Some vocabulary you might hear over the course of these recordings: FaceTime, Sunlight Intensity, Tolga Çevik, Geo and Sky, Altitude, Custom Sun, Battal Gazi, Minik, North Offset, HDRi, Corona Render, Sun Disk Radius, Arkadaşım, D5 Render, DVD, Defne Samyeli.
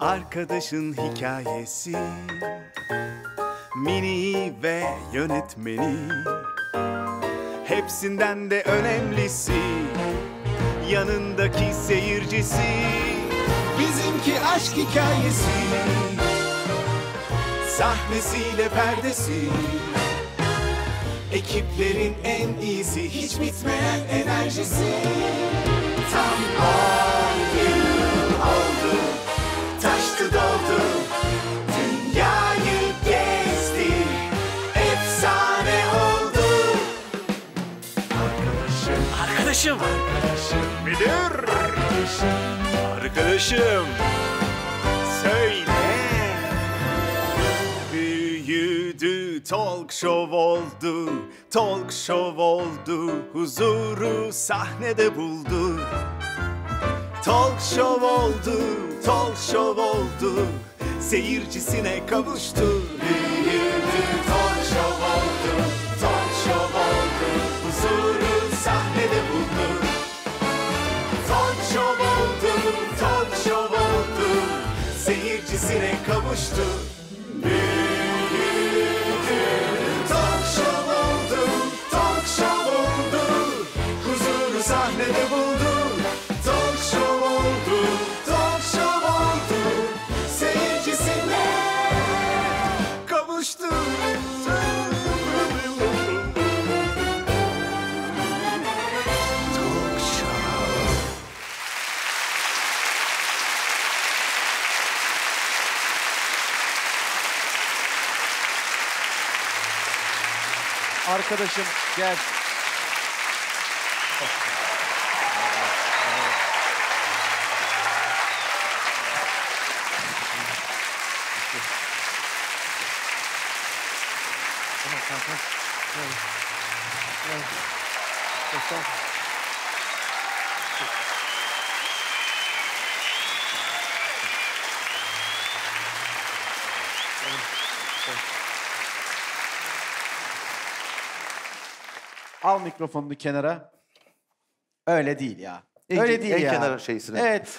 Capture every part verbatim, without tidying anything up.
Arkadaşın hikayesi, mini ve yönetmeni, hepsinden de önemlisi yanındaki seyircisi. Bizimki aşk hikayesi, sahnesiyle perdesi, ekiplerin en iyisi, hiç bitmeyen enerjisi. Tam on yıl oldu, taştı doldu, dünyayı gezdi, efsane oldu. Arkadaşım, arkadaşım, arkadaşım, müdür, arkadaşım, arkadaşım, söyle. Büyüdü, talk show oldu, talk show oldu, huzuru sahnede buldu. Talk show oldu, talk show oldu, seyircisine kavuştu. Büyüdü, talk show oldu, talk show oldu, huzuru sahnede buldu. Talk show oldu, talk show oldu, seyircisine kavuştu. Büyüdü, talk show oldu, talk show oldu, huzuru sahnede buldu. Arkadaşım gel. Al mikrofonunu kenara. Öyle değil ya. En, Öyle değil en ya. En kenara şeysine. Evet.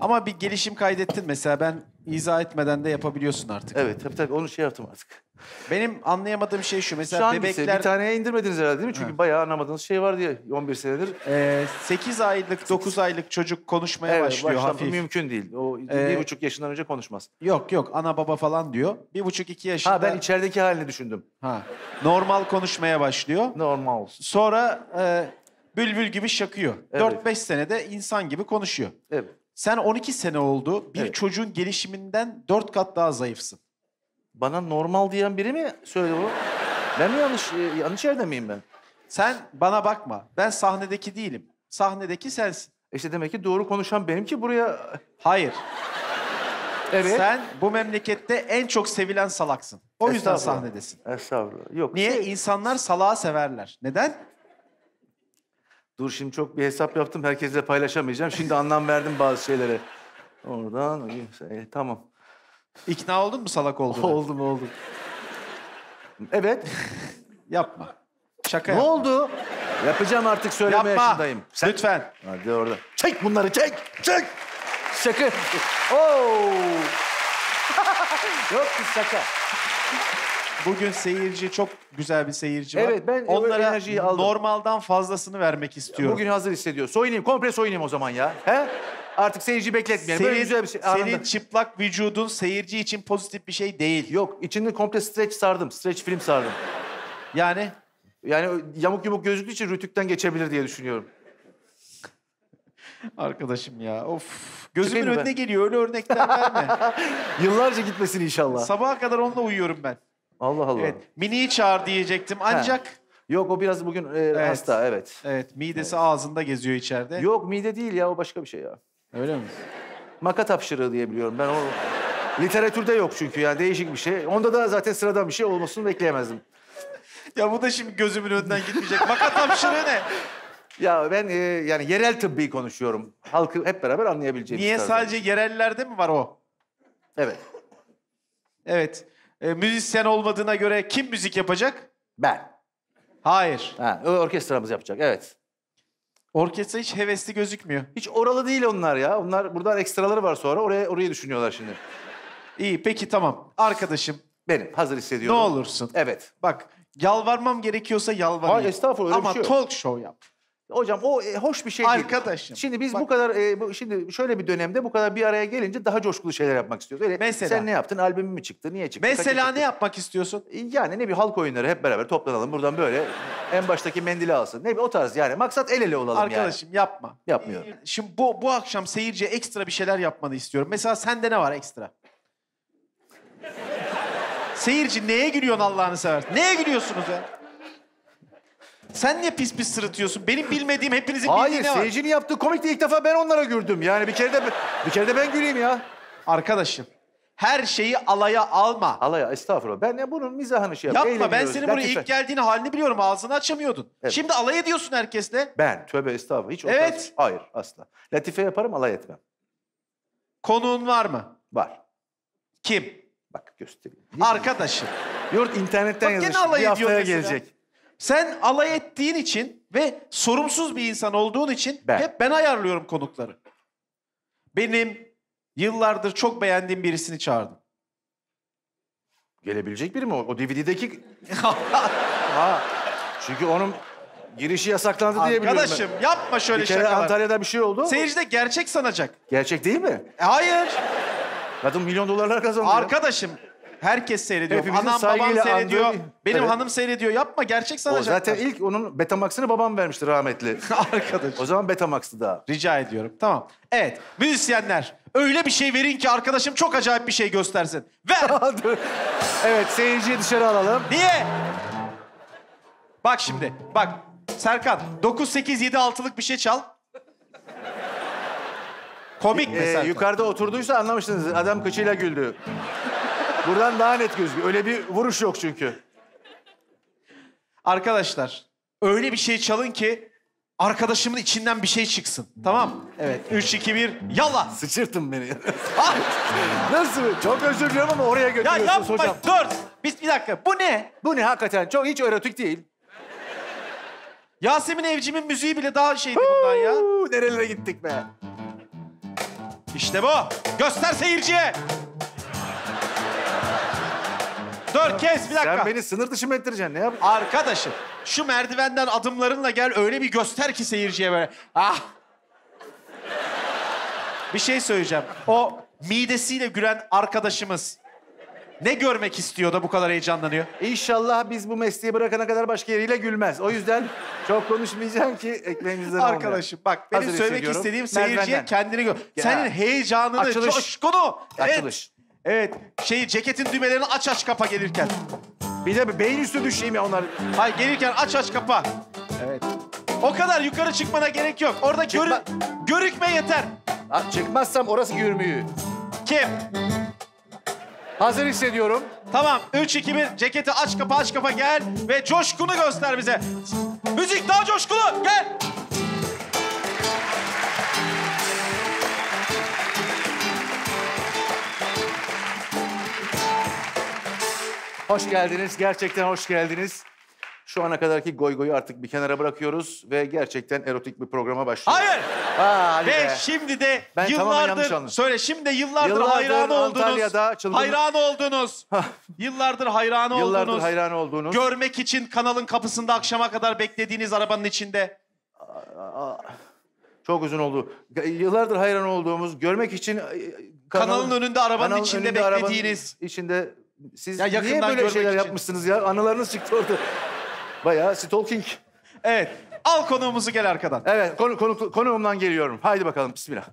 Ama bir gelişim kaydettin mesela, ben izah etmeden de yapabiliyorsun artık. Evet tabii tabii, onu şey yaptım artık. Benim anlayamadığım şey şu mesela, şu bebekler... Bize, bir taneye indirmediniz herhalde değil mi? Çünkü evet, bayağı anlamadığınız şey var diye on bir senedir. Ee, sekiz aylık dokuz aylık çocuk konuşmaya evet, başlıyor hafif. Mümkün değil. O ee, bir buçuk yaşından önce konuşmaz. Yok yok, ana baba falan diyor. bir buçuk iki yaşında... Ha ben içerideki halini düşündüm. Ha. Normal konuşmaya başlıyor. Normal olsun. Sonra e, bülbül gibi şakıyor. Evet. dört beş senede insan gibi konuşuyor. Evet. Sen on iki sene oldu, bir evet, çocuğun gelişiminden dört kat daha zayıfsın. Bana normal diyen biri mi söyledi bunu? Ben mi yanlış, yanlış yerde miyim ben? Sen bana bakma, ben sahnedeki değilim. Sahnedeki sensin. İşte demek ki doğru konuşan benim ki buraya... Hayır. Evet. Sen bu memlekette en çok sevilen salaksın. O yüzden sahnedesin. Estağfurullah. Yok. Niye? İnsanlar salağı severler. Neden? Dur şimdi çok bir hesap yaptım, herkesle paylaşamayacağım. Şimdi anlam verdim bazı şeylere. Oradan, e, tamam. İkna oldun mu salak olduğuna? Oldum, oldum. Evet. Yapma. Şaka yapma. Ne oldu? Yapacağım artık, söyleme yaşındayım. Sen... Lütfen. Hadi orada. Çek bunları, çek, çek. Şaka. Oo. Yok ki şaka. Bugün seyirci, çok güzel bir seyirci var. Evet, ben onlara enerjiyi aldım, normalden fazlasını vermek istiyorum. Bugün hazır hissediyor. Soyunayım, komple soyunayım o zaman ya. He? Artık seyirci bekletmeyelim. Senin, Böyle güzel bir şey, senin çıplak vücudun seyirci için pozitif bir şey değil. Yok, içinde komple streç sardım. Streç film sardım. Yani? Yani yamuk yumuk gözüktüğü için rütükten geçebilir diye düşünüyorum. Arkadaşım ya, of. Gözümün önüne ben? geliyor, öyle örnekler verme. Yıllarca gitmesin inşallah. Sabaha kadar onunla uyuyorum ben. Allah Allah. Evet, mini'yi çağır diyecektim ancak... He. Yok, o biraz bugün e, evet. hasta, evet. Evet, midesi evet. ağzında geziyor içeride. Yok, mide değil ya, o başka bir şey ya. Öyle mi? Maka tapşırığı diye biliyorum ben o... Literatürde yok çünkü yani, değişik bir şey. Onda da zaten sıradan bir şey olmasını bekleyemezdim. Ya bu da şimdi gözümün önünden gitmeyecek. Maka tapşırığı ne? Ya ben e, yani yerel tıbbi konuşuyorum. Halkı hep beraber anlayabileceğimiz. Niye? Sadece var. Yerellerde mi var o? Evet. Evet. E, müzisyen olmadığına göre kim müzik yapacak? Ben. Hayır. Ha, orkestramız yapacak, evet. Orkestra hiç hevesli gözükmüyor. Hiç oralı değil onlar ya. Onlar buradan ekstraları var sonra. Oraya orayı düşünüyorlar şimdi. İyi, peki tamam. Arkadaşım. Benim, hazır hissediyorum. Ne olursun. Evet. Bak, yalvarmam gerekiyorsa yalvarayım. Hayır, estağfurullah. Ama şey talk show yap. Hocam o e, hoş bir şey değil. Arkadaşım. Şimdi biz bak, bu kadar, e, bu, şimdi şöyle bir dönemde bu kadar bir araya gelince daha coşkulu şeyler yapmak istiyoruz. Öyle, mesela, sen ne yaptın? Albümün mü çıktı? Niye çıktı? Mesela ne çıktı? Yapmak istiyorsun? Yani ne bir halk oyunları hep beraber toplanalım. Buradan böyle en baştaki mendili alsın. Ne bir o tarz yani. Maksat el ele olalım. Arkadaşım yani. Yapma. Yapmıyorum. Ee, şimdi bu, bu akşam seyirciye ekstra bir şeyler yapmanı istiyorum. Mesela sende ne var ekstra? Seyirci neye gülüyorsun Allah'ını seversen? Neye gülüyorsunuz ya? Sen niye pis pis sırıtıyorsun? Benim bilmediğim, hepinizin bildiği ne var? Hayır, seyircinin yaptığı komikti ilk defa ben onlara güldüm. Yani bir kere de bir kere de ben güleyim ya. Arkadaşım, her şeyi alaya alma. Alaya, estağfurullah. Ben ya bunun mizahını şey yapayım. Yapma, ben senin buraya ilk geldiğin halini biliyorum. Ağzını açamıyordun. Evet. Şimdi alay ediyorsun herkesle. Ben, tövbe estağfurullah. Hiç evet. Tarz... Hayır, asla. Latife yaparım, alay etmem. Konuğun var mı? Var. Kim? Bak göstereyim. Arkadaşım. Yurt internetten yazmış. Bir haftaya gelecek. Sen alay ettiğin için ve sorumsuz bir insan olduğun için ben. Hep ben ayarlıyorum konukları. Benim yıllardır çok beğendiğim birisini çağırdım. Gelebilecek biri mi? O D V D'deki... Ha, çünkü onun girişi yasaklandı diye biliyorum. Arkadaşım yapma şöyle şakalar. Bir kere Antalya'da bir şey oldu. Seyirci de gerçek sanacak. Gerçek değil mi? E, hayır. Kadın milyon dolarlar kazandı. Arkadaşım. Herkes seyrediyor. Hepimizin anam, babam seyrediyor. Andığı... Benim evet. Hanım seyrediyor. Yapma, gerçek sanacaklar. Zaten ilk onun Betamax'ını babam vermişti rahmetli. Arkadaş. O zaman Betamax'tı daha. Rica ediyorum. Tamam. Evet. Müzisyenler, öyle bir şey verin ki arkadaşım çok acayip bir şey göstersin. Ver. Evet, seyirciyi dışarı alalım. Niye? Bak şimdi. Bak. Serkan, dokuz sekiz yedi altılık bir şey çal. Komik mi Serkan? Ee, yukarıda oturduysa anlamışsınız. Adam kıçıyla güldü. Buradan daha net gözüküyor. Öyle bir vuruş yok çünkü. Arkadaşlar, öyle bir şey çalın ki arkadaşımın içinden bir şey çıksın. Tamam mı? Evet. Üç, iki, bir, yala. Sıçırtın beni. Nasıl? Çok özür diliyorum ama oraya götürüyorsunuz ya yapma, hocam. Dur. Biz, bir dakika. Bu ne? Bu ne hakikaten? Çok hiç erotik değil. Yasemin Evcim'in müziği bile daha şeydi bundan ya. Nerelere gittik be? İşte bu. Göster seyirciye. Dur kes bir dakika. Sen beni sınır dışı mı ettireceksin? Ne yap? Arkadaşım şu merdivenden adımlarınla gel, öyle bir göster ki seyirciye böyle. Ah! Bir şey söyleyeceğim. O midesiyle gülen arkadaşımız ne görmek istiyor da bu kadar heyecanlanıyor? İnşallah biz bu mesleği bırakana kadar başka yeriyle gülmez. O yüzden çok konuşmayacağım ki ekmeğimizden olmuyor. Arkadaşım bak benim hazır söylemek istediğim seyirciye kendini gör. Ya. Senin heyecanını, açılış. Coşkunu. Açılış. Evet. Evet, şey ceketin düğmelerini aç aç kapa gelirken. Bir de beyin üstü düşeyim ya onlar. Hayır, gelirken aç aç kapa. Evet. O kadar yukarı çıkmana gerek yok. Orada görü görükme yeter. Ha, çıkmazsam orası görmüyor. Kim? Hazır hissediyorum. Tamam, üç, iki, bir, ceketi aç kapa aç kapa gel. Ve coşkunu göster bize. Müzik daha coşkulu, gel. Hoş geldiniz. Gerçekten hoş geldiniz. Şu ana kadarki goy goyu artık bir kenara bırakıyoruz ve gerçekten erotik bir programa başlıyoruz. Hayır. Ha, ve be. Şimdi de ben yıllardır söyle şimdi de yıllardır, yıllardır hayran oldunuz. Çılgın... Hayran oldunuz. Yıllardır hayran oldunuz. Yıllardır hayran oldunuz. Görmek için kanalın kapısında akşama kadar beklediğiniz arabanın içinde. Aa, çok uzun oldu. Yıllardır hayran olduğumuz, görmek için kanal... kanalın önünde arabanın kanalın içinde önünde beklediğiniz içinde siz ya niye böyle şeyler için yapmışsınız ya? Anılarınız çıktı orada. Bayağı stalking. Evet. Al konuğumuzu gel arkadan. Evet. Konu, konu, konuğumdan geliyorum. Haydi bakalım. Bismillah.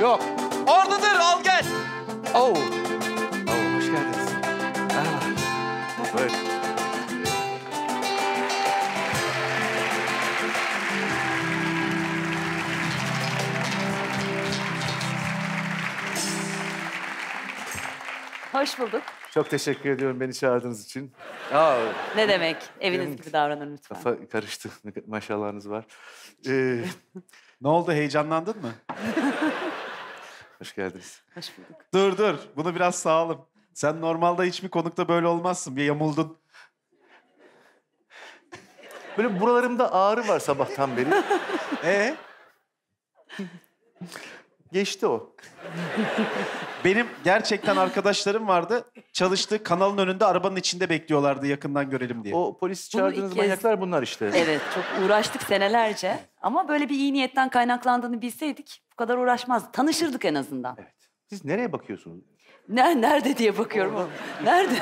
Yok. Oradadır. Al gel. Oo. Oh. Oo. Oh, hoş geldiniz. Merhaba. Böyle. Hoş bulduk. Çok teşekkür ediyorum beni çağırdığınız için. Ya, ne demek? Eviniz benim gibi davranın lütfen. Kafa karıştı. Maşallahınız var. Ee, ne oldu? Heyecanlandın mı? Hoş geldiniz. Hoş bulduk. Dur dur. Bunu biraz sağalım. Sen normalde hiçbir konukta böyle olmazsın. Bir yamuldun. Böyle buralarımda ağrı var sabahtan beri. Ee? Geçti o. Benim gerçekten arkadaşlarım vardı. Çalıştığı kanalın önünde arabanın içinde bekliyorlardı yakından görelim diye. O polis çağırdığınız manyaklar bunlar işte. Evet, çok uğraştık senelerce. Ama böyle bir iyi niyetten kaynaklandığını bilseydik bu kadar uğraşmazdık. Tanışırdık en azından. Evet. Siz nereye bakıyorsunuz? Ne, nerede diye bakıyorum. Orada. Nerede?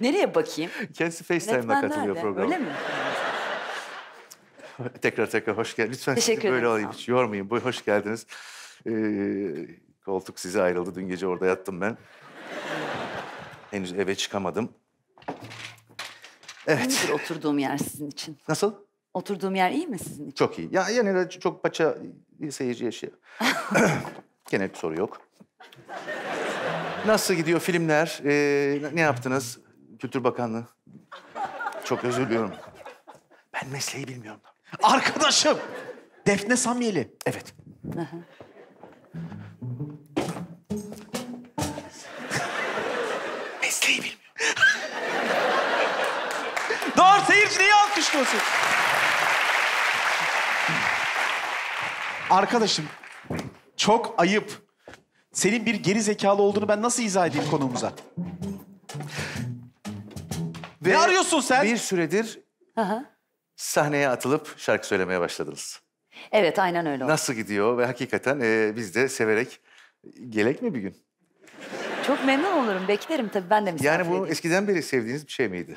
Nereye bakayım? Kendisi FaceTime'da katılıyor programa. Öyle mi? Tekrar tekrar hoş geldiniz. Lütfen sizi böyle alayım. Hiç yormayın. Hoş geldiniz. Ee, koltuk size ayrıldı. Dün gece orada yattım ben. Henüz eve çıkamadım. Evet. Nedir oturduğum yer sizin için? Nasıl? Oturduğum yer iyi mi sizin için? Çok iyi. Ya, yani de çok paça bir seyirci yaşıyor. Gene bir soru yok. Nasıl gidiyor filmler? Ee, ne yaptınız? Kültür Bakanlığı. Çok özür diliyorum. Ben mesleği bilmiyorum. Arkadaşım! Defne Samyeli. Evet. Mesleği bilmiyorum. Doğru, seyirci niye alkışlıyorsun? Arkadaşım, çok ayıp. Senin bir geri zekalı olduğunu ben nasıl izah edeyim konuğumuza? Ve ne arıyorsun sen? Bir süredir... Aha. Sahneye atılıp şarkı söylemeye başladınız. Evet, aynen öyle oldu. Nasıl gidiyor ve hakikaten e, biz de severek gelek mi bir gün? Çok memnun olurum, beklerim tabii, ben de misafir edeyim. Yani bu eskiden beri sevdiğiniz bir şey miydi?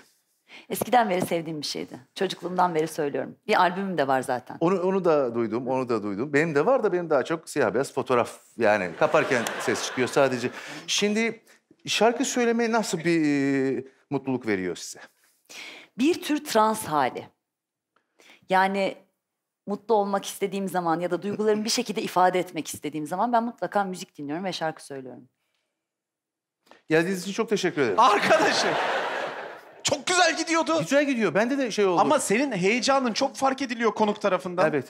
Eskiden beri sevdiğim bir şeydi. Çocukluğumdan beri söylüyorum. Bir albümüm de var zaten. Onu, onu da duydum, onu da duydum. Benim de var da benim daha çok siyah beyaz fotoğraf. Yani kaparken ses çıkıyor sadece. Şimdi şarkı söylemeye nasıl bir e, mutluluk veriyor size? Bir tür trans hali. Yani mutlu olmak istediğim zaman ya da duygularımı bir şekilde ifade etmek istediğim zaman ben mutlaka müzik dinliyorum ve şarkı söylüyorum. Geldiğiniz için çok teşekkür ederim. Arkadaşım! Çok güzel gidiyordu. Güzel gidiyor. Bende de şey oldu. Ama senin heyecanın çok fark ediliyor konuk tarafından. Evet.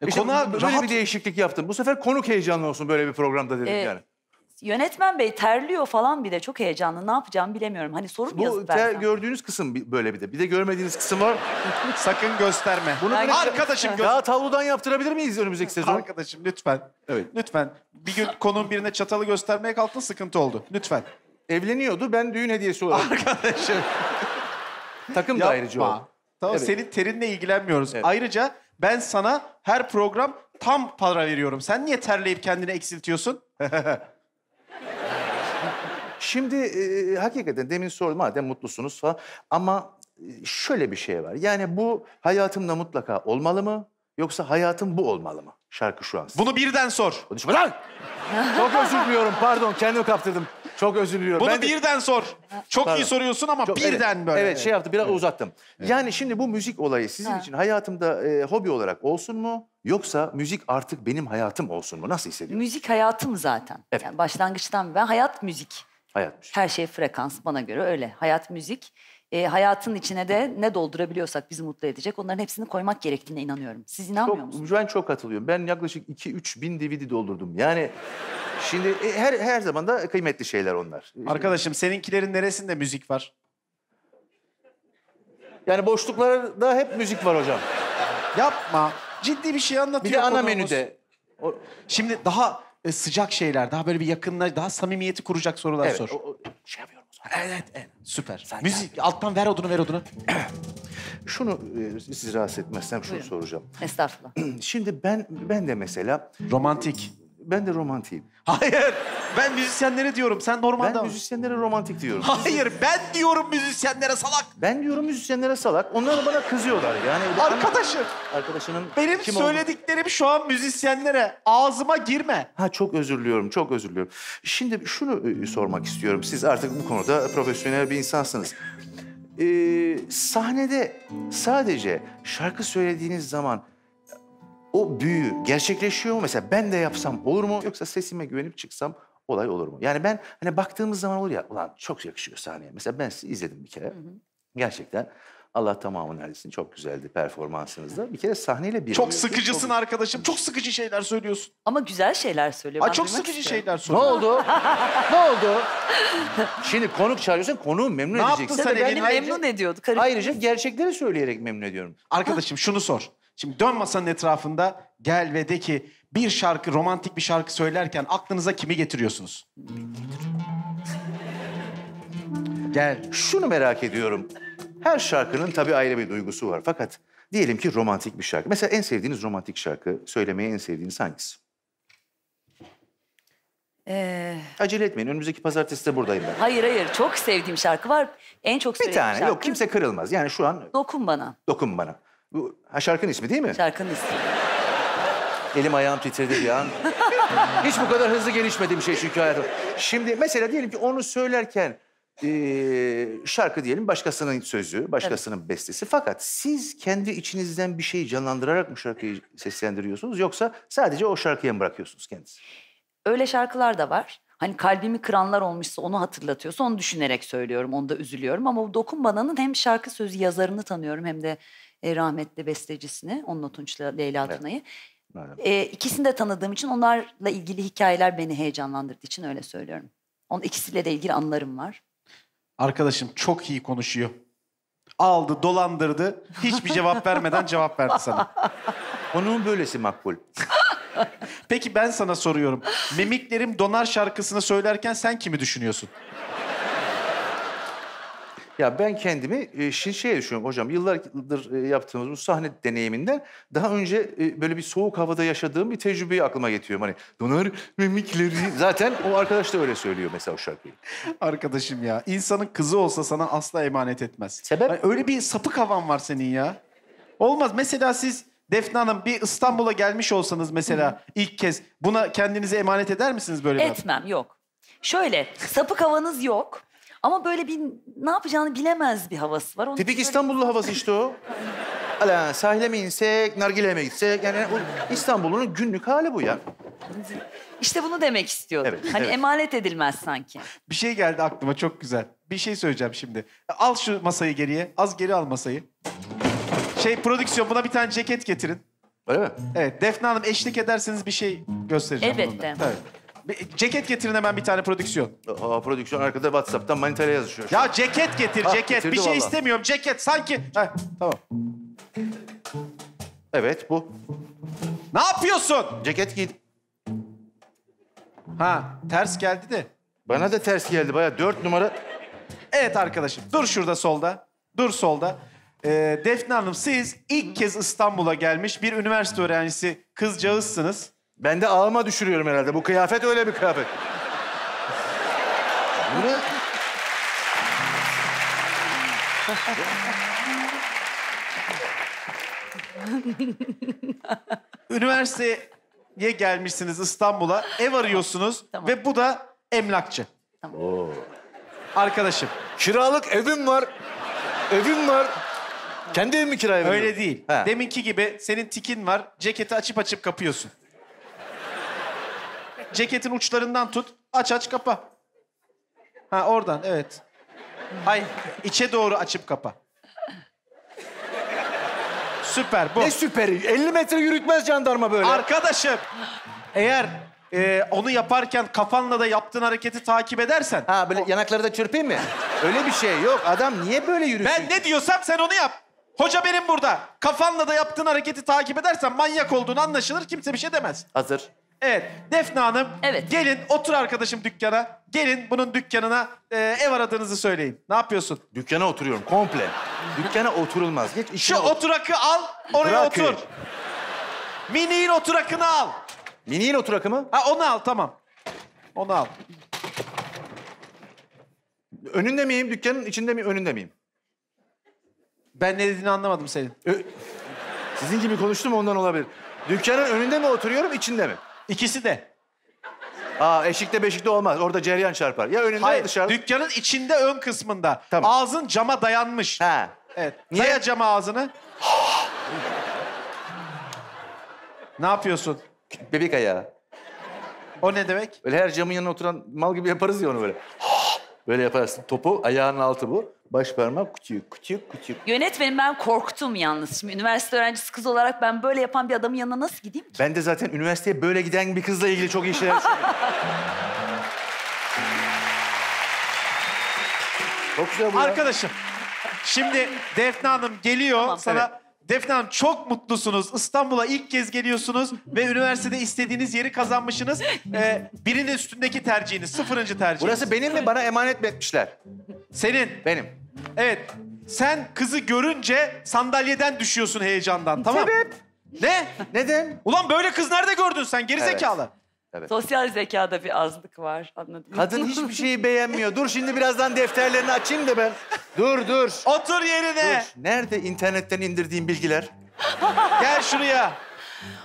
E işte konuğa böyle rahat... bir değişiklik yaptım. Bu sefer konuk heyecanlı olsun böyle bir programda dedim ee, yani. Yönetmen bey terliyor falan bir de. Çok heyecanlı. Ne yapacağımı bilemiyorum. Hani soru mu yazıp versen? Bu gördüğünüz kısım böyle bir de. Bir de görmediğiniz kısım var. Sakın gösterme. Bunu ben arkadaşım göster. Daha tavludan yaptırabilir miyiz önümüzdeki sezon? Arkadaşım lütfen. Evet. Lütfen. Bir gün konuğun birine çatalı göstermeye kalktın, sıkıntı oldu. Lütfen. Evleniyordu. Ben düğün hediyesi olarak. Arkadaşım. Takım daireci ol. Tamam, evet. Senin terinle ilgilenmiyoruz. Evet. Ayrıca ben sana her program tam para veriyorum. Sen niye terleyip kendini eksiltiyorsun? Şimdi e, hakikaten demin sordum, madem mutlusunuz falan, ama şöyle bir şey var. Yani bu hayatımda mutlaka olmalı mı? Yoksa hayatım bu olmalı mı? Şarkı şu an. Bunu birden sor. Konuşma lan! Çok özür diliyorum, pardon, kendimi kaptırdım. Çok özür diliyorum. Bunu ben birden de... sor. Çok pardon. iyi soruyorsun ama Çok, birden evet, böyle. Evet, şey yaptı, biraz evet. uzattım. Evet. Yani şimdi bu müzik olayı sizin ha. için hayatımda e, hobi olarak olsun mu? Yoksa müzik artık benim hayatım olsun mu? Nasıl hissediyorsun? Müzik hayatım zaten. Evet. Yani başlangıçtan ben hayat müzik. Hayat müzik. Her şey frekans, bana göre öyle. Hayat müzik. E, hayatın içine de ne doldurabiliyorsak bizi mutlu edecek, onların hepsini koymak gerektiğine inanıyorum. Siz inanmıyor çok, musunuz? Ben çok katılıyorum. Ben yaklaşık iki üç bin D V D doldurdum. Yani şimdi e, her her zaman da kıymetli şeyler onlar. Arkadaşım, seninkilerin neresinde müzik var? Yani boşluklarda hep müzik var hocam. Yapma. Ciddi bir şey anlatıyor. Bir de ana konuğumuz. menüde. O... Şimdi daha e, sıcak şeyler, daha böyle bir yakınlar, daha samimiyeti kuracak sorular evet, sor. O, o, şey yapıyorum. Evet, evet. Süper. Sanki müzik, abi. alttan ver odunu, ver odunu. Şunu, e, sizi rahatsız etmezsem şunu Buyurun. soracağım. Estağfurullah. Şimdi ben, ben de mesela... Romantik. E, ben de romantiyim. Hayır, ben müzisyenlere diyorum, sen normalde... Ben müzisyenlere romantik diyorum. Hayır, ben diyorum müzisyenlere salak. Ben diyorum müzisyenlere salak, onlar bana kızıyorlar yani. Arkadaşım. Arkadaşının Benim kim söylediklerim oldu? şu an müzisyenlere, ağzıma girme. Ha, çok özür diliyorum, çok özür diliyorum. Şimdi şunu sormak istiyorum, siz artık bu konuda profesyonel bir insansınız. Ee, sahnede sadece şarkı söylediğiniz zaman... O büyü gerçekleşiyor mu? Mesela ben de yapsam olur mu? Yoksa sesime güvenip çıksam olay olur mu? Yani ben hani baktığımız zaman olur ya, ulan çok yakışıyor sahneye. Mesela ben sizi izledim bir kere. Hı hı. Gerçekten Allah tamamını versin, çok güzeldi performansınızda. Bir kere sahneyle bir... Çok sıkıcısın çok... arkadaşım, çok sıkıcı şeyler söylüyorsun. Ama güzel şeyler söylüyor. Ay, çok sıkıcı istiyorum. şeyler söylüyor. Ne oldu? Ne oldu? Şimdi konuk çağırıyorsan konuğu memnun ne edeceksin. Ne yaptın sen? Beni memnun ediyordu. Karıştı. Ayrıca gerçekleri söyleyerek memnun ediyorum. Arkadaşım şunu sor. Şimdi dön masanın etrafında, gel ve de ki bir şarkı, romantik bir şarkı söylerken aklınıza kimi getiriyorsunuz? Gel. Şunu merak ediyorum. Her şarkının tabii ayrı bir duygusu var. Fakat diyelim ki romantik bir şarkı. Mesela en sevdiğiniz romantik şarkı, söylemeyi en sevdiğiniz hangisi? Ee... Acele etmeyin. Önümüzdeki pazartesi de buradayım ben. Hayır hayır. Çok sevdiğim şarkı var. En çok sevdiğim şarkı. Bir tane. Yok, kimse kırılmaz. Yani şu an... Dokun Bana. Dokun Bana. Bu, ha, şarkının ismi değil mi? Şarkının ismi. Elim ayağım titredi bir an. Hiç bu kadar hızlı gelişmediğim şey çünkü hayatım. Şimdi mesela diyelim ki onu söylerken... Ee, şarkı diyelim başkasının sözü, başkasının evet. bestesi. Fakat siz kendi içinizden bir şeyi canlandırarak mı şarkıyı seslendiriyorsunuz? Yoksa sadece o şarkıya mı bırakıyorsunuz kendinizi? Öyle şarkılar da var. Hani kalbimi kıranlar olmuşsa onu hatırlatıyorsa onu düşünerek söylüyorum. Onu da üzülüyorum. Ama bu Dokun Bana'nın hem şarkı sözü yazarını tanıyorum hem de rahmetli bestecisini. Onun Tunç'la Leyla evet. Tuna'yı. Ee, ikisini de tanıdığım için onlarla ilgili hikayeler beni heyecanlandırdığı için öyle söylüyorum. Onun ikisiyle de ilgili anılarım var. Arkadaşım çok iyi konuşuyor. Aldı, dolandırdı. Hiçbir cevap vermeden cevap verdi sana. Onun böylesi makbul. Peki ben sana soruyorum. Mimiklerim Donar şarkısını söylerken sen kimi düşünüyorsun? Ya ben kendimi şimdi şeye düşünüyorum hocam. Yıllardır yaptığımız bu sahne deneyiminden daha önce böyle bir soğuk havada yaşadığım bir tecrübeyi aklıma getiriyorum. Hani Donar mimikleri... Zaten o arkadaş da öyle söylüyor mesela o şarkıyı. Arkadaşım ya, insanın kızı olsa sana asla emanet etmez. Sebep? Yani öyle bir sapık havan var senin ya. Olmaz. Mesela siz Defne Hanım bir İstanbul'a gelmiş olsanız mesela Hı-hı. ilk kez buna kendinize emanet eder misiniz böyle? Etmem, bir yok. Şöyle, sapık havanız yok. Ama böyle bir ne yapacağını bilemez bir havası var. Onun tipik böyle... İstanbullu havası işte o. Ala sahile mi insek, nargile mi gitsek? Yani İstanbul'un günlük hali bu ya. İşte bunu demek istiyordum. Evet, hani evet. emanet edilmez sanki. Bir şey geldi aklıma çok güzel. Bir şey söyleyeceğim şimdi. Al şu masayı geriye. Az geri al masayı. Şey prodüksiyon buna bir tane ceket getirin. Öyle mi? Evet. Defne Hanım eşlik ederseniz bir şey göstereceğim. Elbette. Tabii. Ceket getirin hemen bir tane prodüksiyon. Aa, prodüksiyon arkada WhatsApp'tan manitayla yazışıyor. Ya ceket getir, ceket. Ah, bir şey vallahi. istemiyorum, ceket. Sanki... Heh, tamam. Evet, bu. Ne yapıyorsun? Ceket giy. Ha, ters geldi de. Bana da ters geldi, bayağı dört numara. Evet arkadaşım, dur şurada solda. Dur solda. Ee, Defne Hanım, siz ilk kez İstanbul'a gelmiş bir üniversite öğrencisi kızcağızsınız. Ben de ağıma düşürüyorum herhalde. Bu kıyafet öyle bir kıyafet. Bu ne? Üniversiteye gelmişsiniz İstanbul'a. Ev arıyorsunuz tamam. ve bu da emlakçı. Tamam. Oo. Arkadaşım. Kiralık evim var. Evim var. Kendi evimi kiraya veriyorum. Öyle değil. Ha. Deminki gibi senin tikin var. Ceketi açıp açıp kapıyorsun. Ceketin uçlarından tut, aç aç kapa. Ha oradan, evet. Ay, içe doğru açıp kapa. Süper bu. Ne süperi? elli metre yürütmez jandarma böyle. Arkadaşım, eğer e, onu yaparken kafanla da yaptığın hareketi takip edersen... Ha böyle o... yanakları da çırpayım mı? Öyle bir şey yok. Adam niye böyle yürüsün? Ben ne diyorsam sen onu yap. Hoca benim burada. Kafanla da yaptığın hareketi takip edersen manyak olduğunu anlaşılır, kimse bir şey demez. Hazır. Evet, Defne Hanım, evet. gelin otur arkadaşım dükkana. Gelin bunun dükkanına e, ev aradığınızı söyleyin. Ne yapıyorsun? Dükkana oturuyorum komple. Dükkana oturulmaz. Geç, şu ot oturakı al, oraya Bırakır. otur. Miniğin oturakını al. Miniğin oturakı mı? Ha onu al, tamam. Onu al. Önünde miyim, dükkanın içinde miyim, önünde miyim? Ben ne dediğini anlamadım senin. Ö Sizin gibi konuştum, ondan olabilir. Dükkanın önünde mi oturuyorum, içinde mi? İkisi de. Aa, eşikte beşikte olmaz. Orada ceryan çarpar. Ya önünde Hayır, ya dışarıda. Dükkanın içinde ön kısmında. Tamam. Ağzın cama dayanmış. Ha. Evet. Niye? Daya cama ağzını. Ne yapıyorsun? Bebek ayağı. O ne demek? Böyle her camın yanına oturan mal gibi yaparız ya onu böyle. Böyle yaparsın. Topu ayağının altı bu. Baş parmak küçük, küçük, küçük. Yönetmenim ben korktum yalnız. Şimdi üniversite öğrencisi kız olarak ben böyle yapan bir adamın yanına nasıl gideyim ki? Ben de zaten üniversiteye böyle giden bir kızla ilgili çok iyi şeyler söylüyorum. Çok güzel bu ya. Arkadaşım, şimdi Defne Hanım geliyor tamam, sana... Evet. Defne Hanım çok mutlusunuz. İstanbul'a ilk kez geliyorsunuz ve üniversitede istediğiniz yeri kazanmışsınız. Ee, birinin üstündeki tercihiniz, sıfırıncı tercihiniz. Burası benim mi? Bana emanet mi etmişler? Senin. Benim. Evet. Sen kızı görünce sandalyeden düşüyorsun heyecandan, tamam? Sebep. Ne? Neden? Ulan böyle kız nerede gördün sen? Geri zekalı. Evet. Evet. Sosyal zekada bir azlık var, anladın mı? Kadın hiçbir şeyi beğenmiyor. Dur şimdi birazdan defterlerini açayım da ben. Dur, dur. Otur yerine. Dur. Nerede internetten indirdiğin bilgiler? Gel şuraya.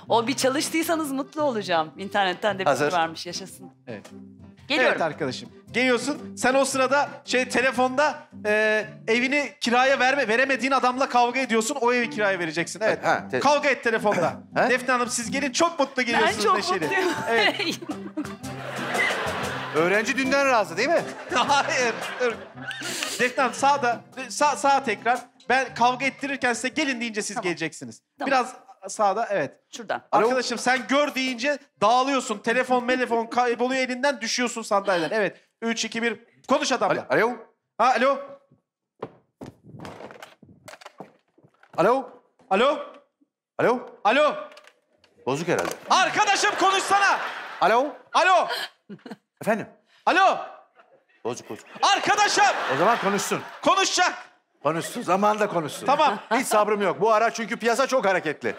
O bir çalıştıysanız mutlu olacağım. İnternetten de bir varmış, yaşasın. Evet. Geliyorum. Evet arkadaşım. Geliyorsun. Sen o sırada şey telefonda e, evini kiraya verme, veremediğin adamla kavga ediyorsun. O evi kiraya vereceksin. Evet. Ha, kavga et telefonda. Ha? Defne Hanım siz gelin çok mutlu geliyorsunuz. Ben çok neşeli. Mutluyum. Evet. Öğrenci dünden razı değil mi? Hayır. Defne Hanım sağda, sağ, sağa tekrar. Ben kavga ettirirken size gelin deyince siz tamam. geleceksiniz. Tamam. Biraz sağda evet. Şuradan. Arkadaşım sen gör deyince dağılıyorsun. Telefon, telefon kayboluyor elinden düşüyorsun sandalyeden. Evet. Üç, iki, bir. Konuş adamla. Alo. Alo. Ha, alo. Alo. Alo. Alo. Alo. Bozuk herhalde. Arkadaşım konuşsana. Alo. Alo. Efendim? Alo. Bozuk bozuk. Arkadaşım. O zaman konuşsun. Konuşacak. Konuşsun, zamanında konuşsun. Tamam. Hiç sabrım yok. Bu ara çünkü piyasa çok hareketli.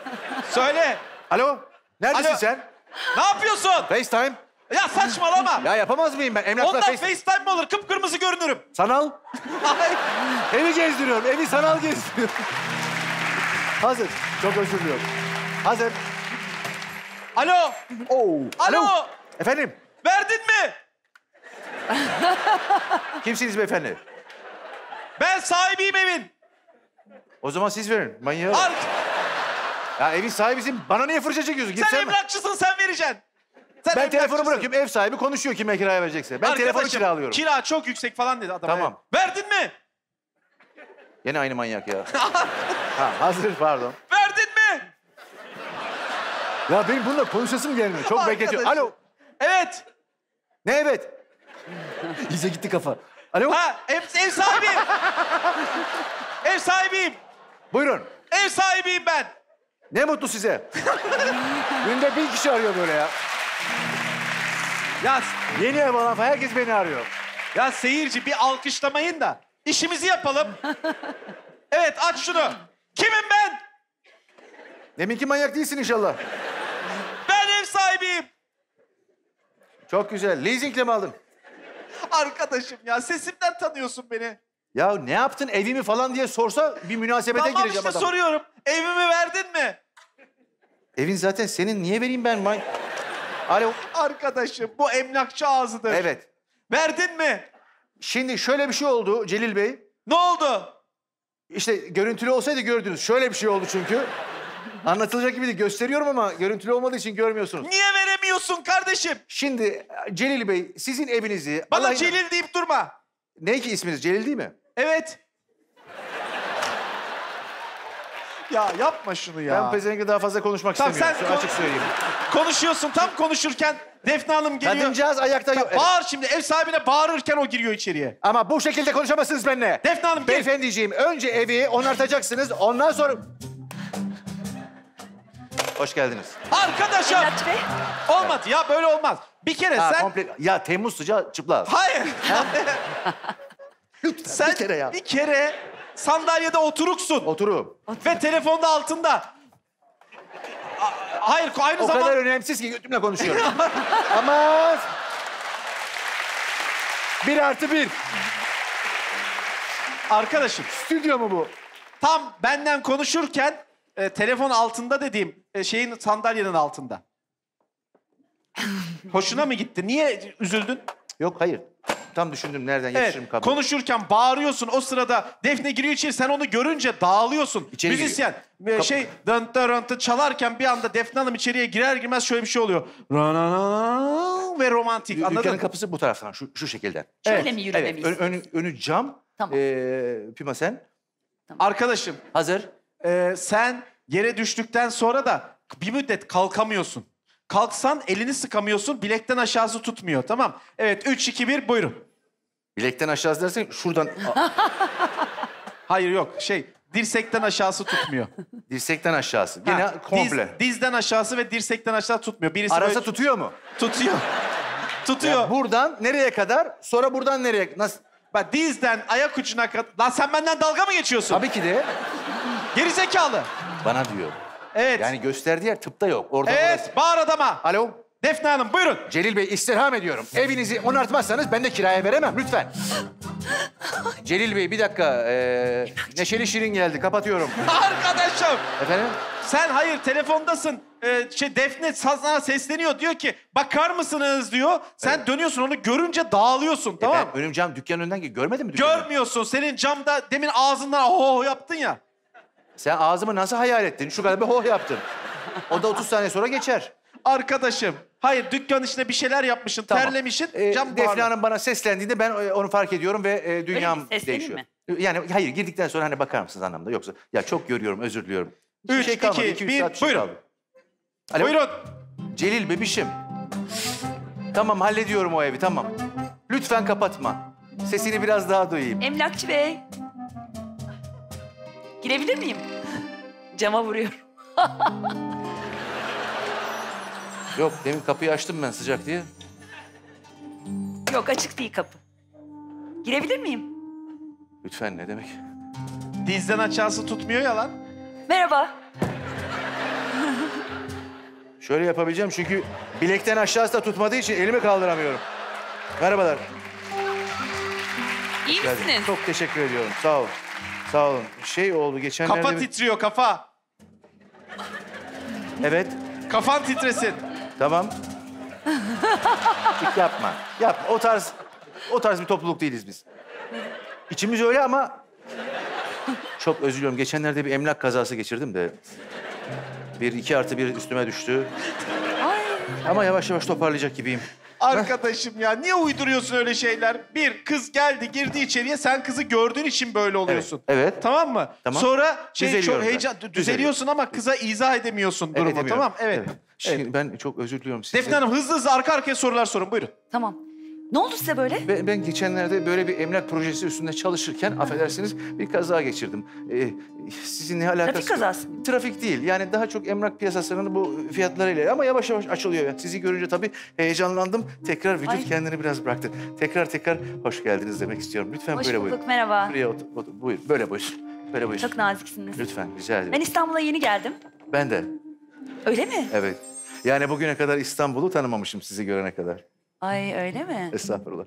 Söyle. Alo, neredesin Alo. sen? Ne yapıyorsun? FaceTime. Ya saçmalama. Ya yapamaz mıyım ben? Emlakla Ondan FaceTime face mi olur? Kıpkırmızı görünürüm. Sanal. Evi gezdiriyorum, evi sanal gezdiriyorum. Hazır. Çok özür diliyorum. Hazır. Alo. Oo. Alo. Alo. Efendim? Verdin mi? Kimsiniz beyefendi? Ben sahibiyim evin. O zaman siz verin. Manyağı. Ark. Ya evin sahibisin. Bana niye fırça çekiyorsun? Git sen, sen emlakçısın. Sen vereceksin. Sen ben telefonu bırakıyorum. Ev sahibi konuşuyor kime kiraya verecekse. Ben Arkadaşım, telefonu kiralıyorum. Kira çok yüksek falan dedi adam. Tamam. Ya. Verdin mi? Yine aynı manyak ya. Ha, hazır pardon. Verdin mi? Ya benim bununla konuşasım gelmiyor. Çok bekletiyor. Alo. Evet. Ne evet? İyice gitti kafa. Alo? Ha, ev, ev sahibiyim. Ev sahibiyim. Buyurun. Ev sahibiyim ben. Ne mutlu size. Günde bir kişi arıyor böyle ya. Ya yeni ev olan falan herkes beni arıyor. Ya seyirci bir alkışlamayın da işimizi yapalım. Evet aç şunu. Kimim ben? Deminki manyak değilsin inşallah. Ben ev sahibiyim. Çok güzel. Leasingle mi aldın? Arkadaşım ya sesimden tanıyorsun beni. Ya ne yaptın evimi falan diye sorsa bir münasebete tamam gireceğim işte adam. Tamam soruyorum. Evimi verdin mi? Evin zaten senin. Niye vereyim ben? Man... Alo. Arkadaşım bu emlakçı ağzıdır. Evet. Verdin mi? Şimdi şöyle bir şey oldu Celil Bey. Ne oldu? İşte görüntülü olsaydı gördünüz. Şöyle bir şey oldu çünkü. Anlatılacak gibi de gösteriyorum ama görüntülü olmadığı için görmüyorsunuz. Niye veremiyorsun kardeşim? Şimdi Celil Bey sizin evinizi... Bana Allah'ın... Celil deyip durma. Ne ki isminiz? Celil değil mi? Evet. Ya yapma şunu ya. Ben pezevengi daha fazla konuşmak tamam, istemiyorum. Sen açık söyleyeyim. Konuşuyorsun tam konuşurken Defne Hanım geliyor. Kadıncağız ayakta yok. Tamam, bağır şimdi ev sahibine bağırırken o giriyor içeriye. Ama bu şekilde konuşamazsınız benimle. Defne Hanım gel. Beyefendiciğim önce evi onartacaksınız ondan sonra... Hoş geldiniz. Arkadaşım. Olmadı ya böyle olmaz. Bir kere ha, sen... Komple... Ya Temmuz sıcağı çıplak. Hayır. Sen bir kere, ya. bir kere sandalyede oturuksun. Oturum. Ve telefonda altında. Hayır aynı o zaman... O kadar önemsiz ki götümle konuşuyorum. Ama... Bir artı bir. Arkadaşım. Stüdyo mu bu? Tam benden konuşurken... E, telefon altında dediğim e, şeyin sandalyenin altında. Hoşuna mı gitti? Niye üzüldün? Yok hayır. Tam düşündüm nereden evet, yetişirim kabul. Konuşurken bağırıyorsun, o sırada Defne giriyor içeri, sen onu görünce dağılıyorsun. İçeri müzisyen giriyor. Şey dın dın dın çalarken bir anda Defne Hanım içeriye girer girmez şöyle bir şey oluyor. Ve romantik. Anladın mı? Dükkanın kapısı bu taraftan, şu, şu şekilden. Şöyle evet, mi yürümemiz? Evet. Ön, önü, önü cam. Tamam. Ee, Pima sen. Tamam. Arkadaşım. Hazır. E, sen yere düştükten sonra da bir müddet kalkamıyorsun. Kalksan elini sıkamıyorsun, bilekten aşağısı tutmuyor, tamam? Evet, üç, iki, bir, buyurun. Bilekten aşağısı dersen şuradan... Hayır, yok, şey, dirsekten aşağısı tutmuyor. Dirsekten aşağısı, gene ha, komple. Diz, dizden aşağısı ve dirsekten aşağı tutmuyor. Birisi arası böyle... tutuyor mu? Tutuyor. Tutuyor. Ya buradan nereye kadar, sonra buradan nereye... Nasıl? Bak, dizden ayak ucuna kadar... Lan sen benden dalga mı geçiyorsun? Tabii ki de. Gerizekalı. Bana diyor. Evet. Yani gösterdiği yer tıpta yok. Orada evet, orası. Bağır adama. Alo. Defne Hanım, buyurun. Celil Bey, istirham ediyorum. Evinizi onartmazsanız ben de kiraya veremem, lütfen. Celil Bey, bir dakika. Ee, Neşeli Şirin geldi, kapatıyorum. Arkadaşım. Efendim? Sen hayır, telefondasın. Ee, şey, Defne sana sesleniyor, diyor ki bakar mısınız diyor. Sen evet, dönüyorsun, onu görünce dağılıyorsun, tamam mı? Önüm cam, dükkanın önünden geliyor. Görmedin mi dükkanı? Görmüyorsun. Senin camda demin ağzından ho yaptın ya. Sen ağzımı nasıl hayal ettin? Şu kadar bir hoh yaptın. O da otuz saniye sonra geçer. Arkadaşım, hayır dükkan içinde bir şeyler yapmışsın, tamam, terlemişsin. Ee, cam Defne Hanım bana seslendiğinde ben onu fark ediyorum ve e, dünyam değişiyor. Mi? Yani hayır, girdikten sonra hani bakar mısınız anlamda, yoksa ya çok görüyorum, özür diliyorum. üç, iki, bir, buyurun. Alo. Buyurun. Celil bebişim. Tamam, hallediyorum o evi, tamam. Lütfen kapatma. Sesini biraz daha duyayım. Emlakçı Bey. Girebilir miyim? Cama vuruyorum. Yok, demin kapıyı açtım ben sıcak diye. Yok, açık değil kapı. Girebilir miyim? Lütfen, ne demek? Dizden aşağısı tutmuyor ya lan. Merhaba. Şöyle yapabileceğim çünkü bilekten aşağısı da tutmadığı için elimi kaldıramıyorum. Merhabalar. İyi misiniz? Çok teşekkür ediyorum, sağ olun. Sağ olun. Şey oldu geçenlerde... Kafa titriyor, kafa. Evet. Kafan titresin. Tamam. Hiç yapma. Yap. O tarz, o tarz bir topluluk değiliz biz. İçimiz öyle ama... Çok özür diliyorum. Geçenlerde bir emlak kazası geçirdim de... Bir iki artı bir üstüme düştü. Ay. Ama yavaş yavaş toparlayacak gibiyim. Arkadaşım ya, niye uyduruyorsun öyle şeyler? Bir kız geldi, girdi içeriye, sen kızı gördüğün için böyle oluyorsun. Evet, evet. Tamam mı? Tamam. Sonra şey, çok heyecan ben. Düzeliyorsun ama kıza izah edemiyorsun durumu. Evet, tamam, evet, evet. Şimdi evet, ben çok özür diliyorum size. Defne Hanım, hızlı hızlı arka arkaya sorular sorun, buyurun. Tamam. Ne oldu size böyle? Ben, ben geçenlerde böyle bir emlak projesi üstünde çalışırken, affedersiniz, bir kaza geçirdim. Ee, sizinle alakası... Trafik kazası mı? Trafik değil. Yani daha çok emlak piyasasının bu fiyatlarıyla ama yavaş yavaş açılıyor. Yani sizi görünce tabii heyecanlandım. Tekrar vücut ay, kendini biraz bıraktı. Tekrar tekrar hoş geldiniz demek istiyorum. Lütfen hoş böyle bulduk, buyurun. Hoş bulduk, merhaba. Buraya otur, otur. Buyur, böyle buyur. Böyle buyur. Çok naziksiniz. Lütfen, rica ederim. Ben İstanbul'a yeni geldim. Ben de. Öyle mi? Evet. Yani bugüne kadar İstanbul'u tanımamışım sizi görene kadar. Ay öyle mi? Estağfurullah.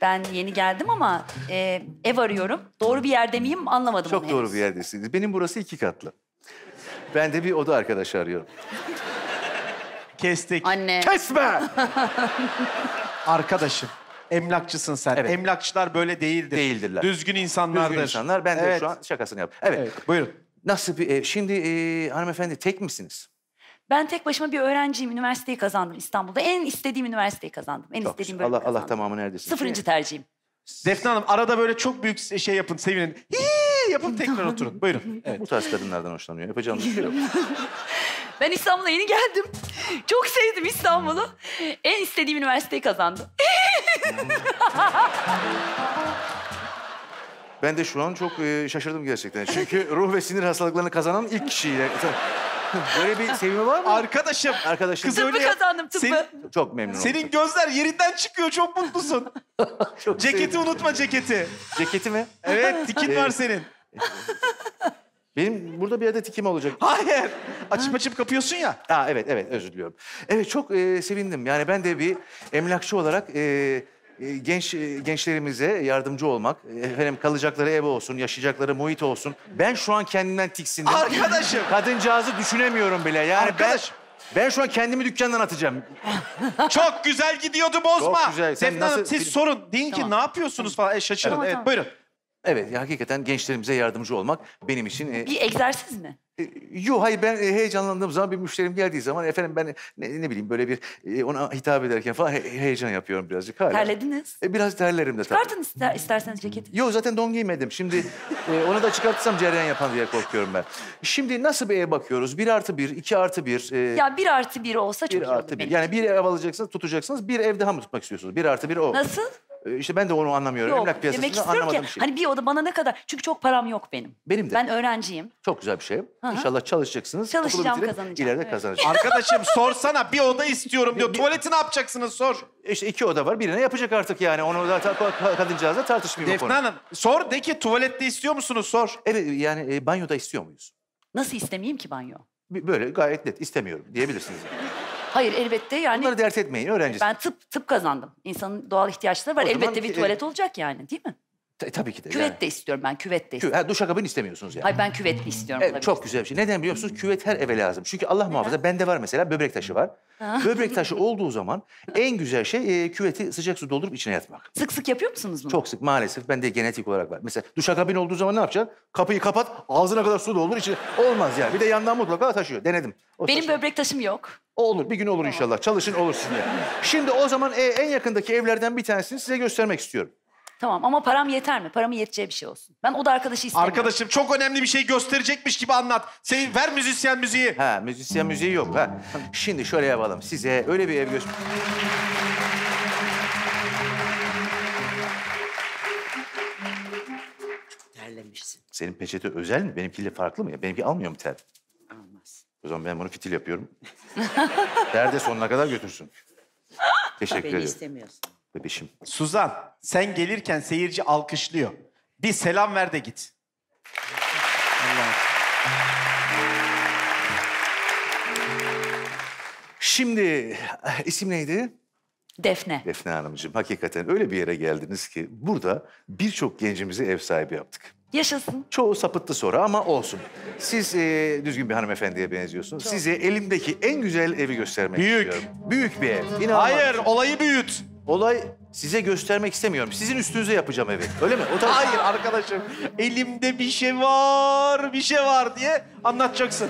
Ben yeni geldim ama e, ev arıyorum. Doğru bir yerde miyim anlamadım. Çok doğru henüz bir yerdesiniz. Benim burası iki katlı. Ben de bir oda arkadaşı arıyorum. Kestik. Anne. Kesme! Arkadaşım, emlakçısın sen. Evet. Emlakçılar böyle değildir. Değildirler. Düzgün insanlardır. Düzgün insanlar. Ben de evet, şu an şakasını yaptım. Evet, evet, buyurun. Nasıl bir ev? Şimdi e, hanımefendi tek misiniz? Ben tek başıma bir öğrenciyim. Üniversiteyi kazandım İstanbul'da. En istediğim üniversiteyi kazandım. En çok istediğim bölümü Allah kazandım. Allah tamamı neredesin? Sıfırıncı tercihim. Defne Hanım, arada böyle çok büyük şey yapın, sevinin. Hii yapın, tekrar oturun. Buyurun. Evet. Bu tarz kadınlardan hoşlanıyor. Yapacağım bir şey yok. Ben İstanbul'a yeni geldim. Çok sevdim İstanbul'u. En istediğim üniversiteyi kazandım. Ben de şu an çok şaşırdım gerçekten. Çünkü ruh ve sinir hastalıklarını kazanan ilk kişiyle... Böyle bir sevimi var mı? Arkadaşım. Arkadaşım. Kız tıbbı kazandım, tıbbı. Senin, çok memnun oldum. Senin gözler yerinden çıkıyor, çok mutlusun. Çok ceketi sevdim, unutma ceketi. Ceketi mi? Evet, tikin ee, var senin. Benim burada bir adet tikim olacak. Hayır. Açıp açıp kapıyorsun ya. Aa, evet, evet, özür diliyorum. Evet, çok e, sevindim. Yani ben de bir emlakçı olarak... E, Genç gençlerimize yardımcı olmak, efendim kalacakları ev olsun, yaşayacakları muhit olsun. Ben şu an kendimden tiksindim. Arkadaşım. Kadıncağızı düşünemiyorum bile. Yani arkadaş, ben Ben şu an kendimi dükkandan atacağım. Çok güzel gidiyordu, bozma. Çok güzel. Defne Hanım nasıl... siz sorun. Deyin tamam. ki ne yapıyorsunuz falan. E, şaşırın. Tamam, evet, tamam. Buyurun. Evet, ya, hakikaten gençlerimize yardımcı olmak benim için... E... Bir egzersiz mi? Yok, hayır, ben heyecanlandığım zaman, bir müşterim geldiği zaman efendim ben ne, ne bileyim böyle bir ona hitap ederken falan he, heyecan yapıyorum birazcık hala. Terlediniz. E, biraz terlerim de tabii. Çıkartın ister, isterseniz ceketi. Yok, zaten don giymedim. Şimdi e, onu da çıkartırsam cereyan yapan diye korkuyorum ben. Şimdi nasıl bir eve bakıyoruz? Bir artı bir, iki artı bir. E, ya bir artı bir olsa çok iyi olur benim. Yani bir ev alacaksınız, tutacaksınız, bir ev daha mı tutmak istiyorsunuz? Bir artı bir o. Nasıl? İşte ben de onu anlamıyorum. Yok, emlak piyasasında anlamadığım ki, şey. Hani bir oda bana ne kadar... Çünkü çok param yok benim. Benim de. Ben öğrenciyim. Çok güzel bir şey. Hı-hı. İnşallah çalışacaksınız. Çalışacağım, bitirin, kazanacağım. İleride evet. kazanacağım. Arkadaşım sorsana, bir oda istiyorum diyor. Bir, tuvaleti ne yapacaksınız sor. İşte iki oda var. Birine yapacak artık yani. Onu zaten kadıncağızla tartışmayayım. Defne Hanım sor, de ki tuvalette istiyor musunuz sor. Evet yani e, banyoda istiyor muyuz? Nasıl istemeyeyim ki banyo? Böyle gayet net istemiyorum diyebilirsiniz. Yani. Hayır elbette yani... Bunları dert etmeyin, öğrencisiniz. Ben tıp, tıp kazandım. İnsanın doğal ihtiyaçları var. O elbette bir tuvalet e... olacak yani, değil mi? Ta, tabii ki de. Küvet yani. de istiyorum ben, küvet de istiyorum. Kü ha, duşakabini istemiyorsunuz yani. Hayır, ben küvet istiyorum. Evet, çok güzel bir şey. Neden biliyor musunuz? Küvet her eve lazım. Çünkü Allah muhafaza, bende var mesela, böbrek taşı var. Böbrek taşı olduğu zaman en güzel şey e, küveti sıcak su doldurup içine yatmak. Sık sık yapıyor musunuz bunu? Çok sık maalesef. Bende genetik olarak var. Mesela duşakabin olduğu zaman ne yapacaksın? Kapıyı kapat, ağzına kadar su doldur içine. Olmaz yani. Bir de yandan mutlaka taşıyor. Denedim. O Benim taşı. böbrek taşım yok. O olur. Bir gün olur inşallah. Çalışın olur sizinle. Şimdi o zaman e, en yakındaki evlerden bir tanesini size göstermek istiyorum. Tamam ama param yeter mi? Paramın yeteceği bir şey olsun. Ben o da arkadaşı istemiyorum. Arkadaşım çok önemli bir şey gösterecekmiş gibi anlat. Sen ver müzisyen müziği. Ha, müzisyen müziği yok ha. Şimdi şöyle yapalım. Size öyle bir ev göster... Terlemişsin. Senin peçete özel mi? Benimkiyle farklı mı ya? Benimki almıyor mu ter? Almaz. O zaman ben bunu fitil yapıyorum. Ter de sonuna kadar götürsün. Teşekkür Beni ediyorum. istemiyorsun. Bebeşim. Suzan, sen gelirken seyirci alkışlıyor. Bir selam ver de git. Allah. Şimdi isim neydi? Defne. Defne Hanımcığım, hakikaten öyle bir yere geldiniz ki burada birçok gencimizi ev sahibi yaptık. Yaşasın. Çoğu sapıttı sonra ama olsun. Siz e, düzgün bir hanımefendiye benziyorsunuz. Çok. Size elimdeki en güzel evi göstermek Büyük. istiyorum. Büyük bir ev. İnanılmaz. Hayır, olayı büyüt. Olay size göstermek istemiyorum. Sizin üstünüze yapacağım evi. Öyle mi? O tarz... Hayır arkadaşım. Elimde bir şey var, bir şey var diye anlatacaksın.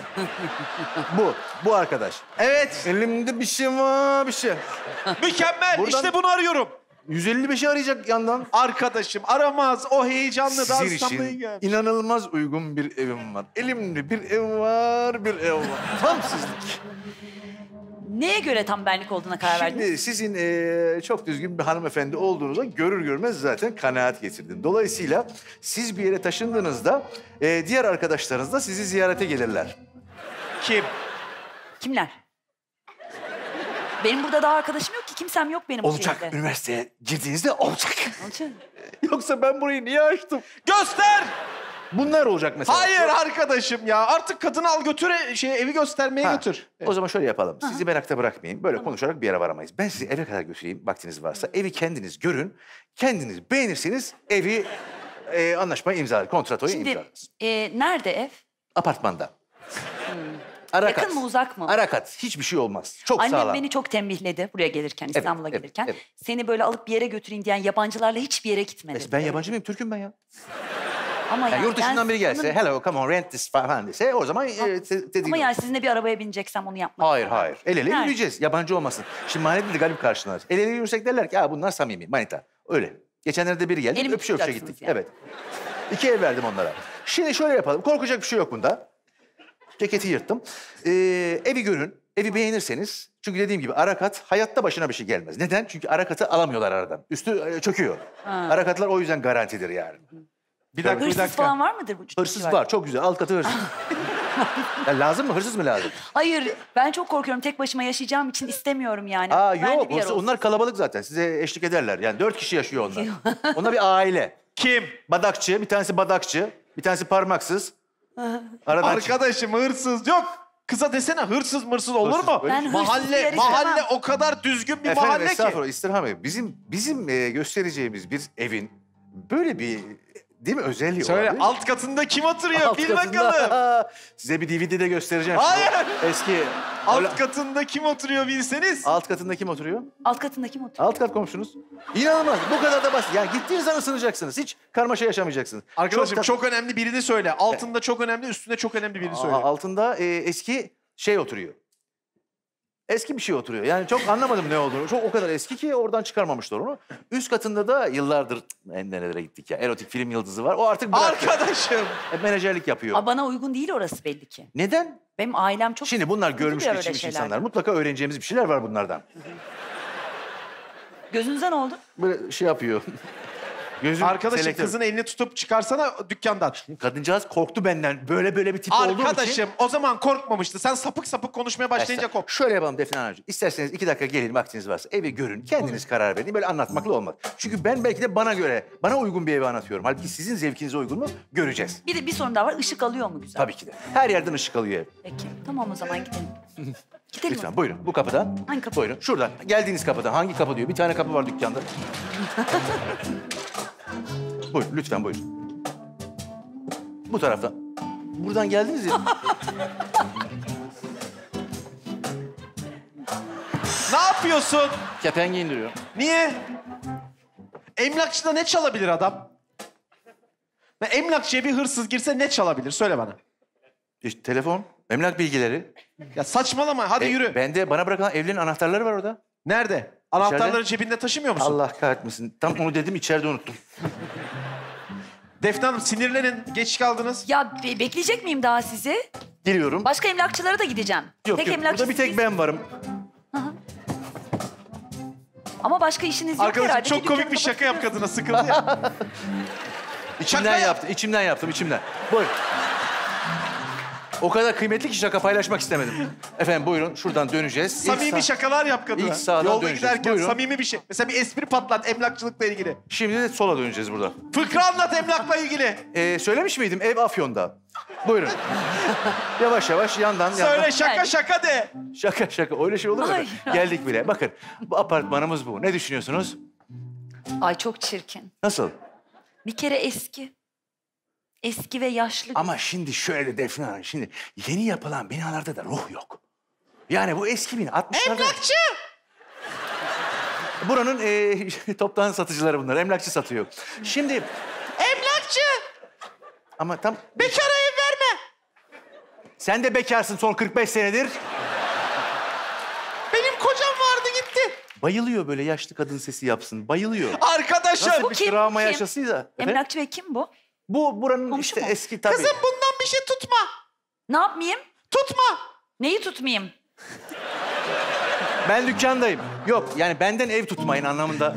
bu, bu arkadaş. Evet. Elimde bir şey var, bir şey. Mükemmel. Buradan... İşte bunu arıyorum. yüz elli beşi arayacak yandan. Arkadaşım aramaz. O heyecanlı da için gel. inanılmaz uygun bir evim var. Elimde bir ev var, bir ev var. Tam sizlik. Neye göre tam benlik olduğuna karar verdiniz? Şimdi sizin e, çok düzgün bir hanımefendi olduğunuza görür görmez zaten kanaat getirdim. Dolayısıyla siz bir yere taşındığınızda e, diğer arkadaşlarınız da sizi ziyarete gelirler. Kim? Kimler? Benim burada daha arkadaşım yok ki, kimsem yok benim. Olacak, şeyde. üniversiteye girdiğinizde olacak. Olacak. Yoksa ben burayı niye açtım? Göster! Bunlar olacak mesela. Hayır arkadaşım ya. Artık kadını al götür, şey, evi göstermeye ha. götür. Evet. O zaman şöyle yapalım. Sizi merakta bırakmayayım. Böyle tamam. konuşarak bir yere varamayız. Ben sizi eve kadar götüreyim vaktiniz varsa. Evi kendiniz görün. Kendiniz beğenirseniz evi e, anlaşmayı imzalar. Kontratoyu imzalarız. Şimdi e, nerede ev? Apartmanda. Hmm. Arakat. Yakın mı, uzak mı? Arakat. Hiçbir şey olmaz. Çok Annem sağlam. Annem beni çok tembihledi buraya gelirken, İstanbul'a evet, gelirken. Evet, evet. Seni böyle alıp bir yere götüreyim diyen yabancılarla hiçbir yere gitmedi. Ben yabancı mıyım? Türk'üm ben ya. Ama yani yani yurt dışından biri gelse, sanırım... hello come on rent this falan dese o zaman... E, te, Ama yani sizinle bir arabaya bineceksem onu yapmak. Hayır falan. hayır. El ele Nerede? yürüyeceğiz. Yabancı olmasın. Şimdi mahallede de galip karşılanır. El ele yürürsek derler ki bunlar samimi, manita. Öyle. Geçenlerde biri geldi, öpüşe öpüşe gittik. Yani. Evet. İki ev verdim onlara. Şimdi şöyle yapalım. Korkacak bir şey yok bunda. Ceketi yırttım. Ee, evi görün, evi beğenirseniz... Çünkü dediğim gibi arakat hayatta başına bir şey gelmez. Neden? Çünkü arakatı alamıyorlar aradan. Üstü çöküyor. Ha. Arakatlar o yüzden garantidir yani. Bir dakika, hırsız bir dakika. falan var mıdır? Bu hırsız var. var, çok güzel. Alt katı hırsız. Ya lazım mı? Hırsız mı lazım? Hayır, ben çok korkuyorum. Tek başıma yaşayacağım için istemiyorum yani. Aa ben yok, onlar olsun. kalabalık zaten. Size eşlik ederler. Yani dört kişi yaşıyor onlar. Onlar bir aile. Kim? Badakçı, bir tanesi badakçı, bir tanesi parmaksız. Aradan Arkadaşım çık. hırsız yok. Kıza desene hırsız mırsız olur hırsız, mu? Ben mahalle mahalle o kadar düzgün bir Efendim, mahalle ki. Efendim estağfurullah, istirham edin. Bizim, bizim e, göstereceğimiz bir evin böyle bir... Değil mi? Özel yol. Söyle, alt katında kim oturuyor? Alt bil katında. Bakalım. Size bir D V D de göstereceğim. Hayır. Şimdi. Eski. Alt katında kim oturuyor bilseniz. Alt katında kim oturuyor? Alt katında kim oturuyor? Alt kat komşunuz. İnanılmaz. Bu kadar da basit. Yani gittiğiniz zaman ısınacaksınız. Hiç karmaşa yaşamayacaksınız. Arkadaşım çok, çok önemli birini söyle. Altında çok önemli, üstünde çok önemli birini söyle. Aa, altında e, eski şey oturuyor. Eski bir şey oturuyor. Yani çok anlamadım ne olduğunu. Çok o kadar eski ki oradan çıkarmamışlar onu. Üst katında da yıllardır nerelere gittik ya. Erotik film yıldızı var. O artık bıraktı. Arkadaşım. Hep menajerlik yapıyor. Aa, bana uygun değil orası belli ki. Neden? Benim ailem çok... Şimdi bunlar görmüş geçirmiş insanlar. Mutlaka öğreneceğimiz bir şeyler var bunlardan. Gözünüze ne oldu? Böyle şey yapıyor. Gözüm arkadaşım selektör. Kızın elini tutup çıkarsana dükkandan. Şimdi kadıncağız korktu benden. Böyle böyle bir tip olduğum için. Arkadaşım o zaman korkmamıştı. Sen sapık sapık konuşmaya başlayınca kork. Şöyle yapalım Defne Hanımcığım. İsterseniz iki dakika gelin vaktiniz varsa. Evi görün. Kendiniz olur. Karar verin. Böyle anlatmakla olmaz. Çünkü ben belki de bana göre, bana uygun bir evi anlatıyorum. Halbuki sizin zevkinize uygun mu göreceğiz. Bir de bir sorun daha var. Işık alıyor mu güzel? Tabii ki de. Her yerden ışık alıyor ev. Peki. Tamam o zaman gidelim. Gidelim. Lütfen mi? Buyurun. Bu kapıdan. Hangi kapı? Buyurun. Şuradan. Geldiğiniz kapıdan. Hangi kapı diyor? Bir tane kapı var dükkanda. Buyur, lütfen buyur. Bu taraftan. Buradan geldiniz ya. Ne yapıyorsun? Kepengi indiriyor. Niye? Emlakçıda ne çalabilir adam? Emlakçıya bir hırsız girse ne çalabilir? Söyle bana. İşte telefon, emlak bilgileri. Ya saçmalama, hadi e, yürü. Bende, bana bırakılan evlerin anahtarları var orada. Nerede? Anahtarları İçeride? Cebinde taşımıyor musun? Allah kahretmesin. Tam onu dedim, içeride unuttum. Defne Hanım sinirlenin. Geç kaldınız. Ya be bekleyecek miyim daha sizi? Geliyorum. Başka emlakçılara da gideceğim. Yok tek yok. Burada bir tek ben varım. Aha. Ama başka işiniz yok herhalde. Arkadaşım çok komik bir şaka yap kadına. Sıkıldı ya. İçimden yaptım. İçimden yaptım. İçimden. Buyurun. O kadar kıymetli ki şaka paylaşmak istemedim. Efendim buyurun şuradan döneceğiz. Samimi şakalar yap kadına. İlk sağdan yolda döneceğiz. Giderken buyurun. Samimi bir şey. Mesela bir espri patlat emlakçılıkla ilgili. Şimdi de sola döneceğiz burada. Fıkra anlat emlakla ilgili. Ee, söylemiş miydim? Ev Afyon'da. Buyurun. Yavaş yavaş yandan yandan. Söyle şaka şaka de. Şaka şaka öyle şey olur mu? Geldik bile. Bakın bu apartmanımız bu. Ne düşünüyorsunuz? Ay çok çirkin. Nasıl? Bir kere eski. Eski ve yaşlı. Ama şimdi şöyle Defne Hanım, şimdi yeni yapılan binalarda da ruh yok. Yani bu eski bina, altmışlarda... Emlakçı! Buranın e, toptan satıcıları bunlar, emlakçı satıyor. Şimdi... Emlakçı! Ama tam... Bekara ev verme! Sen de bekarsın son kırk beş senedir. Benim kocam vardı gitti. Bayılıyor böyle yaşlı kadın sesi yapsın, bayılıyor. Arkadaşım! Nasıl bu bir kim? Travma yaşasın da. Emlakçı ve kim bu? Bu buranın komşu işte mu? Eski tabii. Kızım bundan bir şey tutma. Ne yapmayayım? Tutma. Neyi tutmayayım? Ben dükkandayım. Yok yani benden ev tutmayın anlamında.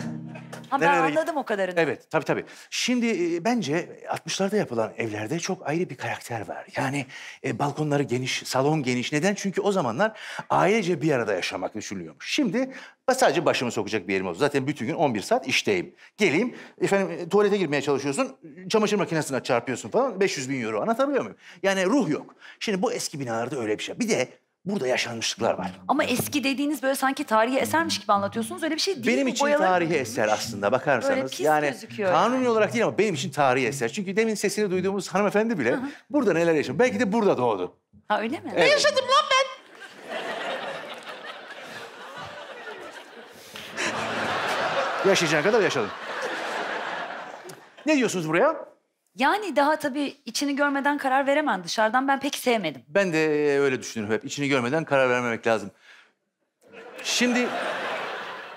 Ha, ben anladım o kadarını. Evet tabii tabii. Şimdi e, bence altmışlarda yapılan evlerde çok ayrı bir karakter var. Yani e, balkonları geniş, salon geniş. Neden? Çünkü o zamanlar ailece bir arada yaşamak düşünülüyormuş. Şimdi sadece başımı sokacak bir yerim oldu. Zaten bütün gün on bir saat işteyim. Geleyim, efendim tuvalete girmeye çalışıyorsun, çamaşır makinesine çarpıyorsun falan. beş yüz bin euro anlatabiliyor muyum? Yani ruh yok. Şimdi bu eski binalarda öyle bir şey. Bir de... Burada yaşanmışlıklar var. Ama eski dediğiniz böyle sanki tarihi esermiş gibi anlatıyorsunuz. Öyle bir şey değil. Benim bu için tarihi eser aslında bakar mısınız? Böyle pis yani gözüküyor. Kanuni yani. Olarak değil ama benim için tarihi eser. Çünkü demin sesini duyduğumuz hanımefendi bile Hı-hı. burada neler yaşadı. Belki de burada doğdu. Ha öyle mi? Evet. Ne yaşadım lan ben? Yaşayacağın kadar yaşadım. Ne diyorsunuz buraya? Yani daha tabii içini görmeden karar veremem. Dışarıdan ben pek sevmedim. Ben de öyle düşünüyorum hep. İçini görmeden karar vermemek lazım. Şimdi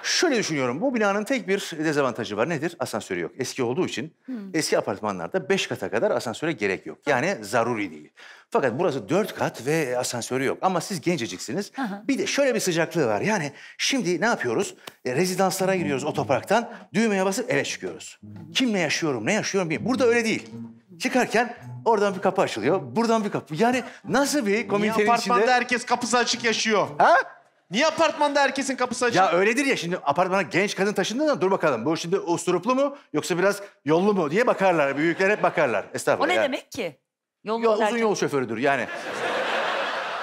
şöyle düşünüyorum. Bu binanın tek bir dezavantajı var. Nedir? Asansörü yok. Eski olduğu için hmm. eski apartmanlarda beş kata kadar asansöre gerek yok. Yani zaruri değil. Fakat burası dört kat ve asansörü yok. Ama siz genceciksiniz. Aha. Bir de şöyle bir sıcaklığı var. Yani şimdi ne yapıyoruz? E, rezidanslara giriyoruz o topraktan. Düğmeye basıp eve çıkıyoruz. Kimle yaşıyorum, ne yaşıyorum bilmiyorum. Burada öyle değil. Çıkarken oradan bir kapı açılıyor. Buradan bir kapı. Yani nasıl bir komünitenin içinde... Niye apartmanda herkes kapısı açık yaşıyor? Ha? Niye apartmanda herkesin kapısı açık? Ya öyledir ya şimdi apartmana genç kadın taşındığında dur bakalım. Bu şimdi usturuplu mu yoksa biraz yollu mu diye bakarlar. Büyükler hep bakarlar. Estağfurullah. O ne yani. Demek ki? Yol, uzun yol şoförüdür yani.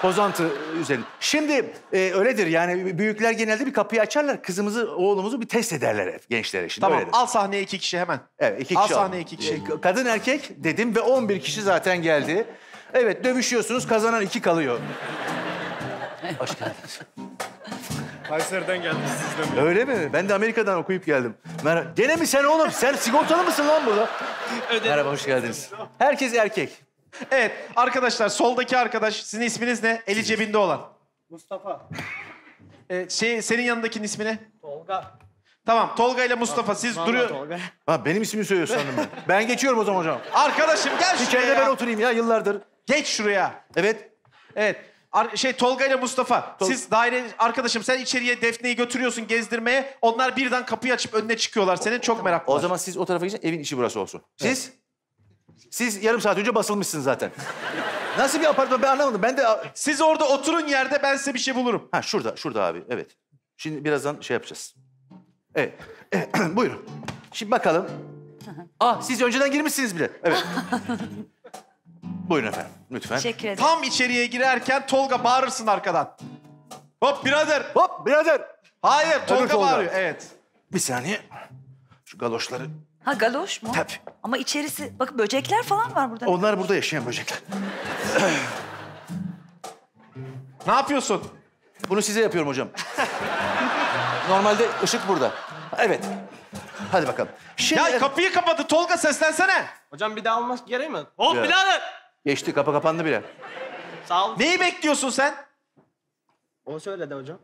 Bozantı üzerine. Şimdi e, öyledir yani, büyükler genelde bir kapıyı açarlar. Kızımızı, oğlumuzu bir test ederler hep, gençlere. Şimdi tamam, öyledir. Al sahneye iki kişi hemen. Evet, iki kişi al. Sahneye iki kişi. Kadın erkek dedim ve on bir kişi zaten geldi. Evet, dövüşüyorsunuz, kazanan iki kalıyor. Hoş geldiniz. Kayseri'den geldiniz sizden. Öyle mi? Ben de Amerika'dan okuyup geldim. Merhaba. Gene mi sen oğlum? Sen sigortalı mısın lan burada? Ödedim. Merhaba, hoş geldiniz. Herkes erkek. Evet arkadaşlar, soldaki arkadaş, sizin isminiz ne? Eli cebinde olan. Mustafa. Ee, şey, senin yanındakinin ismi ne? Tolga. Tamam, Tolga ile Mustafa, siz duruyor. Ha, benim ismimi söylüyorsun sandım ben. Ben geçiyorum o zaman hocam. Arkadaşım gel şuraya. Bir kere de ben oturayım ya, yıllardır. Geç şuraya. Evet. Evet. Ar şey Tolga ile Mustafa. Tol siz daire... Arkadaşım sen içeriye Defne'yi götürüyorsun gezdirmeye. Onlar birden kapıyı açıp önüne çıkıyorlar. Senin çok meraklılar. O zaman siz o tarafa geçin, evin içi burası olsun. Siz? Evet. Siz yarım saat önce basılmışsınız zaten. Nasıl bir apartman ben anlamadım. Ben de... Siz orada oturun yerde, ben size bir şey bulurum. Ha şurada, şurada abi, evet. Şimdi birazdan şey yapacağız. Evet, evet. Buyurun. Şimdi bakalım. Ah, siz önceden girmişsiniz bile. Evet. Buyurun efendim, lütfen. Teşekkür ederim. Tam içeriye girerken Tolga bağırırsın arkadan. Hop birader. Hop birader. Hayır, Tolga, Tolga bağırıyor. Evet. Bir saniye. Şu galoşları... Ha, galoş mu? Tabii. Ama içerisi... Bak, böcekler falan var burada. Onlar burada yaşayan böcekler. Ne yapıyorsun? Bunu size yapıyorum hocam. Normalde ışık burada. Evet. Hadi bakalım. Şimdi... Ya kapıyı kapadı. Tolga seslensene. Hocam bir daha almak gereği mi? Hop birader. Geçti. Kapı kapandı bile. Sağ ol. Neyi bekliyorsun sen? O söyledi hocam.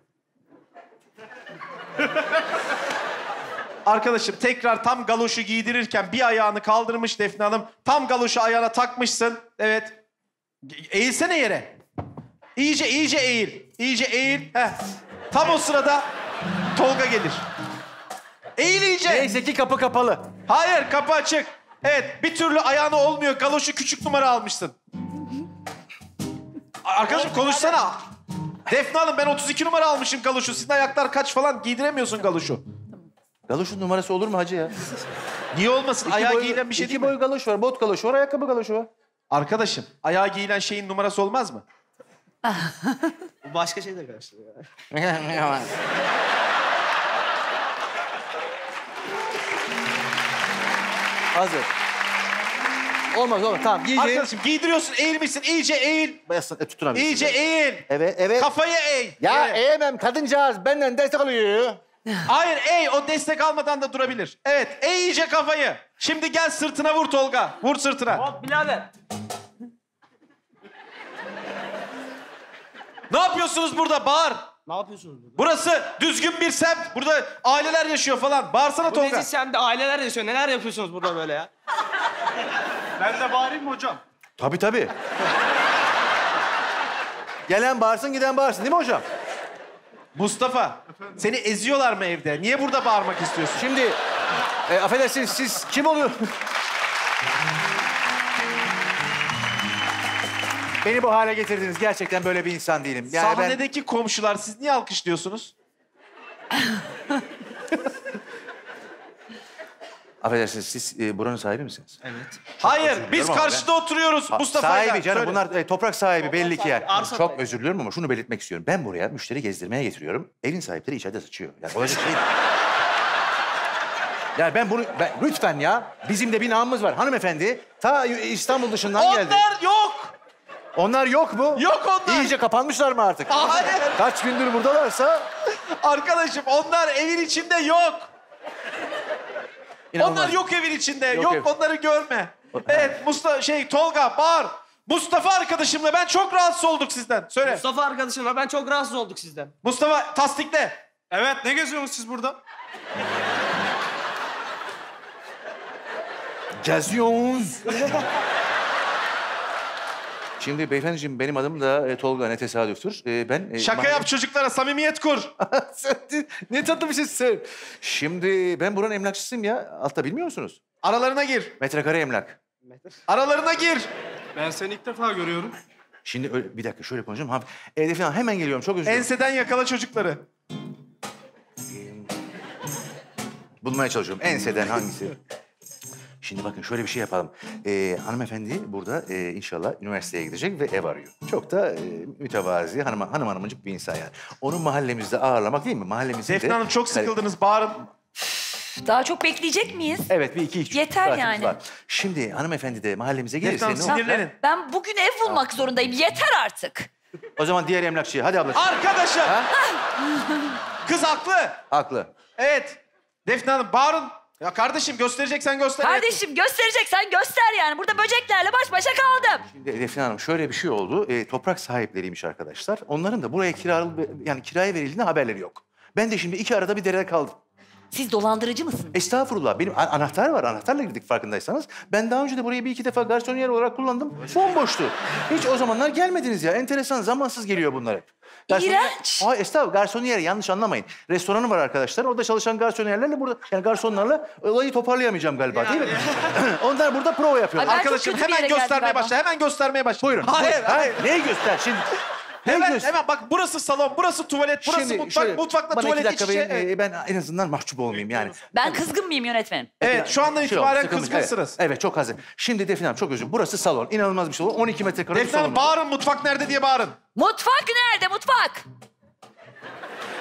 Arkadaşım tekrar tam galoşu giydirirken bir ayağını kaldırmış Defne Hanım. Tam galoşu ayağına takmışsın. Evet. Eğilsene yere. İyice iyice eğil. İyice eğil. Heh. Tam o sırada Tolga gelir. Eğil iyice. Neyse ki kapı kapalı. Hayır, kapı açık. Evet, bir türlü ayağına olmuyor. Galoşu küçük numara almışsın. Arkadaşım konuşsana. Defne Hanım ben otuz iki numara almışım galoşu. Sizin ayaklar kaç falan, giydiremiyorsun galoşu. Galoşun numarası olur mu hacı ya? Niye olmasın? İki ayağa boy, giyilen bir şey değil mi? İki boy galoş var, bot galoşu var, ayakkabı galoşu var. Arkadaşım, ayağa giyilen şeyin numarası olmaz mı? Bu başka şeyle karıştırıyor. Hazır. Olmaz, olmaz. Tamam, giyeceğiz. Arkadaşım giydiriyorsun, eğilmişsin. İyice eğil. Bayasın, e, tutunamıyorsun. İyice ben. Eğil. Evet, evet. Kafayı eğ. Ya evet. Eğemem, kadıncağız benden destek alıyor. Hayır, ey o destek almadan da durabilir. Evet, ey iyice kafayı. Şimdi gel sırtına vur Tolga. Vur sırtına. Hop birader. Ne yapıyorsunuz burada? Bağır. Ne yapıyorsunuz burada? Burası düzgün bir semt. Burada aileler yaşıyor falan. Bağırsana Tolga. Bu nezih semtte aileler yaşıyor. Neler yapıyorsunuz burada böyle ya? Ben de bağırayım mı hocam? Tabii tabii. Gelen bağırsın, giden bağırsın değil mi hocam? Mustafa, efendim? Seni eziyorlar mı evde? Niye burada bağırmak istiyorsun? Şimdi, e, affedersiniz siz kim oluyorsunuz? Beni bu hale getirdiniz. Gerçekten böyle bir insan değilim. Yani sahnedeki ben... komşular, siz niye alkışlıyorsunuz? Affedersiniz, siz e, buranın sahibi misiniz? Evet. Çok hayır, biz karşıda ben... oturuyoruz Mustafa'yla. Sahibi canım, söyle. Bunlar e, toprak sahibi, toprak belli sahibi, ki yani. Arsa çok sahibi. Özür diliyorum ama şunu belirtmek istiyorum. Ben buraya müşteri gezdirmeye getiriyorum. Evin sahipleri içeride sıçıyor. Yani olacak şey değil. Yani ben bunu... Ben, lütfen ya, bizim de bir namımız var. Hanımefendi, ta İstanbul dışından onlar geldi. Onlar yok! Onlar yok mu? Yok onlar! İyice kapanmışlar mı artık? Hayır! Kaç gündür buradalarsa... Arkadaşım, onlar evin içinde yok! İnanılmaz. Onlar yok evin içinde. Yok, yok ev. Onları görme. Evet, Mustafa, şey Tolga bağır. Mustafa arkadaşımla ben çok rahatsız olduk sizden. Söyle. Mustafa arkadaşımla ben çok rahatsız olduk sizden. Mustafa tasdikle. Evet, ne geziyorsunuz siz burada? Geziyoruz. Şimdi beyefendiciğim, benim adım da e, Tolga, ne tesadüftür. E, ben e, şaka yap çocuklara, samimiyet kur. Ne tatlı bir şey sen. Şimdi ben buranın emlakçısıyım ya. Altta bilmiyor musunuz? Aralarına gir. Metrekare emlak. Metre. Aralarına gir. Ben seni ilk defa görüyorum. Şimdi öyle, bir dakika şöyle konuşayım. Ha, e, Defne Hanım, hemen geliyorum, çok üzülüyorum. Enseden yakala çocukları. Bulmaya çalışıyorum. Enseden hangisi? Şimdi bakın şöyle bir şey yapalım. Ee, hanımefendi burada e, inşallah üniversiteye gidecek ve ev arıyor. Çok da e, mütevazi, hanım, hanım hanımcık bir insan yani. Onu mahallemizde ağırlamak değil mi? Mahallemizde Defne Hanım çok sıkıldınız, bağırın. Daha çok bekleyecek miyiz? Evet, bir iki üç. Yeter yani. Var. Şimdi hanımefendi de mahallemize gelirse ne olur? Ben bugün ev bulmak ha. zorundayım, yeter artık. O zaman diğer emlakçıya, hadi ablacığım. Arkadaşım! Ha? Kız haklı. Haklı. Evet. Defne Hanım bağırın. Ya kardeşim göstereceksen göster. Kardeşim göstereceksen göster yani. Burada böceklerle baş başa kaldım. Şimdi Defne Hanım şöyle bir şey oldu. E, toprak sahipleriymiş arkadaşlar. Onların da buraya kiralı, yani kiraya verildiğinde haberleri yok. Ben de şimdi iki arada bir derede kaldım. Siz dolandırıcı mısınız? Estağfurullah. Benim anahtar var. Anahtarla girdik farkındaysanız. Ben daha önce de burayı bir iki defa garson yer olarak kullandım. Bomboştu. Hiç o zamanlar gelmediniz ya. Enteresan, zamansız geliyor bunlar hep. Garson... İğrenç. Ay estağfurullah. Garson yer, yanlış anlamayın. Restoranı var arkadaşlar. Orada çalışan garson yerlerle burada... Yani garsonlarla olayı toparlayamayacağım galiba yani. Değil mi? Onlar burada prova yapıyorlar. Ay, arkadaşım hemen göstermeye başla. Hemen göstermeye başla. Buyurun. Hayır, hayır. hayır. Neyi göster şimdi? Hemen, göz... hemen bak burası salon, burası tuvalet, burası şimdi, mutfak, şöyle, mutfakla tuvalet iç içe. E, ben en azından mahcup olmayayım yani. Ben kızgın mıyım yönetmenim? Evet, şu andan itibaren şey kızgınsınız. Evet, evet, çok hazır. Şimdi Defne Hanım çok özür dilerim. Burası salon, inanılmaz bir şey olur. on iki metrekare bir salon. Defne Hanım bağırın, mutfak nerede diye bağırın. Mutfak nerede, mutfak?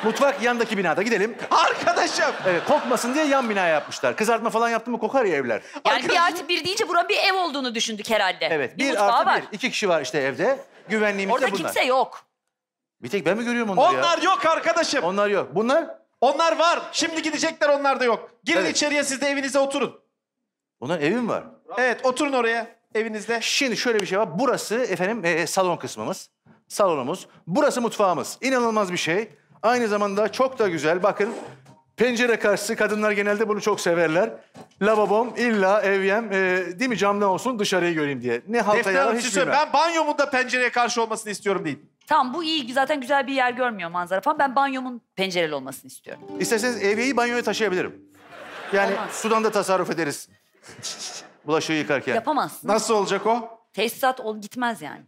Mutfak yandaki binada, gidelim. Arkadaşım! Evet, kokmasın diye yan bina yapmışlar. Kızartma falan yaptı mı kokar ya evler. Yani arkadaşım... bir artı bir deyince buranın bir ev olduğunu düşündük herhalde. Evet, bir, bir artı var. bir. İki kişi var işte evde. Güvenliğimiz de bunlar. Orada kimse yok. Bir tek ben mi görüyorum onları onlar ya? Onlar yok arkadaşım. Onlar yok. Bunlar? Onlar var. Şimdi gidecekler, onlar da yok. Girin evet. içeriye, siz de evinize oturun. Onlar evim var. Evet, oturun oraya evinizde. Şimdi şöyle bir şey var. Burası efendim e, salon kısmımız. Salonumuz. Burası mutfağımız. İnanılmaz bir şey. Aynı zamanda çok da güzel. Bakın pencere karşısı, kadınlar genelde bunu çok severler. Lavabom illa evyem e, değil mi, camdan olsun dışarıyı göreyim diye. Ne halta yarar hiç bilmem. Ben banyomun da pencereye karşı olmasını istiyorum değil. Tamam, bu iyi, zaten güzel bir yer görmüyor manzara falan. Ben banyomun pencereli olmasını istiyorum. İsterseniz evyeyi banyoya taşıyabilirim. Yani olmaz. Sudan da tasarruf ederiz. Bulaşığı yıkarken. Yapamazsın. Nasıl olacak o? Tesisat ol, gitmez yani.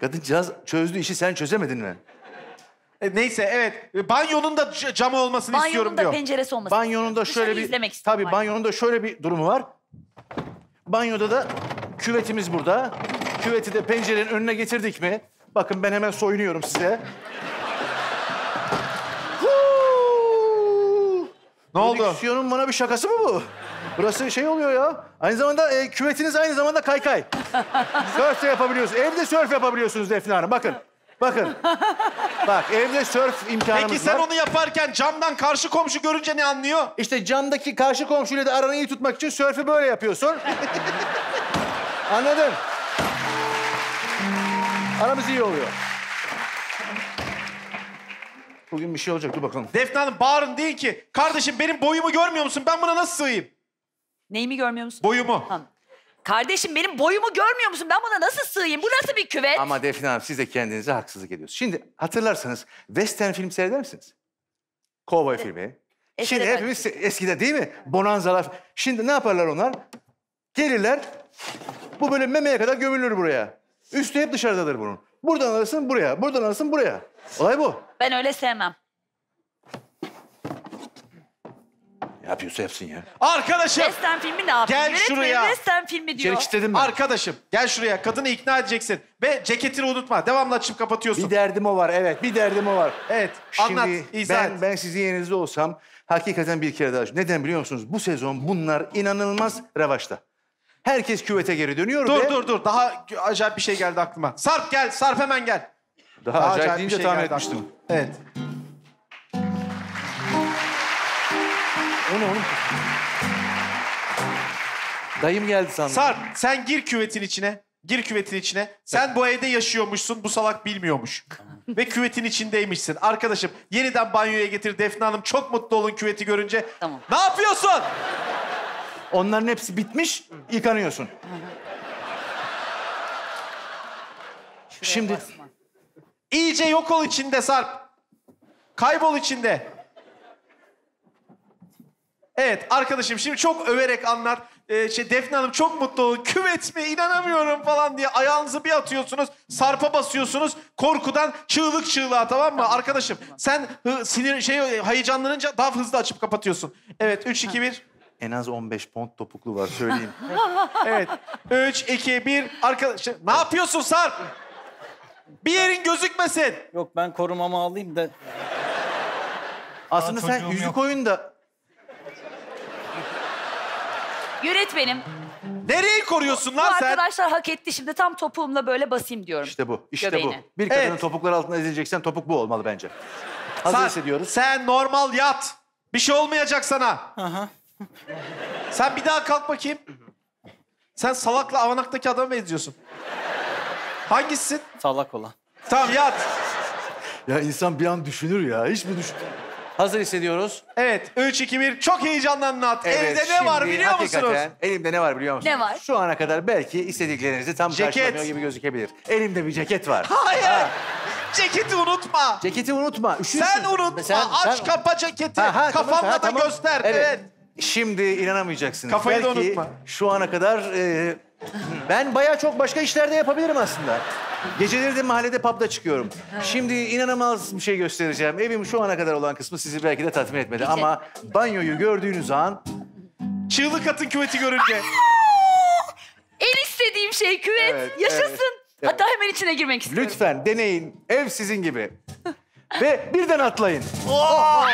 Kadıncağız çözdü işi, sen çözemedin mi? Neyse, evet. Banyonun da camı olmasını banyonun istiyorum diyor. Banyonun da penceresi olmasını. Banyonun da şöyle bir... Tabii banyonun da şöyle bir durumu var. Banyoda da küvetimiz burada. Küveti de pencerenin önüne getirdik mi? Bakın ben hemen soyunuyorum size. Ne oldu? Prodüksiyonun bana bir şakası mı bu? Burası şey oluyor ya. Aynı zamanda e, küvetiniz aynı zamanda kaykay. Sörf de yapabiliyorsunuz. Evde sörf yapabiliyorsunuz Defne Hanım. Bakın. Bakın, bak evde sörf imkanımız var. Peki sen var. Onu yaparken camdan karşı komşu görünce ne anlıyor? İşte camdaki karşı komşuyla da aranı iyi tutmak için sörfü böyle yapıyorsun. Anladın? Aramız iyi oluyor. Bugün bir şey olacak, dur bakalım. Defne Hanım bağırın değil ki. Kardeşim benim boyumu görmüyor musun? Ben buna nasıl sığayım? Neyimi görmüyor musun? Boyumu. Tamam. Kardeşim benim boyumu görmüyor musun? Ben buna nasıl sığayım? Bu nasıl bir küvet? Ama Defne Hanım siz de kendinize haksızlık ediyorsunuz. Şimdi hatırlarsanız western film seyreder misiniz? Kovboy e, filmi. E, Şimdi e, hepimiz e, eskide değil mi? Bonanzalar. Şimdi ne yaparlar onlar? Gelirler. Bu böyle memeye kadar gömülür buraya. Üstü hep dışarıdadır bunun. Buradan alırsın buraya, buradan alırsın buraya. Olay bu. Ben öyle sevmem. Yapıyorsa yapsın ya. Arkadaşım! Western filmi ne yapıyor? Gel Yönetmenim şuraya. Western filmi diyor. İçerik mi? Arkadaşım gel şuraya. Kadını ikna edeceksin. Ve ceketini unutma. Devamlı açıp kapatıyorsun. Bir derdim o var, evet. Bir derdim o var. Evet. Şimdi anlat, izah ben, ben sizin yerinizde olsam hakikaten bir kere daha... Neden biliyor musunuz? Bu sezon bunlar inanılmaz revaçta. Herkes küvete geri dönüyor dur, ve... Dur, dur, dur. Daha acayip bir şey geldi aklıma. Sarp gel, Sarp hemen gel. Daha, daha acayip, acayip deyince şey tahmin etmiştim. Aklıma. Evet. Onu, onu. Dayım geldi sandım. Sarp sen gir küvetin içine. Gir küvetin içine. Sen evet. bu evde yaşıyormuşsun. Bu salak bilmiyormuş. Ve küvetin içindeymişsin. Arkadaşım yeniden banyoya getir Defne Hanım. Çok mutlu olun küveti görünce. Tamam. Ne yapıyorsun? Onların hepsi bitmiş. Yıkanıyorsun. Şimdi basma. İyice yok ol içinde Sarp. Kaybol içinde. Evet arkadaşım şimdi çok överek anlar. Ee, şey Defne Hanım çok mutlu olun. Küvet mi? İnanamıyorum falan diye ayağınızı bir atıyorsunuz. Sarpa basıyorsunuz. Korkudan çığlık çığlığa, tamam mı? Tamam, arkadaşım tamam. sen hı, sinir şey heyecanlanınca daha hızlı açıp kapatıyorsun. Evet üç iki bir. en az on beş pond topuklu var, söyleyeyim. Evet. üç, iki, bir. Arkadaş, ne yapıyorsun Sarp? Bir yerin gözükmesin. Yok, ben korumamı alayım da. Aslında aa, sen yüzük oyunda... Yönetmenim. Nereyi koruyorsun lan bu sen? Arkadaşlar hak etti, şimdi tam topuğumla böyle basayım diyorum. İşte bu, işte göbeğine. Bu. Bir kadının evet. Topukları altında ezileceksen topuk bu olmalı bence. Hazır sen, hissediyoruz. Sen normal yat. Bir şey olmayacak sana. Aha. Sen bir daha kalk bakayım. Sen salakla avanaktaki adamı benziyorsun. Hangisisin? Salak olan. Tamam yat. Ya insan bir an düşünür ya. Hiç mi düşün... Hazır hissediyoruz. Evet. üç, iki, bir. Çok heyecanlı anlat. Evet, elimde ne var biliyor musunuz? Elimde ne var biliyor musunuz? Ne var? Şu ana kadar belki istediklerinizi tam ceket. Karşılamıyor gibi gözükebilir. Elimde bir ceket var. Hayır. Ha. Ceketi unutma. Ceketi unutma. Üşürsün. Sen unutma. Sen, aç sen... kapa ceketi. Ha, ha, kafanla tamam, da tamam. Göster. Evet. Evet. Şimdi inanamayacaksınız. Kafayı belki da unutma. Şu ana kadar... E... Ben bayağı çok başka işlerde yapabilirim aslında. Geceleri de mahallede pub'da çıkıyorum. Şimdi inanılmaz bir şey göstereceğim. Evim şu ana kadar olan kısmı sizi belki de tatmin etmedi. Gece. Ama banyoyu gördüğünüz an... Çığlık atın küveti görünce. Aa! En istediğim şey küvet. Evet, yaşasın. Evet, evet. Hatta hemen içine girmek istiyorum. Lütfen deneyin. Ev sizin gibi. Ve birden atlayın. Oh!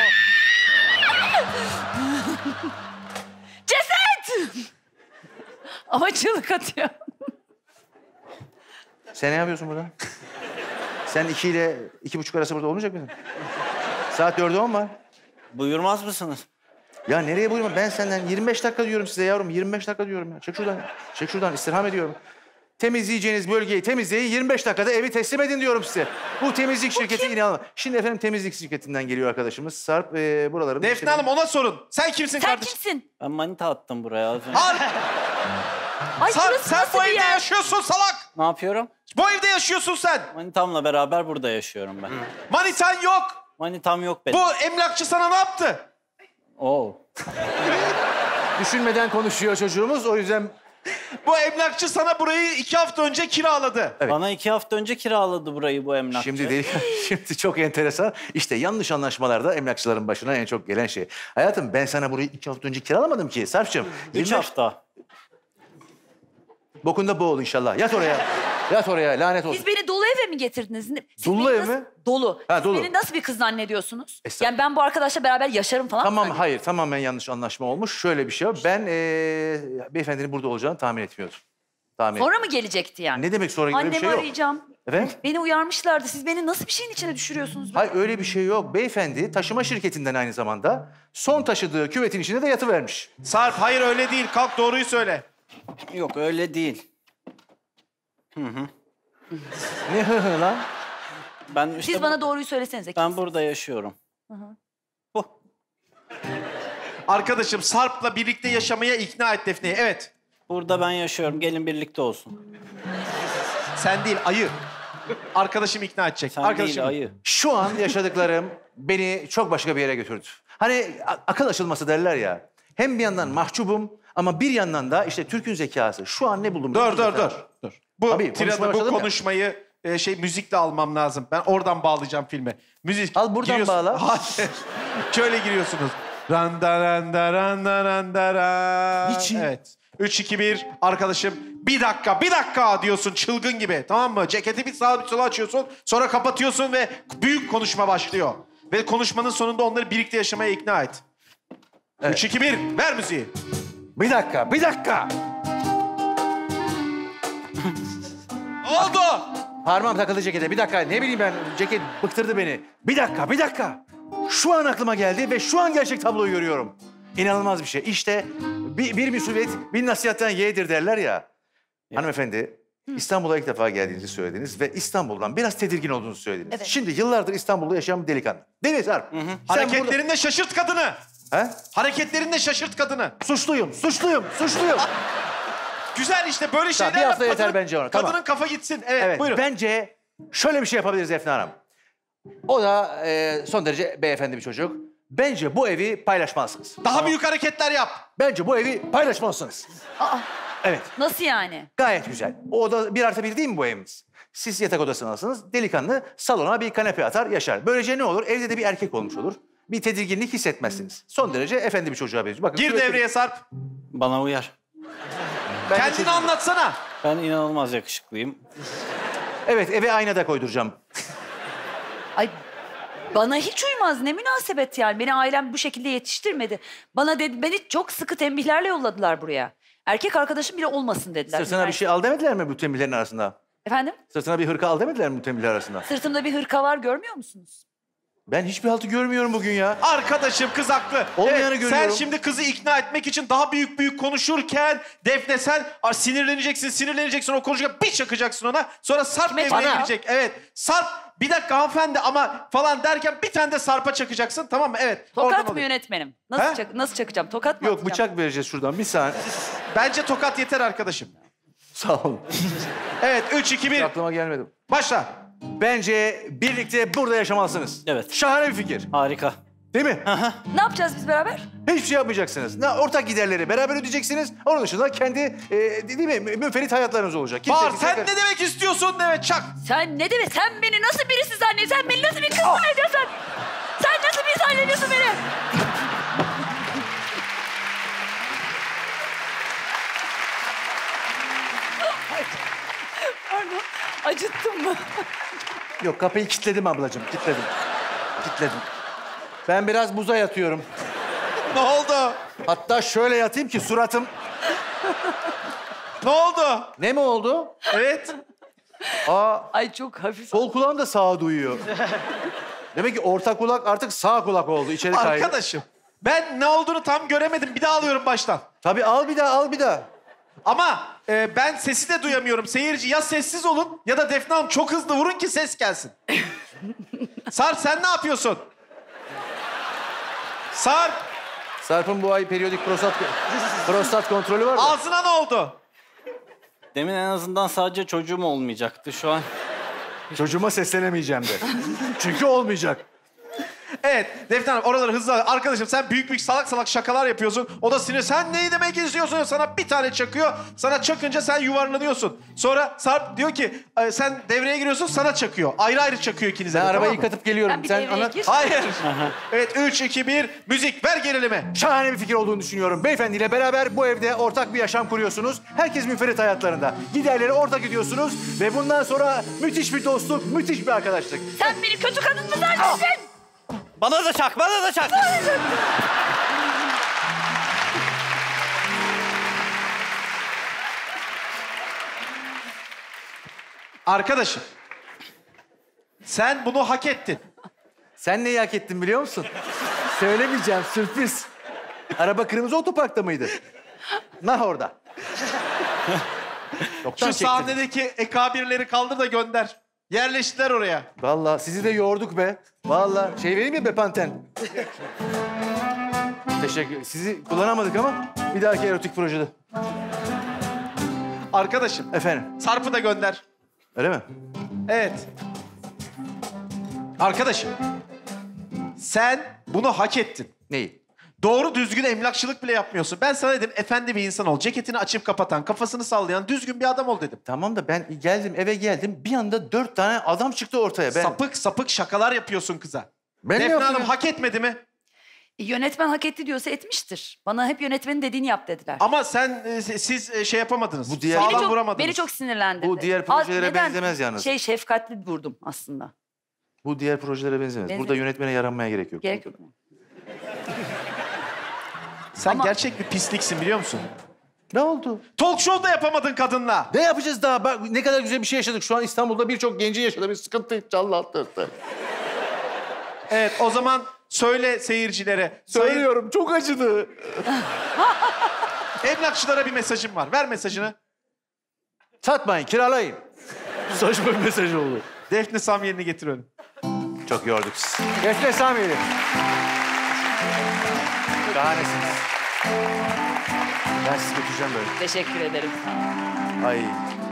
Ceset! Ama çığlık atıyor. Sen ne yapıyorsun burada? Sen iki ile iki buçuk arası burada olmayacak mısın? Saat dörde on var. Buyurmaz mısınız? Ya nereye buyurma? Ben senden yirmi beş dakika diyorum size yavrum. yirmi beş dakika diyorum ya. Çek şuradan. Çek şuradan. İstirham ediyorum. Temizleyeceğiniz bölgeyi temizleyin. yirmi beş dakikada evi teslim edin diyorum size. Bu temizlik bu şirketi inanılmaz. Şimdi efendim temizlik şirketinden geliyor arkadaşımız. Sarp e, buraları... Defne işte... Hanım ona sorun. Sen kimsin sen kardeşim? Sen kimsin? Ben manita attım buraya az önce. Hayır. Ay, Sarp sen bu evde yer? yaşıyorsun salak. Ne yapıyorum? Bu evde yaşıyorsun sen. Manitamla beraber burada yaşıyorum ben. Hı. Manitan yok. Manitam yok benim. Bu emlakçı sana ne yaptı? Oo. Düşünmeden konuşuyor çocuğumuz o yüzden... Bu emlakçı sana burayı iki hafta önce kiraladı. Evet. Bana iki hafta önce kiraladı burayı bu emlakçı. Şimdi değil, şimdi çok enteresan. İşte yanlış anlaşmalarda emlakçıların başına en çok gelen şey. Hayatım ben sana burayı iki hafta önce kiralamadım ki Sarp'cığım. Üç hafta. Bokunda boğul inşallah. Yat oraya. Yat oraya lanet olsun. Siz beni dolu eve mi getirdiniz? Siz dolu ev mi? Dolu. Ha, siz dolu. Beni nasıl bir kız zannediyorsunuz? Yani ben bu arkadaşla beraber yaşarım falan. Tamam hayır tamamen yanlış anlaşma olmuş. Şöyle bir şey var. Ben ee, beyefendinin burada olacağını tahmin etmiyordum. Tahmin sonra etmiyordum. Mı gelecekti yani? Ne demek sonra gibi bir şey yok. Annemi arayacağım. Efendim? Beni uyarmışlardı. Siz beni nasıl bir şeyin içine düşürüyorsunuz? Hayır böyle? Öyle bir şey yok. Beyefendi taşıma şirketinden aynı zamanda son taşıdığı küvetin içinde de yatıvermiş. Sarp hayır öyle değil. Kalk doğruyu söyle. Yok öyle değil. Hı hı. Ne hı hı lan? Ben işte siz bana doğruyu söylesenize. Ben burada yaşıyorum. Hı hı. Oh. Arkadaşım Sarp'la birlikte yaşamaya ikna et Defne'yi. Evet. Burada ben yaşıyorum. Gelin birlikte olsun. Sen değil ayı. Arkadaşım ikna edecek. Sen arkadaşım, değil ayı. Şu an yaşadıklarım beni çok başka bir yere götürdü. Hani akıl aşılması derler ya. Hem bir yandan mahcubum ama bir yandan da işte Türk'ün zekası. Şu an ne buldum? Dur dur dur. Dur. Bu tabii, tirada bu konuşmayı e, şey müzikle almam lazım. Ben oradan bağlayacağım filme. Müzik. Al buradan giriyorsun. Bağla. Hayır. Şöyle giriyorsunuz. Randa randa randa randa randa. Niçin? Evet. üç, iki, bir. Arkadaşım bir dakika bir dakika diyorsun çılgın gibi. Tamam mı? Ceketi bir sağa bir sola açıyorsun. Sonra kapatıyorsun ve büyük konuşma başlıyor. Ve konuşmanın sonunda onları birlikte yaşamaya ikna et. Evet. üç, iki, bir. Ver müziği. Bir dakika bir dakika. Oldu. Parmağım takıldı cekete. Bir dakika ne bileyim ben ceket bıktırdı beni. Bir dakika bir dakika. Şu an aklıma geldi ve şu an gerçek tabloyu görüyorum. İnanılmaz bir şey. İşte bir, bir musibet bin nasihatten yeğdir derler ya. Evet. Hanımefendi İstanbul'a ilk defa geldiğinizi söylediniz ve İstanbul'dan biraz tedirgin olduğunu söylediniz. Evet. Şimdi yıllardır İstanbul'da yaşayan bir delikanlı. Değil mi Sarp? Hareketlerinde burada... şaşırt kadını. He? Hareketlerinde şaşırt kadını. Suçluyum, suçluyum, suçluyum. Güzel işte böyle şeyler... Tamam, bir hafta yeter bence ona. Kadının tamam. Kafa gitsin. Evet, evet buyurun. Bence şöyle bir şey yapabiliriz Defne Hanım. O da e, son derece beyefendi bir çocuk. Bence bu evi paylaşmalısınız. Daha tamam. Büyük hareketler yap. Bence bu evi paylaşmalısınız. Aa, evet. Nasıl yani? Gayet güzel. O oda bir artı bir değil mi bu evimiz? Siz yatak odasını alırsınız. Delikanlı salona bir kanepe atar yaşar. Böylece ne olur? Evde de bir erkek olmuş olur. bir tedirginlik hissetmezsiniz. Son derece efendi bir çocuğa benziyor. Bakın, gir devreye Sarp. Bana uyar. Ben kendini anlatsana. Ben inanılmaz yakışıklıyım. Evet, eve aynada koyduracağım. Ay, bana hiç uymaz. Ne münasebet yani. Beni ailem bu şekilde yetiştirmedi. Bana dedi, beni çok sıkı tembihlerle yolladılar buraya. Erkek arkadaşım bile olmasın dediler. Sırtına bir şey al demediler mi bu tembihlerin arasında? Efendim? Sırtına bir hırka al demediler mi bu tembihler arasında? Sırtımda bir hırka var, görmüyor musunuz? Ben hiçbir haltı görmüyorum bugün ya. Arkadaşım kız haklı. Olmayanı evet, görüyorum. Sen şimdi kızı ikna etmek için daha büyük büyük konuşurken... Defne sen sinirleneceksin, sinirleneceksin. O konuşurken bir çakacaksın ona. Sonra Sarp devreye girecek. Evet. Sarp bir dakika hanımefendi ama falan derken bir tane de Sarp'a çakacaksın. Tamam mı? Evet. Tokat mı yönetmenim? Nasıl, çak nasıl çakacağım? Tokat mı Yok atacağım? Bıçak vereceğiz şuradan. Bir saniye. Bence tokat yeter arkadaşım. Sağ olun. Evet. üç, iki, bir. Aklıma gelmedi. Başla. Bence birlikte burada yaşamalısınız. Evet. Şahane bir fikir. Harika. Değil mi? Aha. Ne yapacağız biz beraber? Hiçbir şey yapmayacaksınız. Ne, ortak giderleri beraber ödeyeceksiniz. Onun dışında kendi e, değil mi münferit hayatlarınız olacak. Kimse, Bağır sen ne demek istiyorsun deme çak. Sen ne demek? Sen beni nasıl birisi zannediyorsun? Sen beni nasıl bir kız zannediyorsun? Sen nasıl bir zannediyorsun beni? Pardon. Acıttın mı? Yok, kapıyı kilitledim ablacığım, kilitledim. Kilitledim. Ben biraz buza yatıyorum. Ne oldu? Hatta şöyle yatayım ki suratım... Ne oldu? Ne mi oldu? Evet. Aa, ay çok hafif. Sol kulağım da sağa duyuyor. Demek ki orta kulak artık sağ kulak oldu, içeri kaydı. Arkadaşım, ben ne olduğunu tam göremedim. Bir daha alıyorum baştan. Tabii al bir daha, al bir daha. Ama e, ben sesi de duyamıyorum. Seyirci ya sessiz olun ya da Defne Hanım çok hızlı vurun ki ses gelsin. Sarp sen ne yapıyorsun? Sarp! Sarp'ın bu ay periyodik prostat, prostat kontrolü var mı? Ağzına ne oldu? Demin en azından sadece çocuğum olmayacaktı şu an. Çocuğuma seslenemeyeceğim de. Çünkü olmayacak. Evet, Defne Hanım oraları hızlı... Arkadaşım sen büyük büyük salak salak şakalar yapıyorsun. O da sinir. Sen neyi demek istiyorsun? Sana bir tane çakıyor. Sana çakınca sen yuvarlanıyorsun. Sonra Sarp diyor ki e, sen devreye giriyorsun, sana çakıyor. Ayrı ayrı çakıyor ikinize. Ben de, arabayı yıkatıp geliyorum. Ben bir sen anlat... Hayır. Evet, üç, iki, bir. Müzik. Ver gerilimi. Şahane bir fikir olduğunu düşünüyorum. Beyefendiyle beraber bu evde ortak bir yaşam kuruyorsunuz. Herkes müferit hayatlarında. Giderleri ortak ediyorsunuz. Ve bundan sonra müthiş bir dostluk, müthiş bir arkadaşlık. Sen beni kötü kadın mı zannediyorsun? Bana da çak, bana da çak. Arkadaşım, sen bunu hak ettin. Sen neyi hak ettin biliyor musun? Söylemeyeceğim, sürpriz. Araba kırmızı otoparkta mıydı? Nah orada. Şu çektim. Sahnedeki ekabirleri kaldır da gönder. Yerleştiler oraya. Vallahi sizi de yorduk be. Vallahi şey vereyim mi be Panten? Teşekkür. Sizi kullanamadık ama bir dahaki erotik projede. Arkadaşım. Efendim. Sarp'ı da gönder. Öyle mi? Evet. Arkadaşım. Sen bunu hak ettin. Neyi? Doğru düzgün emlakçılık bile yapmıyorsun. Ben sana dedim efendi bir insan ol. Ceketini açıp kapatan, kafasını sallayan düzgün bir adam ol dedim. Tamam da ben geldim eve geldim bir anda dört tane adam çıktı ortaya. Ben... Sapık sapık şakalar yapıyorsun kıza. Ben Defne Hanım hak etmedi mi? E, yönetmen hak etti diyorsa etmiştir. Bana hep yönetmenin dediğini yap dediler. Ama sen e, siz e, şey yapamadınız. Bu diğer... Sağlam vuramadınız. Beni çok sinirlendirdi. Bu diğer projelere Aa, benzemez yalnız. Şey şefkatli vurdum aslında. Bu diğer projelere benzemez. Benzemez. Burada yönetmene yaranmaya gerek yok. Gerek yok. Sen ama... gerçek bir pisliksin biliyor musun? Ne oldu? Talk show'da yapamadın kadınla. Ne yapacağız daha? Bak, ne kadar güzel bir şey yaşadık. Şu an İstanbul'da birçok genci yaşadığı bir sıkıntı canlı attırdı. Evet, o zaman söyle seyircilere. Söylüyorum, çok acıdı. Emlakçılara bir mesajım var. Ver mesajını. Satmayın, kiralayın. Saçma bir mesaj oldu. Defne Samyeli'ni getir önüme. Çok yorduk sizi. Defne Samyeli. Şahanesiniz. Ben sizi götüreceğim böyle. Teşekkür ederim. Ay,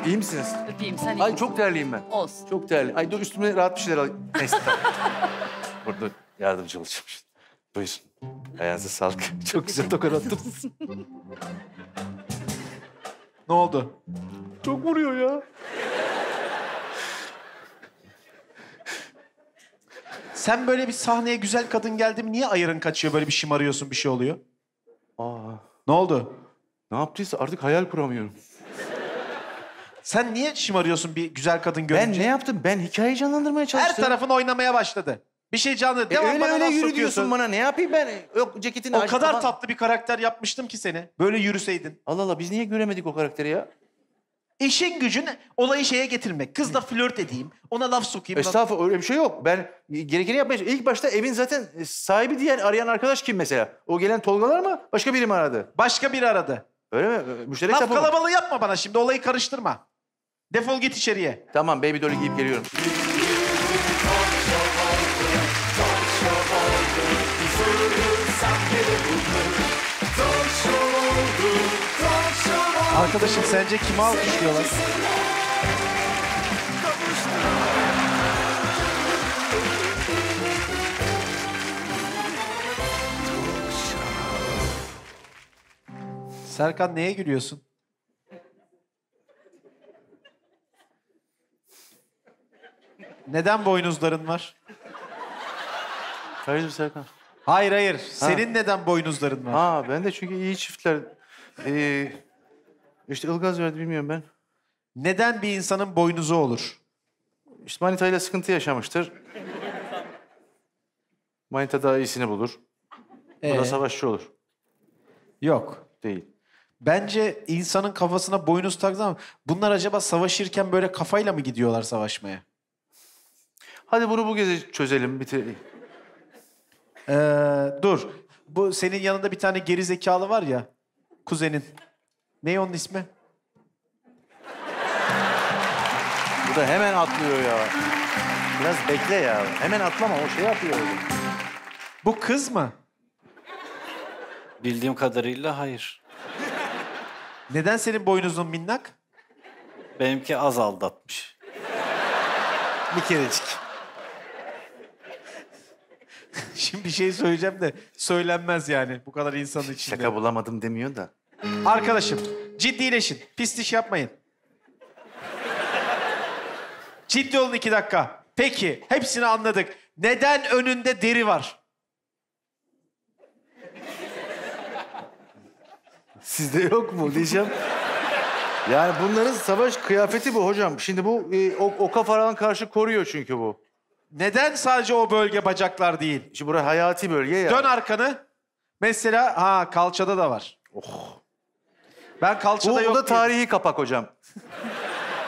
iyi misiniz? Öpeyim, sen iyi Ay, misin? Çok terliyim ben. Olsun. Çok terliyim. Ay, dur üstüme rahat bir şeyler alayım. Neyse, tamam. Burada yardımcı olacağım. Buyurun. Ayağınıza sağlık. Çok, çok güzel tokat attınız. Ne oldu? Çok vuruyor ya. Sen böyle bir sahneye güzel kadın geldi mi niye ayarın kaçıyor, böyle bir şımarıyorsun, bir şey oluyor? Aa. Ne oldu? Ne yaptıysa artık hayal kuramıyorum. Sen niye şımarıyorsun bir güzel kadın görünce? Ben ne yaptım? Ben hikayeyi canlandırmaya çalıştım. Her tarafın oynamaya başladı. Bir şey canlı. Devam e öyle öyle yürü sokuyorsun. Diyorsun bana. Ne yapayım ben? Yok ceketini... O kadar falan... tatlı bir karakter yapmıştım ki seni. Böyle yürüseydin. Allah Allah, biz niye göremedik o karakteri ya? İşin gücün olayı şeye getirmek. Kızla flört edeyim, ona laf sokayım. Estağfurullah, öyle bir şey yok. Ben gerekeni yapmaya çalışıyorum. İlk başta evin zaten sahibi diyen arayan arkadaş kim mesela? O gelen Tolgalar mı? Başka biri mi aradı? Başka biri aradı. Öyle mi? Müşterek laf yapalım. Kalabalığı yapma bana şimdi. Olayı karıştırma. Defol git içeriye. Tamam, baby doll giyip geliyorum. Arkadaşım sence kimi alkışlıyorlar? Serkan, neye gülüyorsun? Neden boynuzların var? Hayırdır Serkan? Hayır hayır. Ha. Senin neden boynuzların var? Ha, ben de çünkü iyi çiftler. Ee, işte ılgaz verdi, bilmiyorum ben. Neden bir insanın boynuzu olur? İşte manitayla sıkıntı yaşamıştır. Manita daha iyisini bulur. Ee? O da savaşçı olur. Yok. Değil. Bence insanın kafasına boynuz taktığı ama bunlar acaba savaşırken böyle kafayla mı gidiyorlar savaşmaya? Hadi bunu bu gece çözelim, bitirelim. Ee, dur. Bu senin yanında bir tane geri zekalı var ya. Kuzenin. Ne onun ismi? Bu da hemen atlıyor ya. Biraz bekle ya. Hemen atlama, o şey yapıyor. Bu kız mı? Bildiğim kadarıyla hayır. Neden senin boynuzun minnak? Benimki az aldatmış. Bir kerecik. Şimdi bir şey söyleyeceğim de söylenmez yani bu kadar insanın içinde. Şaka bulamadım demiyor da. Arkadaşım ciddileşin. Pis iş yapmayın. Ciddi olun iki dakika. Peki hepsini anladık. Neden önünde deri var? Sizde yok mu diyeceğim. Yani bunların savaş kıyafeti bu hocam. Şimdi bu e, o, oka falan karşı koruyor çünkü bu. Neden sadece o bölge bacaklar değil? Şimdi burası hayati bölge ya. Dön arkanı. Mesela ha kalçada da var. Oh. Ben kalçada bu, yok. Bu da tarihi diye. Kapak hocam.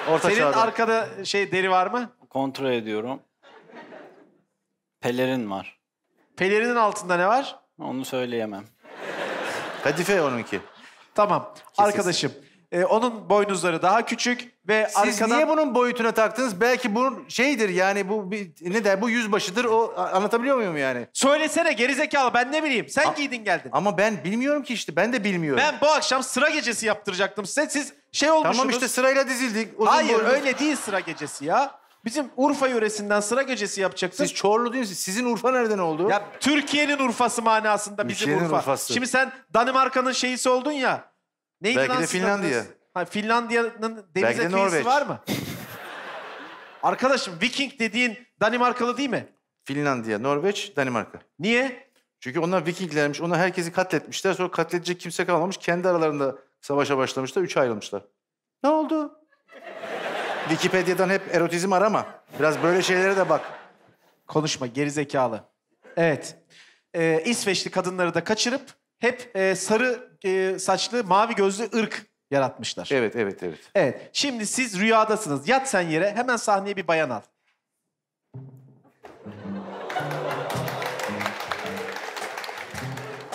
Orta Senin çağda. Arkada şey deri var mı? Kontrol ediyorum. Pelerin var. Pelerinin altında ne var? Onu söyleyemem. Kadife onunki. Tamam. Kesin. Arkadaşım. Ee, onun boynuzları daha küçük ve arkadan... Siz niye bunun boyutuna taktınız? Belki bunun şeydir yani bu bir, ne der bu yüzbaşıdır, o anlatabiliyor muyum yani? Söylesene gerizekalı, ben ne bileyim, sen A giydin geldin. Ama ben bilmiyorum ki işte, ben de bilmiyorum. Ben bu akşam sıra gecesi yaptıracaktım size, siz şey olmuşsunuz. Tamam işte sırayla dizildik. Uzun Hayır boyunca... öyle değil sıra gecesi ya. Bizim Urfa yöresinden sıra gecesi yapacaksınız. Siz Çorlu değil misiniz? Sizin Urfa nereden oldu? Ya Türkiye'nin Urfası manasında bizim Türkiye'nin Urfa. Urfası. Şimdi sen Danimarka'nın şeyisi oldun ya. Neydi Belki lan de Finlandiya. Ha, Finlandiya'nın denize kıyısı var mı? Arkadaşım Viking dediğin Danimarkalı değil mi? Finlandiya, Norveç, Danimarka. Niye? Çünkü onlar Vikinglermiş. Onlar herkesi katletmişler. Sonra katledecek kimse kalmamış. Kendi aralarında savaşa başlamışlar. Üçe ayrılmışlar. Ne oldu? Wikipedia'dan hep erotizm arama. Biraz böyle şeylere de bak. Konuşma gerizekalı. Evet. Ee, İsveçli kadınları da kaçırıp hep e, sarı e, saçlı, mavi gözlü ırk yaratmışlar. Evet, evet, evet. Evet, şimdi siz rüyadasınız. Yat sen yere, hemen sahneye bir bayan al.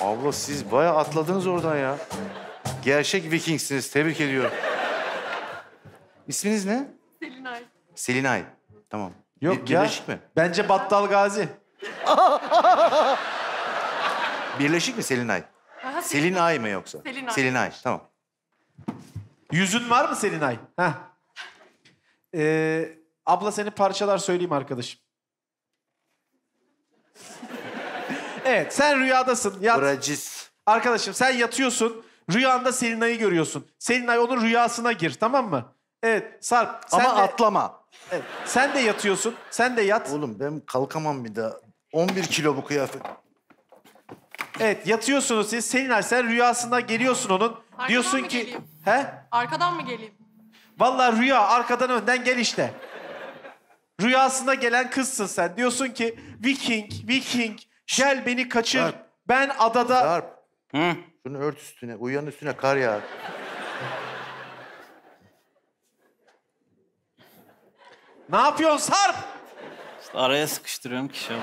Abla siz bayağı atladınız oradan ya. Gerçek Vikingsiniz, tebrik ediyorum. İsminiz ne? Selinay. Selinay, tamam. Yok bir, ya, mi? Bence Battal Gazi. Birleşik mi Selinay? Aha, Selinay. Selinay mı yoksa? Selinay. Selinay, tamam. Yüzün var mı Selinay? Heh. Ee, abla seni parçalar söyleyeyim arkadaşım. Evet, sen rüyadasın. Yat. Buracız. Arkadaşım sen yatıyorsun, rüyanda Selinay'ı görüyorsun. Selinay onun rüyasına gir, tamam mı? Evet, Sarp. Ama sen de... atlama. Evet, sen de yatıyorsun, sen de yat. Oğlum ben kalkamam bir daha. on bir kilo bu kıyafet. Evet, yatıyorsunuz siz. Selin, sen rüyasında geliyorsun onun. Arkadan diyorsun mı ki geleyim? He? Arkadan mı geleyim? Vallahi rüya arkadan önden gel işte. Rüyasında gelen kızsın sen. Diyorsun ki Viking, Viking gel beni kaçır. Darp. Ben adada... Darp. Hı? Şunu ört üstüne, uyuyan üstüne kar yağar. Ne yapıyorsun Sarp? İşte araya sıkıştırıyorum ki şu an.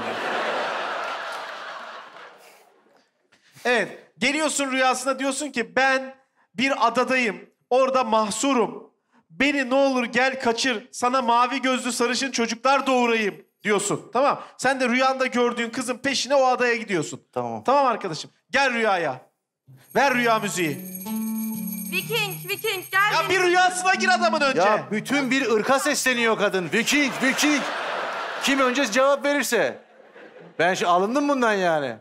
Evet, geliyorsun rüyasına diyorsun ki ben bir adadayım, orada mahsurum. Beni ne olur gel kaçır, sana mavi gözlü sarışın çocuklar doğurayım diyorsun. Tamam, sen de rüyanda gördüğün kızın peşine o adaya gidiyorsun. Tamam. Tamam arkadaşım, gel rüyaya. Ver rüya müziği. Viking, Viking gel. Ya bir rüyasına gir adamın önce. Ya bütün bir ırka sesleniyor kadın. Viking, Viking. Kim önce cevap verirse. Ben şu alındım bundan yani.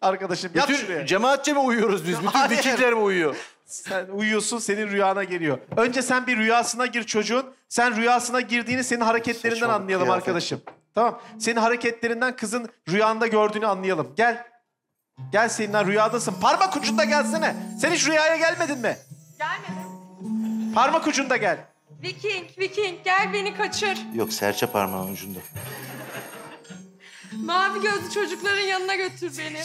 Arkadaşım bütün yat şuraya. Cemaatçe mi uyuyoruz biz? Bütün hayır. Vikingler mi uyuyor? Sen uyuyorsun, senin rüyana geliyor. Önce sen bir rüyasına gir çocuğun. Sen rüyasına girdiğini senin hareketlerinden saçma anlayalım kıyafet. Arkadaşım. Tamam. Senin hareketlerinden kızın rüyanda gördüğünü anlayalım. Gel. Gel Selin, rüyadasın. Parmak ucunda gelsene. Sen hiç rüyaya gelmedin mi? Gelmedim. Parmak ucunda gel. Viking, Viking gel beni kaçır. Yok, serçe parmağın ucunda. Mavi gözlü çocukların yanına götür beni.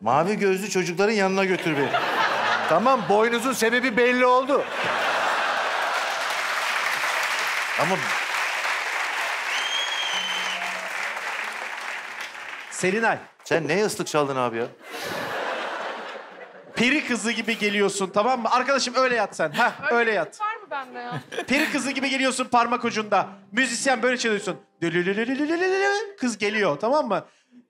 Mavi gözlü çocukların yanına götür beni. Tamam, boynuzun sebebi belli oldu. Ama... Selinay. Sen neye ıslık çaldın abi ya? Peri kızı gibi geliyorsun, tamam mı? Arkadaşım öyle yat sen. Hah, öyle, öyle yat. Var mı bende ya? Peri kızı gibi geliyorsun parmak ucunda. Müzisyen böyle çalıyorsun. Kız geliyor, tamam mı?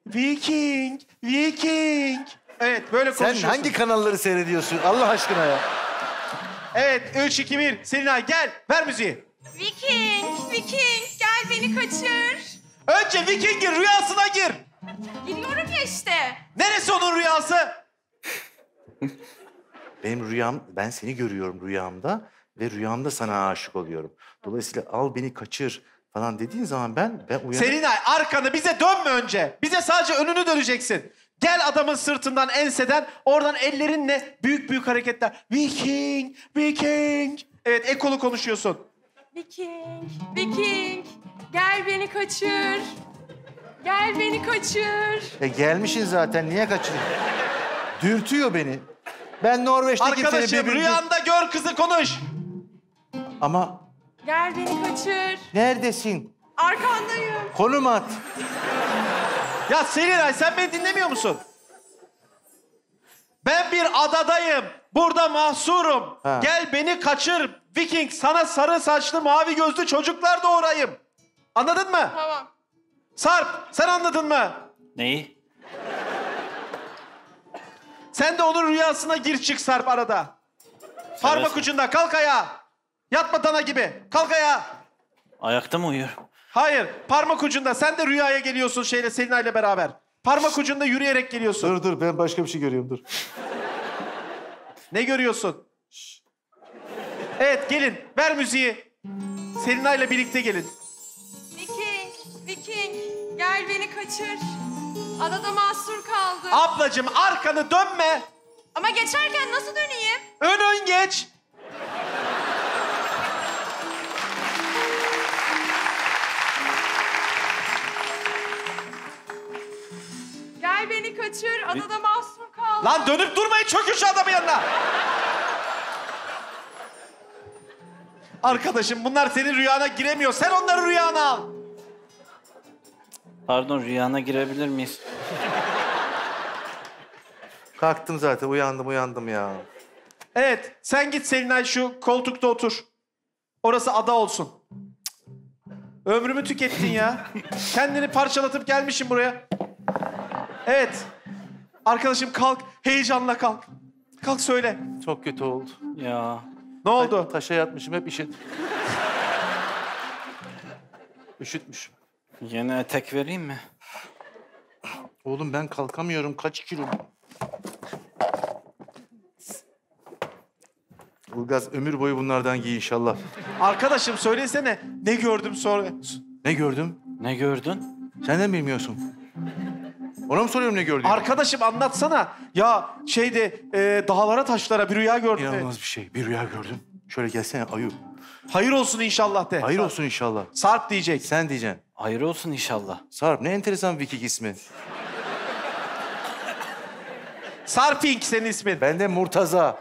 Viking, Viking. Evet, böyle konuşuyorsun. Sen hangi kanalları seyrediyorsun Allah aşkına ya? Evet, üç, iki, bir. Selinay gel, ver müziği. Viking, Viking gel beni kaçır. Önce Viking'in rüyasına gir. Giriyorum ya işte. Neresi onun rüyası? Benim rüyam, ben seni görüyorum rüyamda ve rüyamda sana aşık oluyorum. Dolayısıyla al beni kaçır falan dediğin zaman ben ben uyanıyorum. Selinay arkanı bize dönme önce. Bize sadece önünü döneceksin. Gel adamın sırtından, enseden, oradan ellerinle büyük büyük hareketler. Viking, Viking. Evet, ekolu konuşuyorsun. Viking, Viking. Gel beni kaçır. Gel beni kaçır. E gelmişsin zaten, niye kaçırıyorsun? Dürtüyor beni. Ben Norveç'teki... Arkadaşım bir rüyanda gör kızı, konuş. Ama... Gel beni kaçır. Neredesin? Arkandayım. Konum at. Ya Selinay, sen beni dinlemiyor musun? Ben bir adadayım. Burada mahsurum. Ha. Gel beni kaçır. Viking, sana sarı saçlı mavi gözlü çocuklar doğurayım. Anladın mı? Tamam. Sarp, sen anladın mı? Neyi? Sen de onun rüyasına gir çık Sarp arada. Sarasın. Parmak ucunda, kalk ayağa. Yatma dana gibi, kalk ayağa. Ayakta mı uyuyorum? Hayır, parmak ucunda. Sen de rüyaya geliyorsun şeyle, Selina'yla beraber. Parmak ucunda yürüyerek geliyorsun. Dur dur, ben başka bir şey görüyorum, dur. Ne görüyorsun? Şş. Evet, gelin, ver müziği. Selina'yla birlikte gelin. Viking, gel beni kaçır. Adada mahsur kaldım. Ablacığım arkanı dönme. Ama geçerken nasıl döneyim? Ön ön geç. Gel beni kaçır, adada mahsur kaldım. Lan dönüp durmayın, çökün şu adamın yanına. Arkadaşım bunlar senin rüyana giremiyor. Sen onları rüyana al. Pardon, rüyana girebilir miyiz? Kalktım zaten, uyandım uyandım ya. Evet, sen git Selinay, şu koltukta otur. Orası ada olsun. Ömrümü tükettin ya. Kendini parçalatıp gelmişsin buraya. Evet. Arkadaşım kalk, heyecanla kalk. Kalk söyle. Çok kötü oldu. Ya. Ne oldu? Ta taşa yatmışım, hep işit. Üşütmüşüm. Yine etek vereyim mi? Oğlum ben kalkamıyorum. Kaç kilo? Ulgaz ömür boyu bunlardan giy inşallah. Arkadaşım söylesene. Ne gördüm sonra? Ne gördüm? Ne gördün? Sen de mi bilmiyorsun? Ona mı soruyorum ne gördüğünü? Arkadaşım anlatsana. Ya şeyde e, dağlara taşlara bir rüya gördüm. İnanılmaz bir şey. Bir rüya gördüm. Şöyle gelsene ayı. Hayır olsun inşallah de. Hayır Sarp. olsun inşallah. Sarp diyecek. Sen diyeceksin. Hayır olsun inşallah. Sarp ne enteresan Viking ismi. Sarping senin ismin. Ben de Murtaza.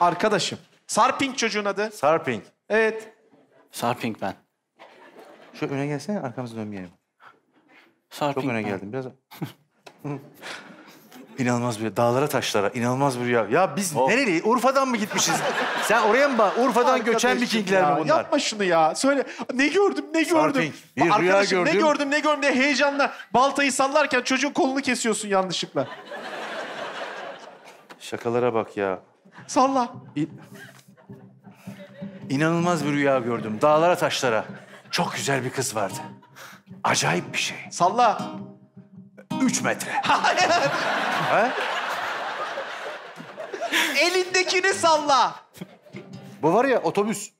Arkadaşım. Sarping çocuğun adı. Sarping. Evet. Sarping ben. Şu öne gelsene arkamızı dönmeyelim. Sarping Çok öne ben. geldim biraz. İnanılmaz bir dağlara taşlara inanılmaz bir rüya. Ya biz oh. nereli? Urfa'dan mı gitmişiz? Sen oraya mı bak? Urfa'dan Arkadaş göçen Vikingler ya, mi bunlar? Yapma şunu ya. Söyle ne gördüm ne gördüm. Bir rüya Arkadaşım, gördüm. Ne gördüm ne gördüm diye heyecanla baltayı sallarken çocuğun kolunu kesiyorsun yanlışlıkla. Şakalara bak ya. Salla. İ İnanılmaz bir rüya gördüm. Dağlara taşlara. Çok güzel bir kız vardı. Acayip bir şey. Salla. Üç metre. Hayır. Ha? Elindekini salla. Bu var ya otobüs.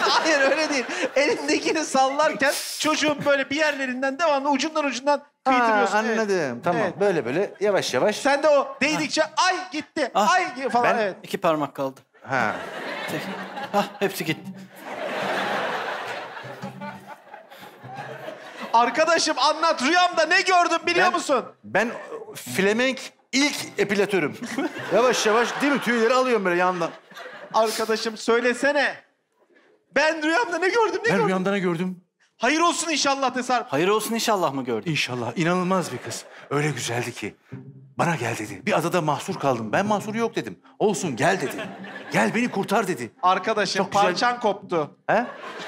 Hayır öyle değil. Elindekini sallarken çocuğun böyle bir yerlerinden devamlı ucundan ucundan kıytırıyorsun. Anladım. Evet. Tamam. Evet. Böyle böyle yavaş yavaş. Sen de o değdikçe ha. ay gitti. Ah. Ay falan. Ben evet. iki parmak kaldı. Ha. Hah hepsi gitti. Arkadaşım anlat rüyamda ne gördün biliyor ben, musun? Ben flamenk ilk epilatörüm. Yavaş yavaş değil mi tüyleri alıyorum böyle yandan. Arkadaşım söylesene. Ben rüyamda ne gördüm ne ben gördüm? Ben rüyamda ne gördüm? Hayır olsun inşallah de Sarp. Hayır olsun inşallah mı gördün? İnşallah. İnanılmaz bir kız. Öyle güzeldi ki. Bana gel dedi. Bir adada mahsur kaldım. Ben mahsur yok dedim. Olsun gel dedi. Gel beni kurtar dedi. Arkadaşım Çok parçan güzel... koptu. He?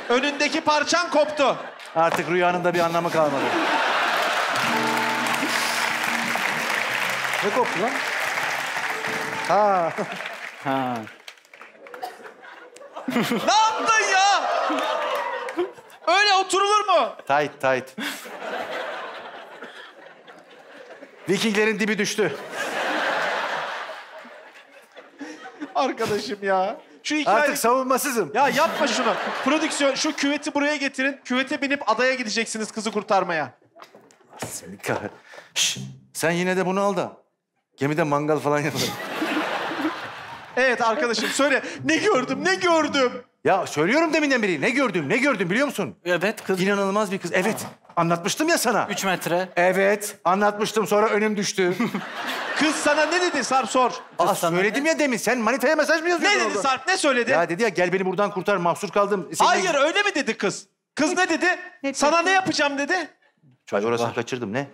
Önündeki parçan koptu. Artık rüyanın da bir anlamı kalmadı. Ne koptu lan? Ha. Ha. Ne yaptın ya? Öyle oturulur mu? Tight, tight. Vikinglerin dibi düştü. Arkadaşım ya. Şu hikaye... Artık savunmasızım. Ya yapma şunu. Prodüksiyon şu küveti buraya getirin. Küvete binip adaya gideceksiniz kızı kurtarmaya. Seni kahret. Şşş. Sen yine de bunu al da. Gemide mangal falan yapalım. Evet arkadaşım söyle. Ne gördüm ne gördüm. Ya söylüyorum deminden beri. Ne gördüm ne gördüm biliyor musun? Evet kız. İnanılmaz bir kız. Evet. Anlatmıştım ya sana. Üç metre. Evet. Anlatmıştım sonra önüm düştü. Kız sana ne dedi Sarp sor. Aa, söyledim ne? ya demin sen manitaya mesaj mı yazıyordun? Ne dedi orada? Sarp ne söyledi? Ya dedi ya gel beni buradan kurtar mahsur kaldım. Senin Hayır ne... öyle mi dedi kız? Kız ne, ne dedi? Ne sana dedi? Ne yapacağım dedi? Hayır orasını kaçırdım ne?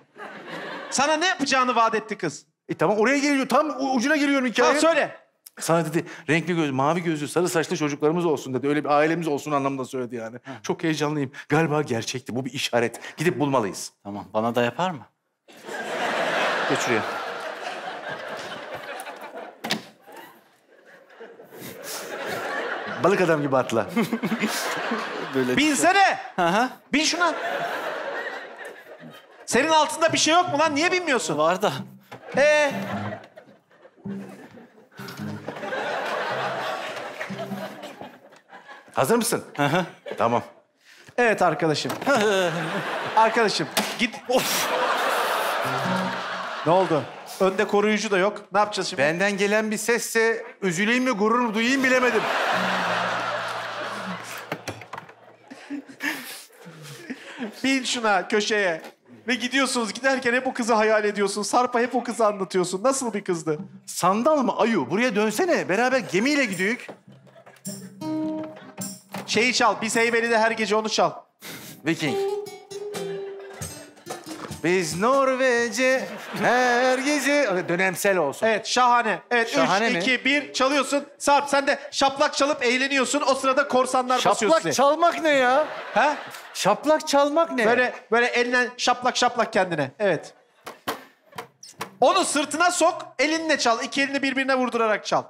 Sana ne yapacağını vaat etti kız. E tamam oraya geliyor tam ucuna giriyorum hikayenin. Tamam söyle. Sana dedi renkli gözlü, mavi gözlü, sarı saçlı çocuklarımız olsun dedi. Öyle bir ailemiz olsun anlamında söyledi yani. Hı. Çok heyecanlıyım. Galiba gerçekti. Bu bir işaret. Gidip bulmalıyız. Tamam. Bana da yapar mı? Geç şuraya. Balık adam gibi atla. Böyle binsene. Aha. Bin şuna. Senin altında bir şey yok mu lan? Niye binmiyorsun? Var da. Ee? Hazır mısın? Hı hı. Tamam. Evet arkadaşım. Arkadaşım git... Of! Ne oldu? Önde koruyucu da yok. Ne yapacağız şimdi? Benden gelen bir sesse üzüleyim mi, gurur mu duyayım bilemedim. Bin şuna, köşeye. Ve gidiyorsunuz, giderken hep o kızı hayal ediyorsun. Sarp'a hep o kızı anlatıyorsun. Nasıl bir kızdı? Sandal mı ayu? Buraya dönsene. Beraber gemiyle gidiyoruz. Şeyi çal, biz Heybeli'de her gece onu çal. Viking. Biz Norvece her gece... Dönemsel olsun. Evet, şahane. Evet, şahane üç, mi? iki, bir çalıyorsun. Sarp, sen de şaplak çalıp eğleniyorsun. O sırada korsanlar şaplak basıyor size. Şaplak çalmak ne ya? Ha? Şaplak çalmak ne? Böyle, böyle elinden şaplak şaplak kendine. Evet. Onu sırtına sok, elinle çal. İki elini birbirine vurdurarak çal.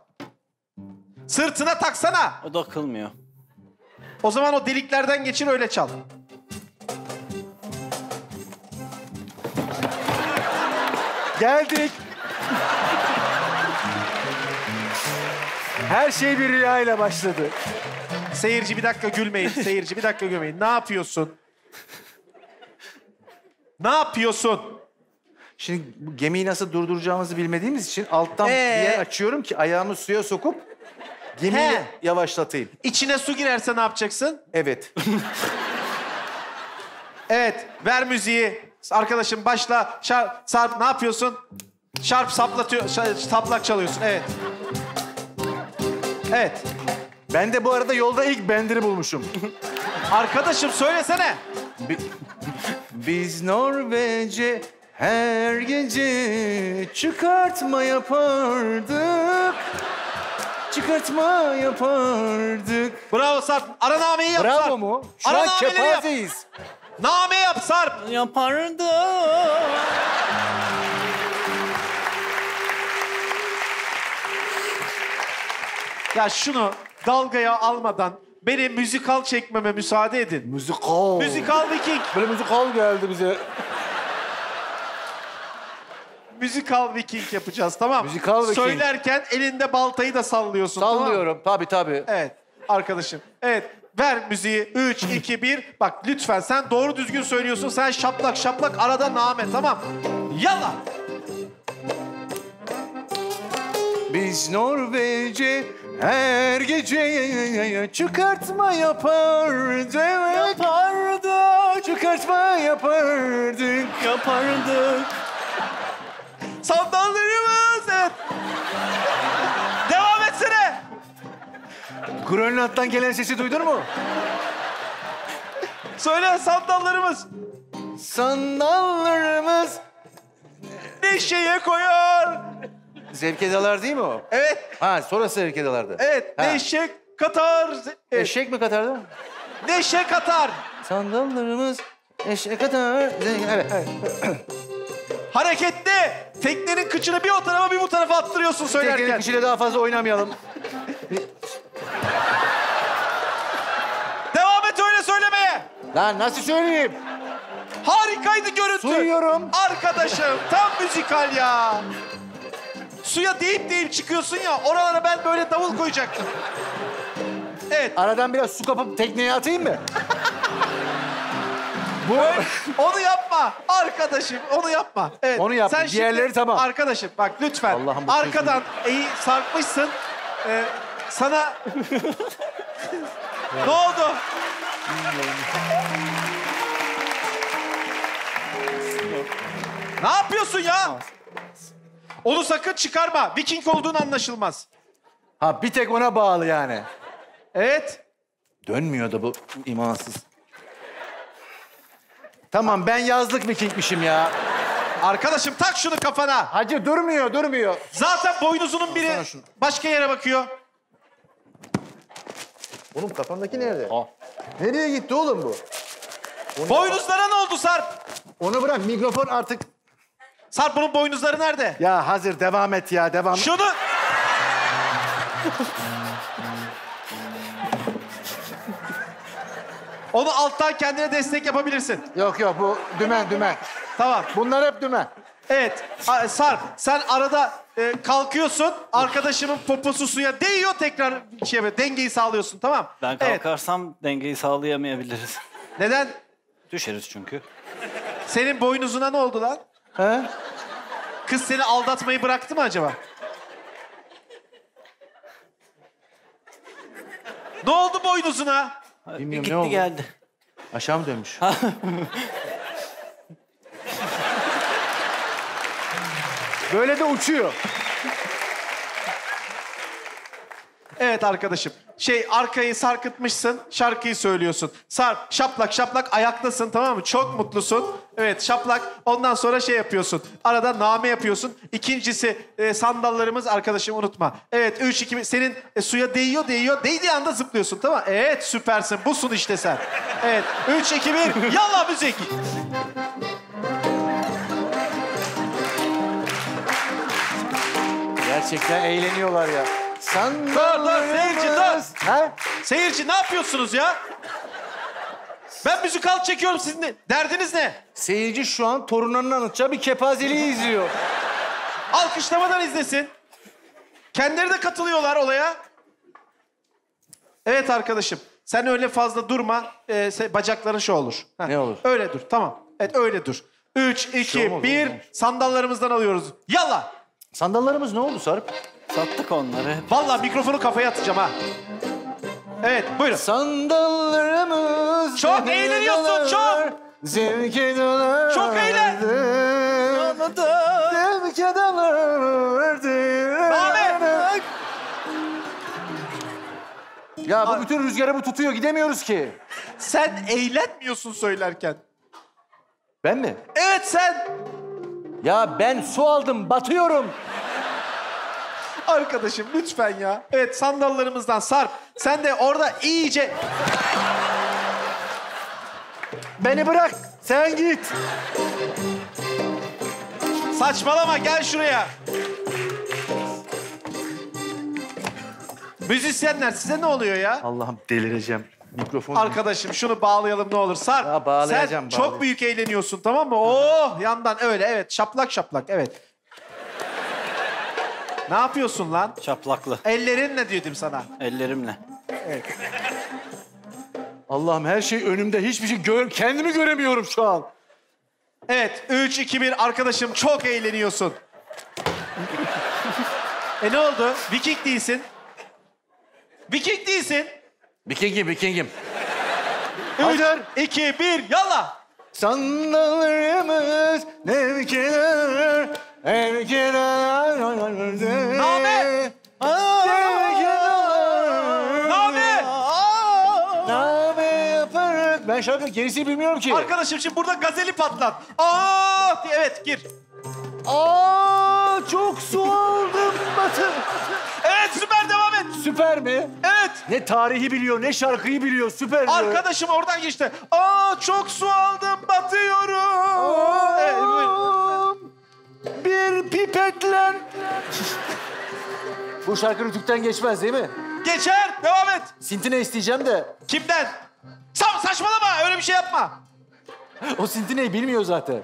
Sırtına taksana. O da akılmıyor. O zaman o deliklerden geçir, öyle çal. Geldik. Her şey bir rüyayla başladı. Seyirci bir dakika gülmeyin. Seyirci bir dakika gülmeyin. Ne yapıyorsun? Ne yapıyorsun? Şimdi gemiyi nasıl durduracağımızı bilmediğimiz için alttan ee? bir yer açıyorum ki ayağımı suya sokup gemiyi He. yavaşlatayım. İçine su girerse ne yapacaksın? Evet. Evet, ver müziği. Arkadaşım başla. Şarp, Sarp ne yapıyorsun? Şarp saplatıyor, şarp, saplak çalıyorsun. Evet. Evet. Ben de bu arada yolda ilk bendiri bulmuşum. Arkadaşım söylesene. Bi Biz Norvece her gece çıkartma yapardık. Çıkartma yapardık. Bravo Sarp. Aranameyi yap Bravo Sarp. Bravo mu? Şu Ara an kepazeyiz. Name yap Sarp. Yapardı. Ya şunu dalgaya almadan beni müzikal çekmeme müsaade edin. Müzikal. Müzikal Viking. Böyle müzikal geldi bize. Müzikal Viking yapacağız, tamam mı? Müzikal Viking. Söylerken elinde baltayı da sallıyorsun. Sallıyorum, tamam mı? Tabii tabii. Evet arkadaşım. Evet. Ver müziği. Üç, iki, bir. Bak lütfen sen doğru düzgün söylüyorsun. Sen şaplak şaplak arada name, tamam. Yalla. Biz Norvece her gece çıkartma yapardı. Yapardı. Çıkartma yapardık. Yapardık. Sandallarımız. Evet. Devam etsene. Grönland'dan gelen sesi duydun mu? Söyle sandallarımız. Sandallarımız neşeye koyar. Zevkedalar değil mi o? Evet. Ha, sonra zevkedalardı. Evet. Ha. Neşe katar. Evet. Eşek mi katardı? Neşe katar. Sandallarımız neşe katar. Evet. Evet. Hareketli. Teknenin kıçını bir o tarafa bir bu tarafa attırıyorsun söylerken. Teknenin kıçıyla daha fazla oynamayalım. Devam et öyle söylemeye. Lan nasıl söyleyeyim? Harikaydı görüntü. Suyuyorum. Arkadaşım tam müzikal ya. Suya deyip deyip çıkıyorsun ya. Oralara ben böyle davul koyacaktım. Evet. Aradan biraz su kapıp tekneye atayım mı? Bu... Böyle, onu yapma arkadaşım, onu yapma. Evet. Onu yap. Sen diğerleri şimdi, tamam. Arkadaşım bak lütfen. Arkadan iyi sarkmışsın. Ee, sana... Ne oldu? Ne yapıyorsun ya? Onu sakın çıkarma. Viking olduğun anlaşılmaz. Ha bir tek ona bağlı yani. Evet. Dönmüyor da bu imansız. Tamam ben yazlık Viking'mişim ya. Arkadaşım tak şunu kafana. Hacı durmuyor, durmuyor. Zaten boynuzunun biri başka yere bakıyor. Oğlum kafamdaki nerede? Ha. Nereye gitti oğlum bu? Onu boynuzlara ne oldu Sarp? Onu bırak mikrofon artık. Sarp bunun boynuzları nerede? Ya hazır devam et ya devam et. Şunu. Onu alttan kendine destek yapabilirsin. Yok yok bu dümen dümen. Tamam. Bunlar hep dümen. Evet. Sarp sen arada e, kalkıyorsun. Arkadaşımın poposu suya değiyor tekrar şey, dengeyi sağlıyorsun tamam. Ben kalkarsam evet. dengeyi sağlayamayabiliriz. Neden? Düşeriz çünkü. Senin boynuzuna ne oldu lan? He? Kız seni aldatmayı bıraktı mı acaba? Ne oldu boynuzuna? Bilmiyorum, gitti ne oldu? Geldi. Aşağı mı dönmüş? Böyle de uçuyor. Evet arkadaşım. Şey arkayı sarkıtmışsın, şarkıyı söylüyorsun. Sarp, şaplak şaplak ayaktasın tamam mı? Çok mutlusun. Evet şaplak. Ondan sonra şey yapıyorsun. Arada name yapıyorsun. İkincisi e, sandallarımız arkadaşım unutma. Evet üç, iki, senin e, suya değiyor değiyor. Değdiği anda zıplıyorsun tamam mı? Evet süpersin. Busun işte sen. Evet üç, iki, bir. Yallah müzik. Gerçekten eğleniyorlar ya. Sandallarımız... Seyirci dur. Ha? Seyirci ne yapıyorsunuz ya? Ben müzikal çekiyorum sizin de. Derdiniz ne? Seyirci şu an torunlarını anlatacağı bir kepazeliği izliyor. Alkışlamadan izlesin. Kendileri de katılıyorlar olaya. Evet arkadaşım. Sen öyle fazla durma. Ee, sen, bacakların şu olur. Heh. Ne olur? Öyle dur. Tamam. Evet öyle dur. üç, iki, bir. Sandallarımızdan alıyoruz. Yalla. Sandallarımız ne oldu Sarp? Sattık onları. Vallahi mikrofonu kafaya atacağım ha. Evet buyurun. Sandallarımız... Çok eğleniyorsun çok. Zevke dolardı. Çok eğlen. Zevke dolardı. Ahmet. Ya bu bütün rüzgarı bu tutuyor, gidemiyoruz ki. Sen eğlenmiyorsun söylerken. Ben mi? Evet sen. Ya ben su aldım, batıyorum. Arkadaşım lütfen ya. Evet sandallarımızdan Sarp. Sen de orada iyice... Beni bırak, sen git. Saçmalama, gel şuraya. Müzisyenler size ne oluyor ya? Allah'ım delireceğim. Mikrofon. Arkadaşım şunu bağlayalım ne olur. Sarp ya, bağlayacağım, sen bağlayacağım. Çok büyük eğleniyorsun tamam mı? Oh yandan öyle evet şaplak şaplak evet. Ne yapıyorsun lan? Şaplaklı. Ellerinle diyordum sana. Ellerimle. Evet. Allah'ım her şey önümde, hiçbir şey gör, kendimi göremiyorum şu an. Evet, üç, iki, bir arkadaşım çok eğleniyorsun. E ne oldu? Viking değilsin. Viking değilsin. Vikingim, vikingim. üç, iki, bir, yalla. Sandallarımız nevkeler, evkeler. Namet. Ben şarkı gerisini bilmiyorum ki. Arkadaşım şimdi burada gazeli patlat. Aa, evet gir. Aa, çok su aldım Batı. Evet süper devam et. Süper mi? Evet. Ne tarihi biliyor, ne şarkıyı biliyor, süper. Arkadaşım diyor. Oradan geçti. Aa, çok su aldım batıyorum. Aa, evet, bir pipetlen. Bu şarkı Rütük'ten geçmez değil mi? Geçer, devam et. Sintine isteyeceğim de. Kimden? Sa saçmalama, öyle bir şey yapma. O sintineyi bilmiyor zaten.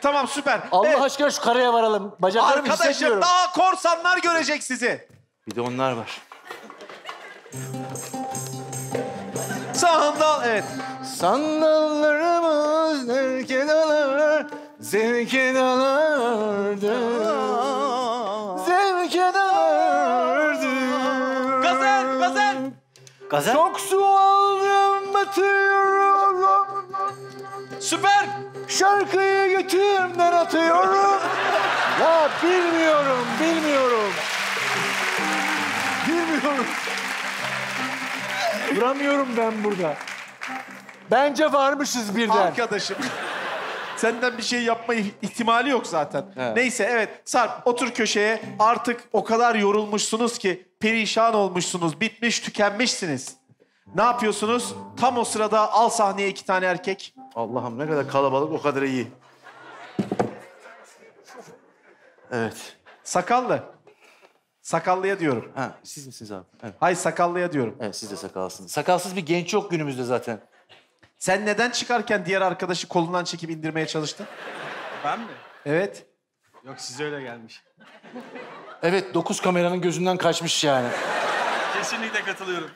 Tamam, süper. Allah evet. Aşkına şu karaya varalım. Bacaklarımı hissetmiyorum. Arkadaşım daha korsanlar görecek sizi. Bir de onlar var. Sandal, evet. Sandallarımız nerke dalar, zevke dalardı. Zevke dalardı. Gazel, gazel. Gazel. Çok su aldım. Atıyorum. Süper. Şarkıyı götümden atıyorum. Ya bilmiyorum, bilmiyorum. Bilmiyorum. Duramıyorum ben burada. Bence varmışız birden. Arkadaşım. Senden bir şey yapma ihtimali yok zaten. Evet. Neyse evet Sarp otur köşeye. Artık o kadar yorulmuşsunuz ki perişan olmuşsunuz. Bitmiş, tükenmişsiniz. Ne yapıyorsunuz? Tam o sırada al sahneye iki tane erkek. Allah'ım ne kadar kalabalık o kadar iyi. Evet. Sakallı. Sakallıya diyorum. Ha, siz misiniz abi? Evet. Hayır sakallıya diyorum. Evet siz de sakallısınız. Sakalsız bir genç yok günümüzde zaten. Sen neden çıkarken diğer arkadaşı kolundan çekip indirmeye çalıştın? Ben mi? Evet. Yok size öyle gelmiş. Evet dokuz kameranın gözünden kaçmış yani. Kesinlikle katılıyorum.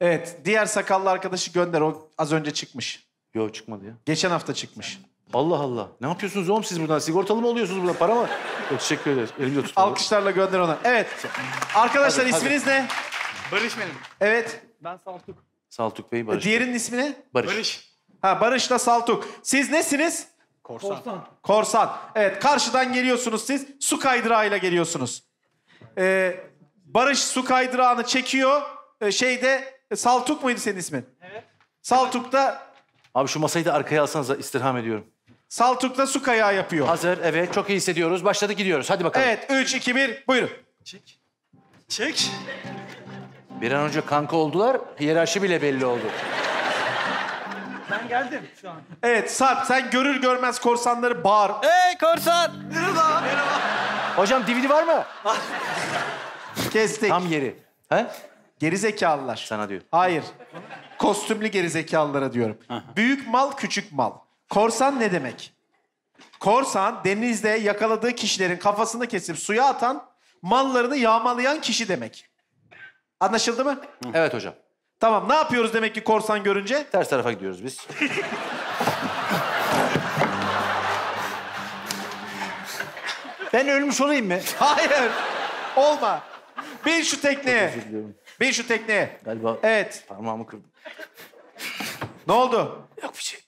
Evet, diğer sakallı arkadaşı gönder. O az önce çıkmış. Yok çıkmadı ya. Geçen hafta çıkmış. Allah Allah. Ne yapıyorsunuz oğlum siz buradan? Sigortalı mı oluyorsunuz buradan? Para mı? Yok, teşekkür ederiz. Elimde tutun. Alkışlarla gönder ona. Evet. Arkadaşlar hadi, isminiz hadi. Ne? Barış benim. Evet. Ben Saltuk. Saltuk Bey Barış. E, diğerinin ismi ne? Barış. Barış. Ha Barış'la Saltuk. Siz nesiniz? Korsan. Korsan. Korsan. Evet, karşıdan geliyorsunuz siz. Su kaydırağıyla geliyorsunuz. Ee, Barış su kaydırağını çekiyor. Ee, şeyde... Saltuk muydu senin ismin? Evet. Saltuk'ta... Abi şu masayı da arkaya alsanıza istirham ediyorum. Saltuk'ta su kayağı yapıyor. Hazır, evet. Çok iyi hissediyoruz. Başladık gidiyoruz. Hadi bakalım. Evet, üç, iki, bir. Buyurun. Çek. Çek. Bir an önce kanka oldular. Hiyerarşi bile belli oldu. Ben geldim şu an. Evet, Sarp sen görür görmez korsanları bağır. Hey korsan! Merhaba. Merhaba. Hocam D V D var mı? Kestik. Tam yeri. He? Gerizekalılar. Sana diyor. Hayır. Kostümlü gerizekalılara diyorum. Aha. Büyük mal, küçük mal. Korsan ne demek? Korsan, denizde yakaladığı kişilerin kafasını kesip suya atan, mallarını yağmalayan kişi demek. Anlaşıldı mı? Hı. Evet hocam. Tamam, ne yapıyoruz demek ki korsan görünce? Ters tarafa gidiyoruz biz. Ben ölmüş olayım mı? Hayır. Olma. Bin şu tekneye. Bin şu tekneye. Galiba evet. Parmağımı kırdım. Ne oldu? Yok bir şey.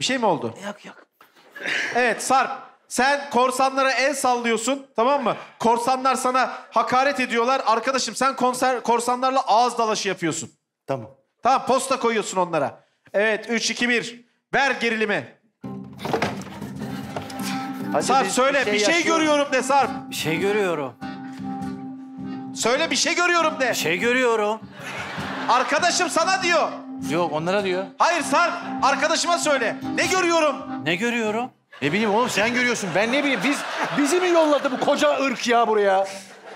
Bir şey mi oldu? Yok yok. Evet Sarp. Sen korsanlara el sallıyorsun, tamam mı? Korsanlar sana hakaret ediyorlar. Arkadaşım sen konser, korsanlarla ağız dalaşı yapıyorsun. Tamam. Tamam, posta koyuyorsun onlara. Evet, üç, iki, bir. Ver gerilimi. Hadi Sarp biz, söyle, bir şey, bir şey görüyorum de Sarp. Bir şey görüyorum. Söyle, bir şey görüyorum de. Bir şey görüyorum. Arkadaşım sana diyor. Yok, onlara diyor. Hayır Sarp, arkadaşıma söyle. Ne görüyorum? Ne görüyorum? Ne bileyim oğlum, sen görüyorsun. Ben ne bileyim, biz bizi mi yolladı bu koca ırk ya buraya?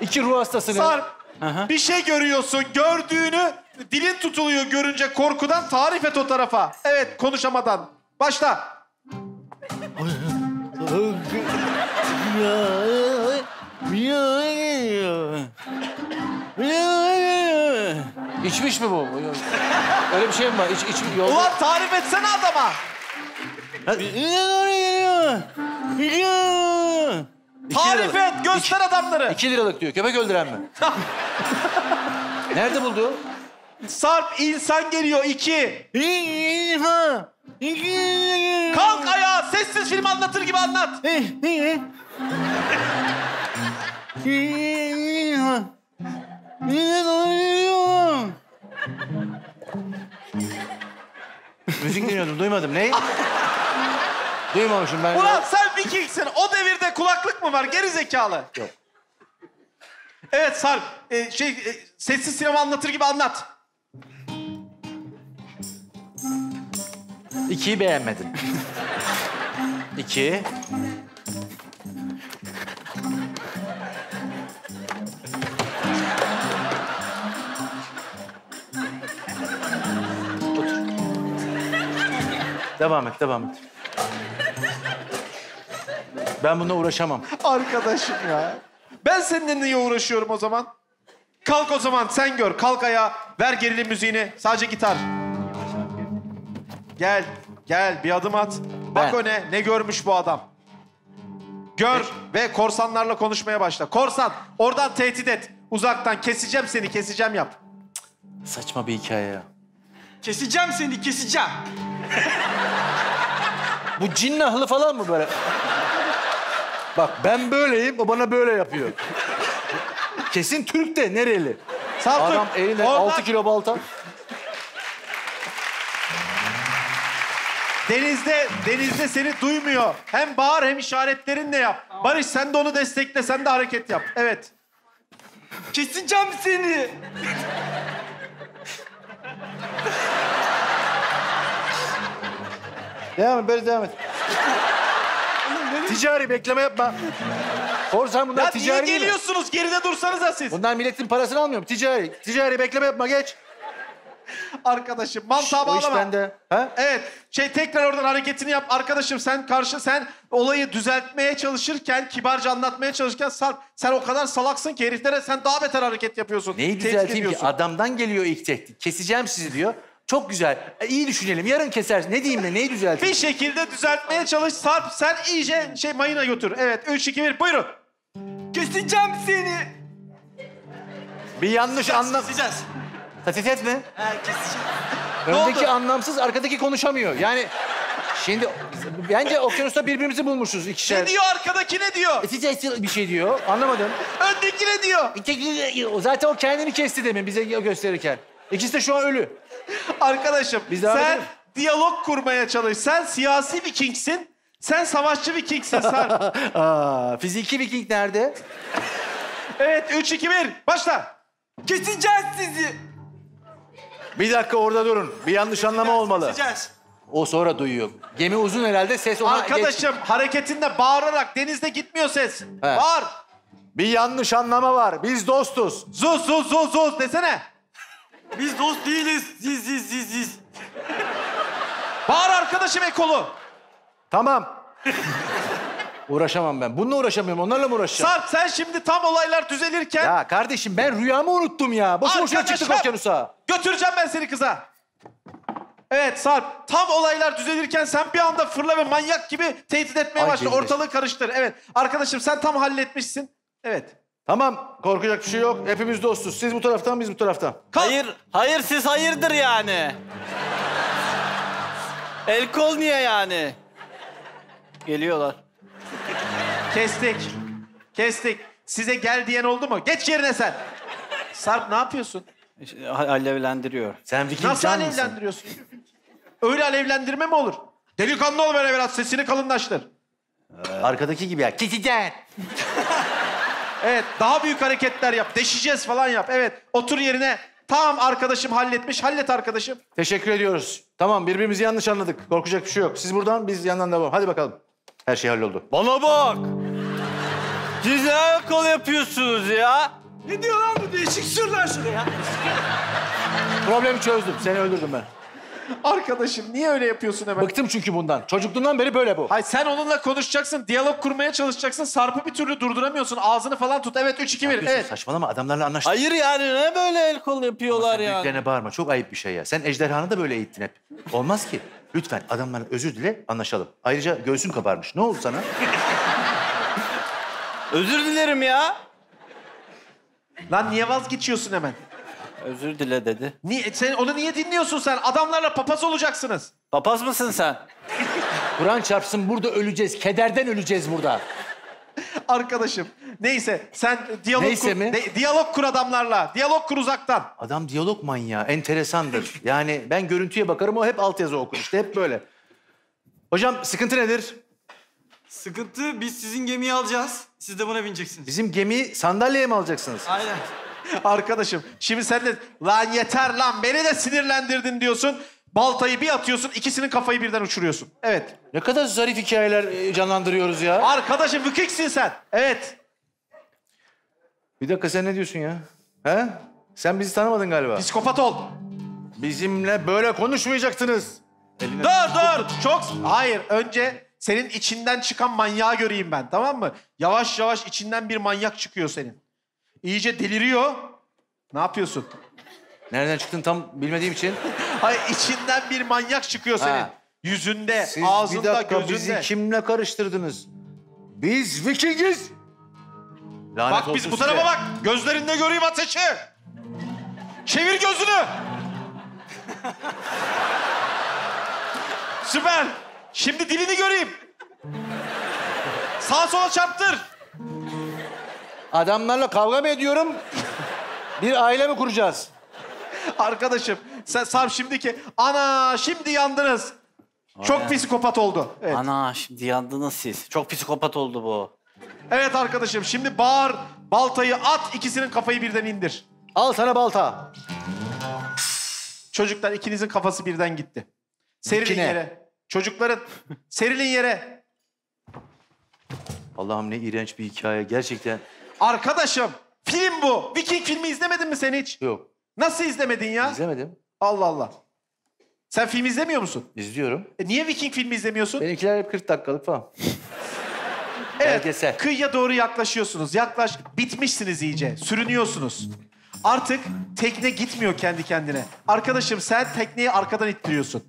İki ruh hastasını. Sarp, aha, bir şey görüyorsun. Gördüğünü, dilin tutuluyor görünce korkudan. Tarif et o tarafa. Evet, konuşamadan. Başla. İçmiş mi bu? Öyle bir şey mi var? İç, iç, ulan tarif etsene adama. Tarif et, göster adamları. İki liralık diyor, köpek öldüren mi? Nerede buldu? Sarp, insan geliyor, iki. Kalk ayağa, sessiz film anlatır gibi anlat. Müzik dinliyordum, duymadım. Ne? Duymamışım ben. Ulan sen Viking'sin. O devirde kulaklık mı var? Geri zekalı. Yok. Evet Sarp, e, şey, e, sessiz sinema anlatır gibi anlat. İkiyi beğenmedin. İki. Devam et, devam et. Ben bununla uğraşamam. Arkadaşım ya. Ben seninle niye uğraşıyorum o zaman? Kalk o zaman, sen gör. Kalk ayağa, ver gerilim müziğini. Sadece gitar. Gel, gel. Bir adım at. Bak ben öne, ne görmüş bu adam. Gör ne? Ve korsanlarla konuşmaya başla. Korsan, oradan tehdit et. Uzaktan keseceğim seni, keseceğim yap. Cık, saçma bir hikaye ya. Keseceğim seni, keseceğim. Bu cinnahlı falan mı böyle? Bak ben böyleyim, o bana böyle yapıyor. Kesin Türk de, nereli? Sarp, adam eline oradan... altı kilo balta. Denizde, denizde seni duymuyor. Hem bağır hem işaretlerinle yap. Barış sen de onu destekle, sen de hareket yap. Evet. Keseceğim seni. Devam et, böyle devam et. Ticari, bekleme yapma. Korsan bunlar ya ticari mi? Niye geliyorsunuz? Geride dursanıza siz. Bunlar milletin parasını almıyor mu? Ticari. Ticari, bekleme yapma, geç. Arkadaşım, mantığa bağlama. O iş bende. Ha? Evet, şey tekrar oradan hareketini yap. Arkadaşım sen karşı, sen olayı düzeltmeye çalışırken, kibarca anlatmaya çalışırken Sarp, sen o kadar salaksın ki heriflere sen daha beter hareket yapıyorsun. Neyi düzelteyim ki? Adamdan geliyor ilk tehdit. Keseceğim sizi diyor. Çok güzel. E, iyi düşünelim. Yarın kesersin. Ne diyeyim de neyi düzelteyim? Bir şekilde düzeltmeye çalış. Sarp sen iyice şey mayına götür. Evet. üç, iki, bir. Buyurun. Keseceğim seni. Bir yanlış anlam... Keseceğiz. Tatit etme. He, keseceğim. Öndeki anlamsız, arkadaki konuşamıyor. Yani şimdi bence okyanusta birbirimizi bulmuşuz ikişer. Ne diyor arkadaki, ne diyor? E, bir şey diyor. Anlamadım. Öndeki ne diyor? Öndeki, zaten o kendini kesti demin bize gösterirken. İkisi de şu an ölü. Arkadaşım sen diyalog kurmaya çalış. Sen siyasi Viking'sin, sen savaşçı Viking'sin Sarp. Aa, fiziki Viking nerede? Evet, üç, iki, bir, başla. Keseceğiz sizi. Bir dakika orada durun. Bir yanlış keseceğiz, anlama olmalı. Keseceğiz. O sonra duyuyor. Gemi uzun herhalde, ses ona geçti. Arkadaşım geç... hareketinde bağırarak, denizde gitmiyor ses. He. Bağır. Bir yanlış anlama var, biz dostuz. Zuz zuz zuz zuz desene. Biz dost değiliz. Ziz ziz ziz ziz. Bağır arkadaşım ekolu. Tamam. Uğraşamam ben. Bununla uğraşamıyorum. Onlarla mı uğraşacağım? Sarp sen şimdi tam olaylar düzelirken... Ya kardeşim ben rüyamı unuttum ya. Boşu boşuna çıktık okyanusa. Götüreceğim ben seni kıza. Evet Sarp, tam olaylar düzelirken sen bir anda fırla ve manyak gibi tehdit etmeye başla. Ortalığı karıştır. Evet. Arkadaşım sen tam halletmişsin. Evet. Tamam. Korkacak bir şey yok. Hepimiz dostuz. Siz bu taraftan, biz bu taraftan. Kalk. Hayır. Hayır siz hayırdır yani. El kol niye yani? Geliyorlar. Kestik. Kestik. Size gel diyen oldu mu? Geç yerine sen. Sarp ne yapıyorsun? Alevlendiriyor. Sen Viking nasıl alevlendiriyorsun? Öyle alevlendirme mi olur? Delikanlı ol böyle biraz. Sesini kalınlaştır. Ee... Arkadaki gibi ya. Keseceğim. Evet. Daha büyük hareketler yap. Deşeceğiz falan yap. Evet. Otur yerine. Tamam arkadaşım halletmiş. Hallet arkadaşım. Teşekkür ediyoruz. Tamam birbirimizi yanlış anladık. Korkacak bir şey yok. Siz buradan biz yandan devam. Hadi bakalım. Her şey halloldu. Bana bak. Siz ne akıl yapıyorsunuz ya? Ne diyor lan bu? Değişik sürler şunu ya. Problemi çözdüm. Seni öldürdüm ben. Arkadaşım niye öyle yapıyorsun hemen? Bıktım çünkü bundan. Çocukluğundan beri böyle bu. Hayır sen onunla konuşacaksın. Diyalog kurmaya çalışacaksın. Sarp'ı bir türlü durduramıyorsun. Ağzını falan tut. Evet üç, iki, bir. Evet. Saçmalama adamlarla anlaştık. Hayır yani ne böyle el kol yapıyorlar ya. Büyüklerine bağırma. Çok ayıp bir şey ya. Sen ejderhanı da böyle eğittin hep. Olmaz ki. Lütfen adamlarla özür dile anlaşalım. Ayrıca göğsün kabarmış. Ne oldu sana? Özür dilerim ya. Lan niye vazgeçiyorsun hemen? Özür dile dedi. Niye, sen onu niye dinliyorsun sen? Adamlarla papaz olacaksınız. Papaz mısın sen? Kur'an çarpsın burada öleceğiz. Kederden öleceğiz burada. Arkadaşım neyse sen diyalog, neyse kur, de, diyalog kur adamlarla. Diyalog kur uzaktan. Adam diyalog manyağı. Enteresandır. Yani ben görüntüye bakarım o hep altyazı okur. İşte hep böyle. Hocam sıkıntı nedir? Sıkıntı biz sizin gemiyi alacağız. Siz de buna bineceksiniz. Bizim gemiyi sandalyeye mi alacaksınız? Aynen. Arkadaşım şimdi sen de lan yeter lan beni de sinirlendirdin diyorsun. Baltayı bir atıyorsun ikisinin kafayı birden uçuruyorsun. Evet. Ne kadar zarif hikayeler canlandırıyoruz ya. Arkadaşım vükiksin sen. Evet. Bir dakika sen ne diyorsun ya? He? Sen bizi tanımadın galiba. Psikopat ol. Bizimle böyle konuşmayacaktınız. Eline... Dur dur. Çok... Hayır önce... Senin içinden çıkan manyağı göreyim ben, tamam mı? Yavaş yavaş içinden bir manyak çıkıyor senin. İyice deliriyor. Ne yapıyorsun? Nereden çıktın tam bilmediğim için. Hayır, içinden bir manyak çıkıyor senin. Ha. Yüzünde, siz ağzında, bir dakika, gözünde. Bizi kimle karıştırdınız? Biz Vikingiz. Lanet bak biz bu tarafa bak. Gözlerinde göreyim ateşi. Çevir gözünü. Süper. Şimdi dilini göreyim. Sağa sola çarptır. Adamlarla kavga mı ediyorum? Bir aile mi kuracağız? Arkadaşım, sen Sarp şimdiki... Ana, şimdi yandınız. Aynen. Çok psikopat oldu. Evet. Ana, şimdi yandınız siz. Çok psikopat oldu bu. Evet arkadaşım, şimdi bağır, baltayı at, ikisinin kafayı birden indir. Al sana balta. Çocuklar, ikinizin kafası birden gitti. Serilin yere. Çocukların serilin yere. Allah'ım ne iğrenç bir hikaye gerçekten. Arkadaşım film bu. Viking filmi izlemedin mi sen hiç? Yok. Nasıl izlemedin ya? İzlemedim. Allah Allah. Sen film izlemiyor musun? İzliyorum. E niye Viking filmi izlemiyorsun? Benimkiler hep kırk dakikalık falan. Evet. Belgesel. Kıyıya doğru yaklaşıyorsunuz. Yaklaş. Bitmişsiniz iyice. Sürünüyorsunuz. Artık tekne gitmiyor kendi kendine. Arkadaşım sen tekneyi arkadan ittiriyorsun.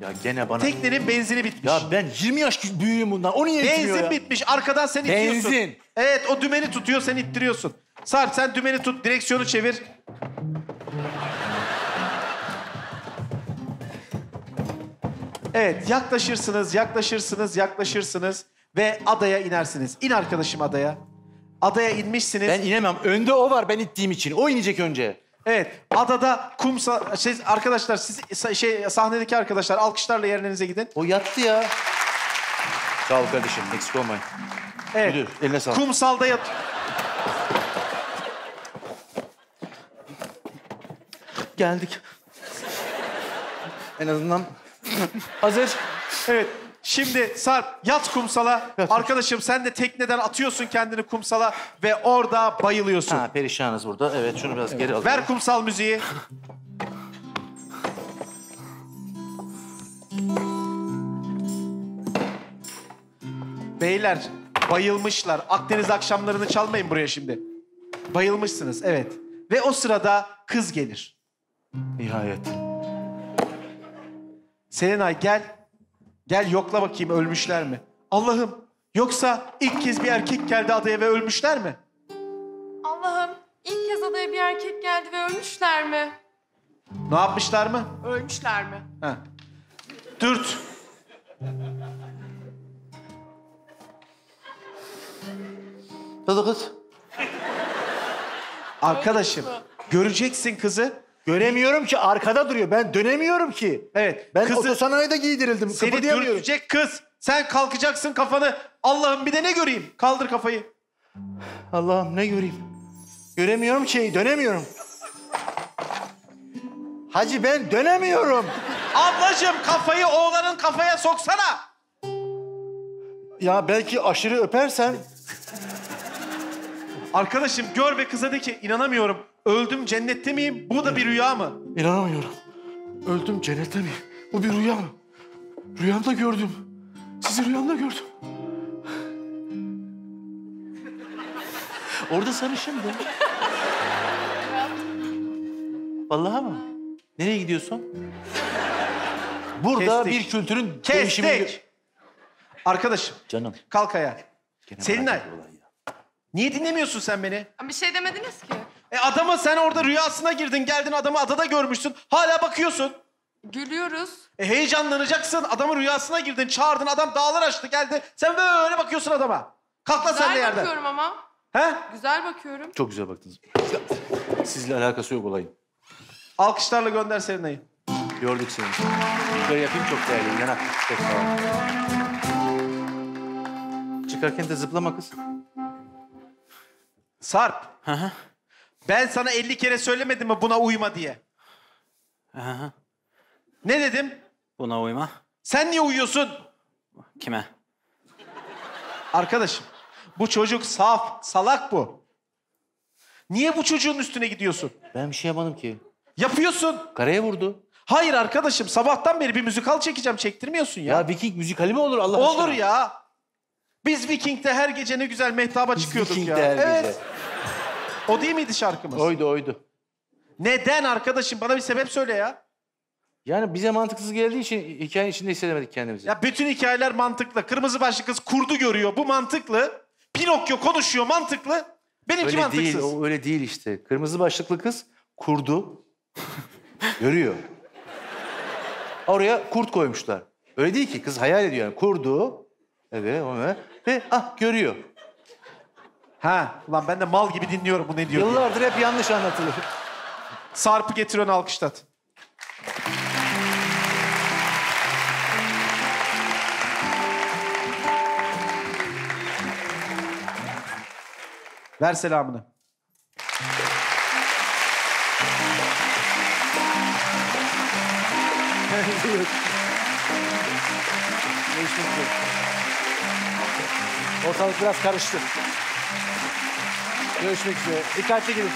Ya gene bana... Teknenin benzini bitmiş. Ya ben yirmi yaş büyüğüm bundan. O niye benzin ya? Bitmiş. Arkadan sen itiyorsun. Benzin. Evet o dümeni tutuyor sen ittiriyorsun. Sarp sen dümeni tut. Direksiyonu çevir. Evet yaklaşırsınız, yaklaşırsınız, yaklaşırsınız. Ve adaya inersiniz. İn arkadaşım adaya. Adaya inmişsiniz. Ben inemem. Önde o var ben ittiğim için. O inecek önce. Evet, adada kum sa şey, arkadaşlar siz şey sahnedeki arkadaşlar alkışlarla yerlerinize gidin. O yattı ya. Sağ ol kardeşim, eksik olmayın. Evet. Müdür, eline sağlık. Kumsalda yat. Geldik. En azından hazır. Evet. Şimdi Sarp yat kumsala. Yat. Arkadaşım sen de tekneden atıyorsun kendini kumsala ve orada bayılıyorsun. Ha perişanız burada. Evet şunu biraz evet. Geri al. Ver kumsal müziği. Beyler Bayılmışlar. Akdeniz akşamlarını çalmayın buraya şimdi. Bayılmışsınız, evet. Ve o sırada kız gelir. Nihayet. Selenay gel. Gel yokla bakayım ölmüşler mi? Allah'ım, yoksa ilk kez bir erkek geldi adaya ve ölmüşler mi? Allah'ım, ilk kez adaya bir erkek geldi ve ölmüşler mi? Ne yapmışlar mı? Ölmüşler mi? Ha. Dürt. Dalı kız. Arkadaşım, göreceksin kızı. Göremiyorum ki, arkada duruyor. Ben dönemiyorum ki. Evet. Ben otosanayda giydirildim. Seni dürtecek kız. Sen kalkacaksın kafanı. Allah'ım bir de ne göreyim? Kaldır kafayı. Allah'ım ne göreyim? Göremiyorum ki, dönemiyorum. Hacı ben dönemiyorum. Ablacığım kafayı oğlanın kafaya soksana. Ya belki aşırı öpersen... Arkadaşım gör ve kıza de ki inanamıyorum. Öldüm cennette miyim? Bu da bir rüya mı? İnanamıyorum. Öldüm cennette miyim? Bu bir rüya mı? Rüyamda gördüm. Sizi rüyamda gördüm. Orada sarışındı. Vallahi mı? Nereye gidiyorsun? Burada kestik. Bir kültürün değişimi... Kestik! Arkadaşım, canım. Kalk ayağa. Selinay, niye dinlemiyorsun sen beni? Bir şey demediniz ki. E adama sen orada rüyasına girdin, geldin adamı adada görmüşsün. Hala bakıyorsun. Gülüyoruz. E heyecanlanacaksın, adamın rüyasına girdin, çağırdın, adam dağlar açtı, geldi. Sen böyle bakıyorsun adama. Kalk lan sen de yerden. Güzel bakıyorum ama. He? Güzel bakıyorum. Çok güzel baktınız. Sizle alakası yok olayın. Alkışlarla gönder Selena'yı. Gördük seni. Şöyle yapayım çok değerli. Yanak. Çok sağ ol. Çıkarken de zıplama kız. Sarp. Hı hı. Ben sana elli kere söylemedim mi buna uyma diye? Hı hı. Ne dedim? Buna uyma. Sen niye uyuyorsun? Kime? Arkadaşım, bu çocuk saf, salak bu. Niye bu çocuğun üstüne gidiyorsun? Ben bir şey yapmadım ki. Yapıyorsun. Karaya vurdu. Hayır arkadaşım, sabahtan beri bir müzikal çekeceğim, çektirmiyorsun ya. Ya Viking müzikali mi olur Allah aşkına? Olur ya. Biz Viking'de her gece ne güzel mehtaba Biz çıkıyorduk Viking'de ya. Her evet. Gece. O değil miydi şarkımız? Oydu, oydu. Neden arkadaşım? Bana bir sebep söyle ya. Yani bize mantıksız geldiği için hikayenin içinde hissedemedik kendimizi. Ya bütün hikayeler mantıklı. Kırmızı başlı kız kurdu görüyor, bu mantıklı. Pinokyo konuşuyor, mantıklı. Benimki öyle mantıksız. Öyle değil, o öyle değil işte. Kırmızı başlıklı kız kurdu, görüyor. Oraya kurt koymuşlar. Öyle değil ki, kız hayal ediyor yani. Kurdu, evet, evet. Ve ah görüyor. Ha, ulan ben de mal gibi dinliyorum bu ne diyor. Yıllardır diye. Hep yanlış anlatılıyor. Sarp'ı getir ön alkışlat. Ver selamını. Ortalık biraz karıştı. Görüşmek üzere. Dikkatli gidin.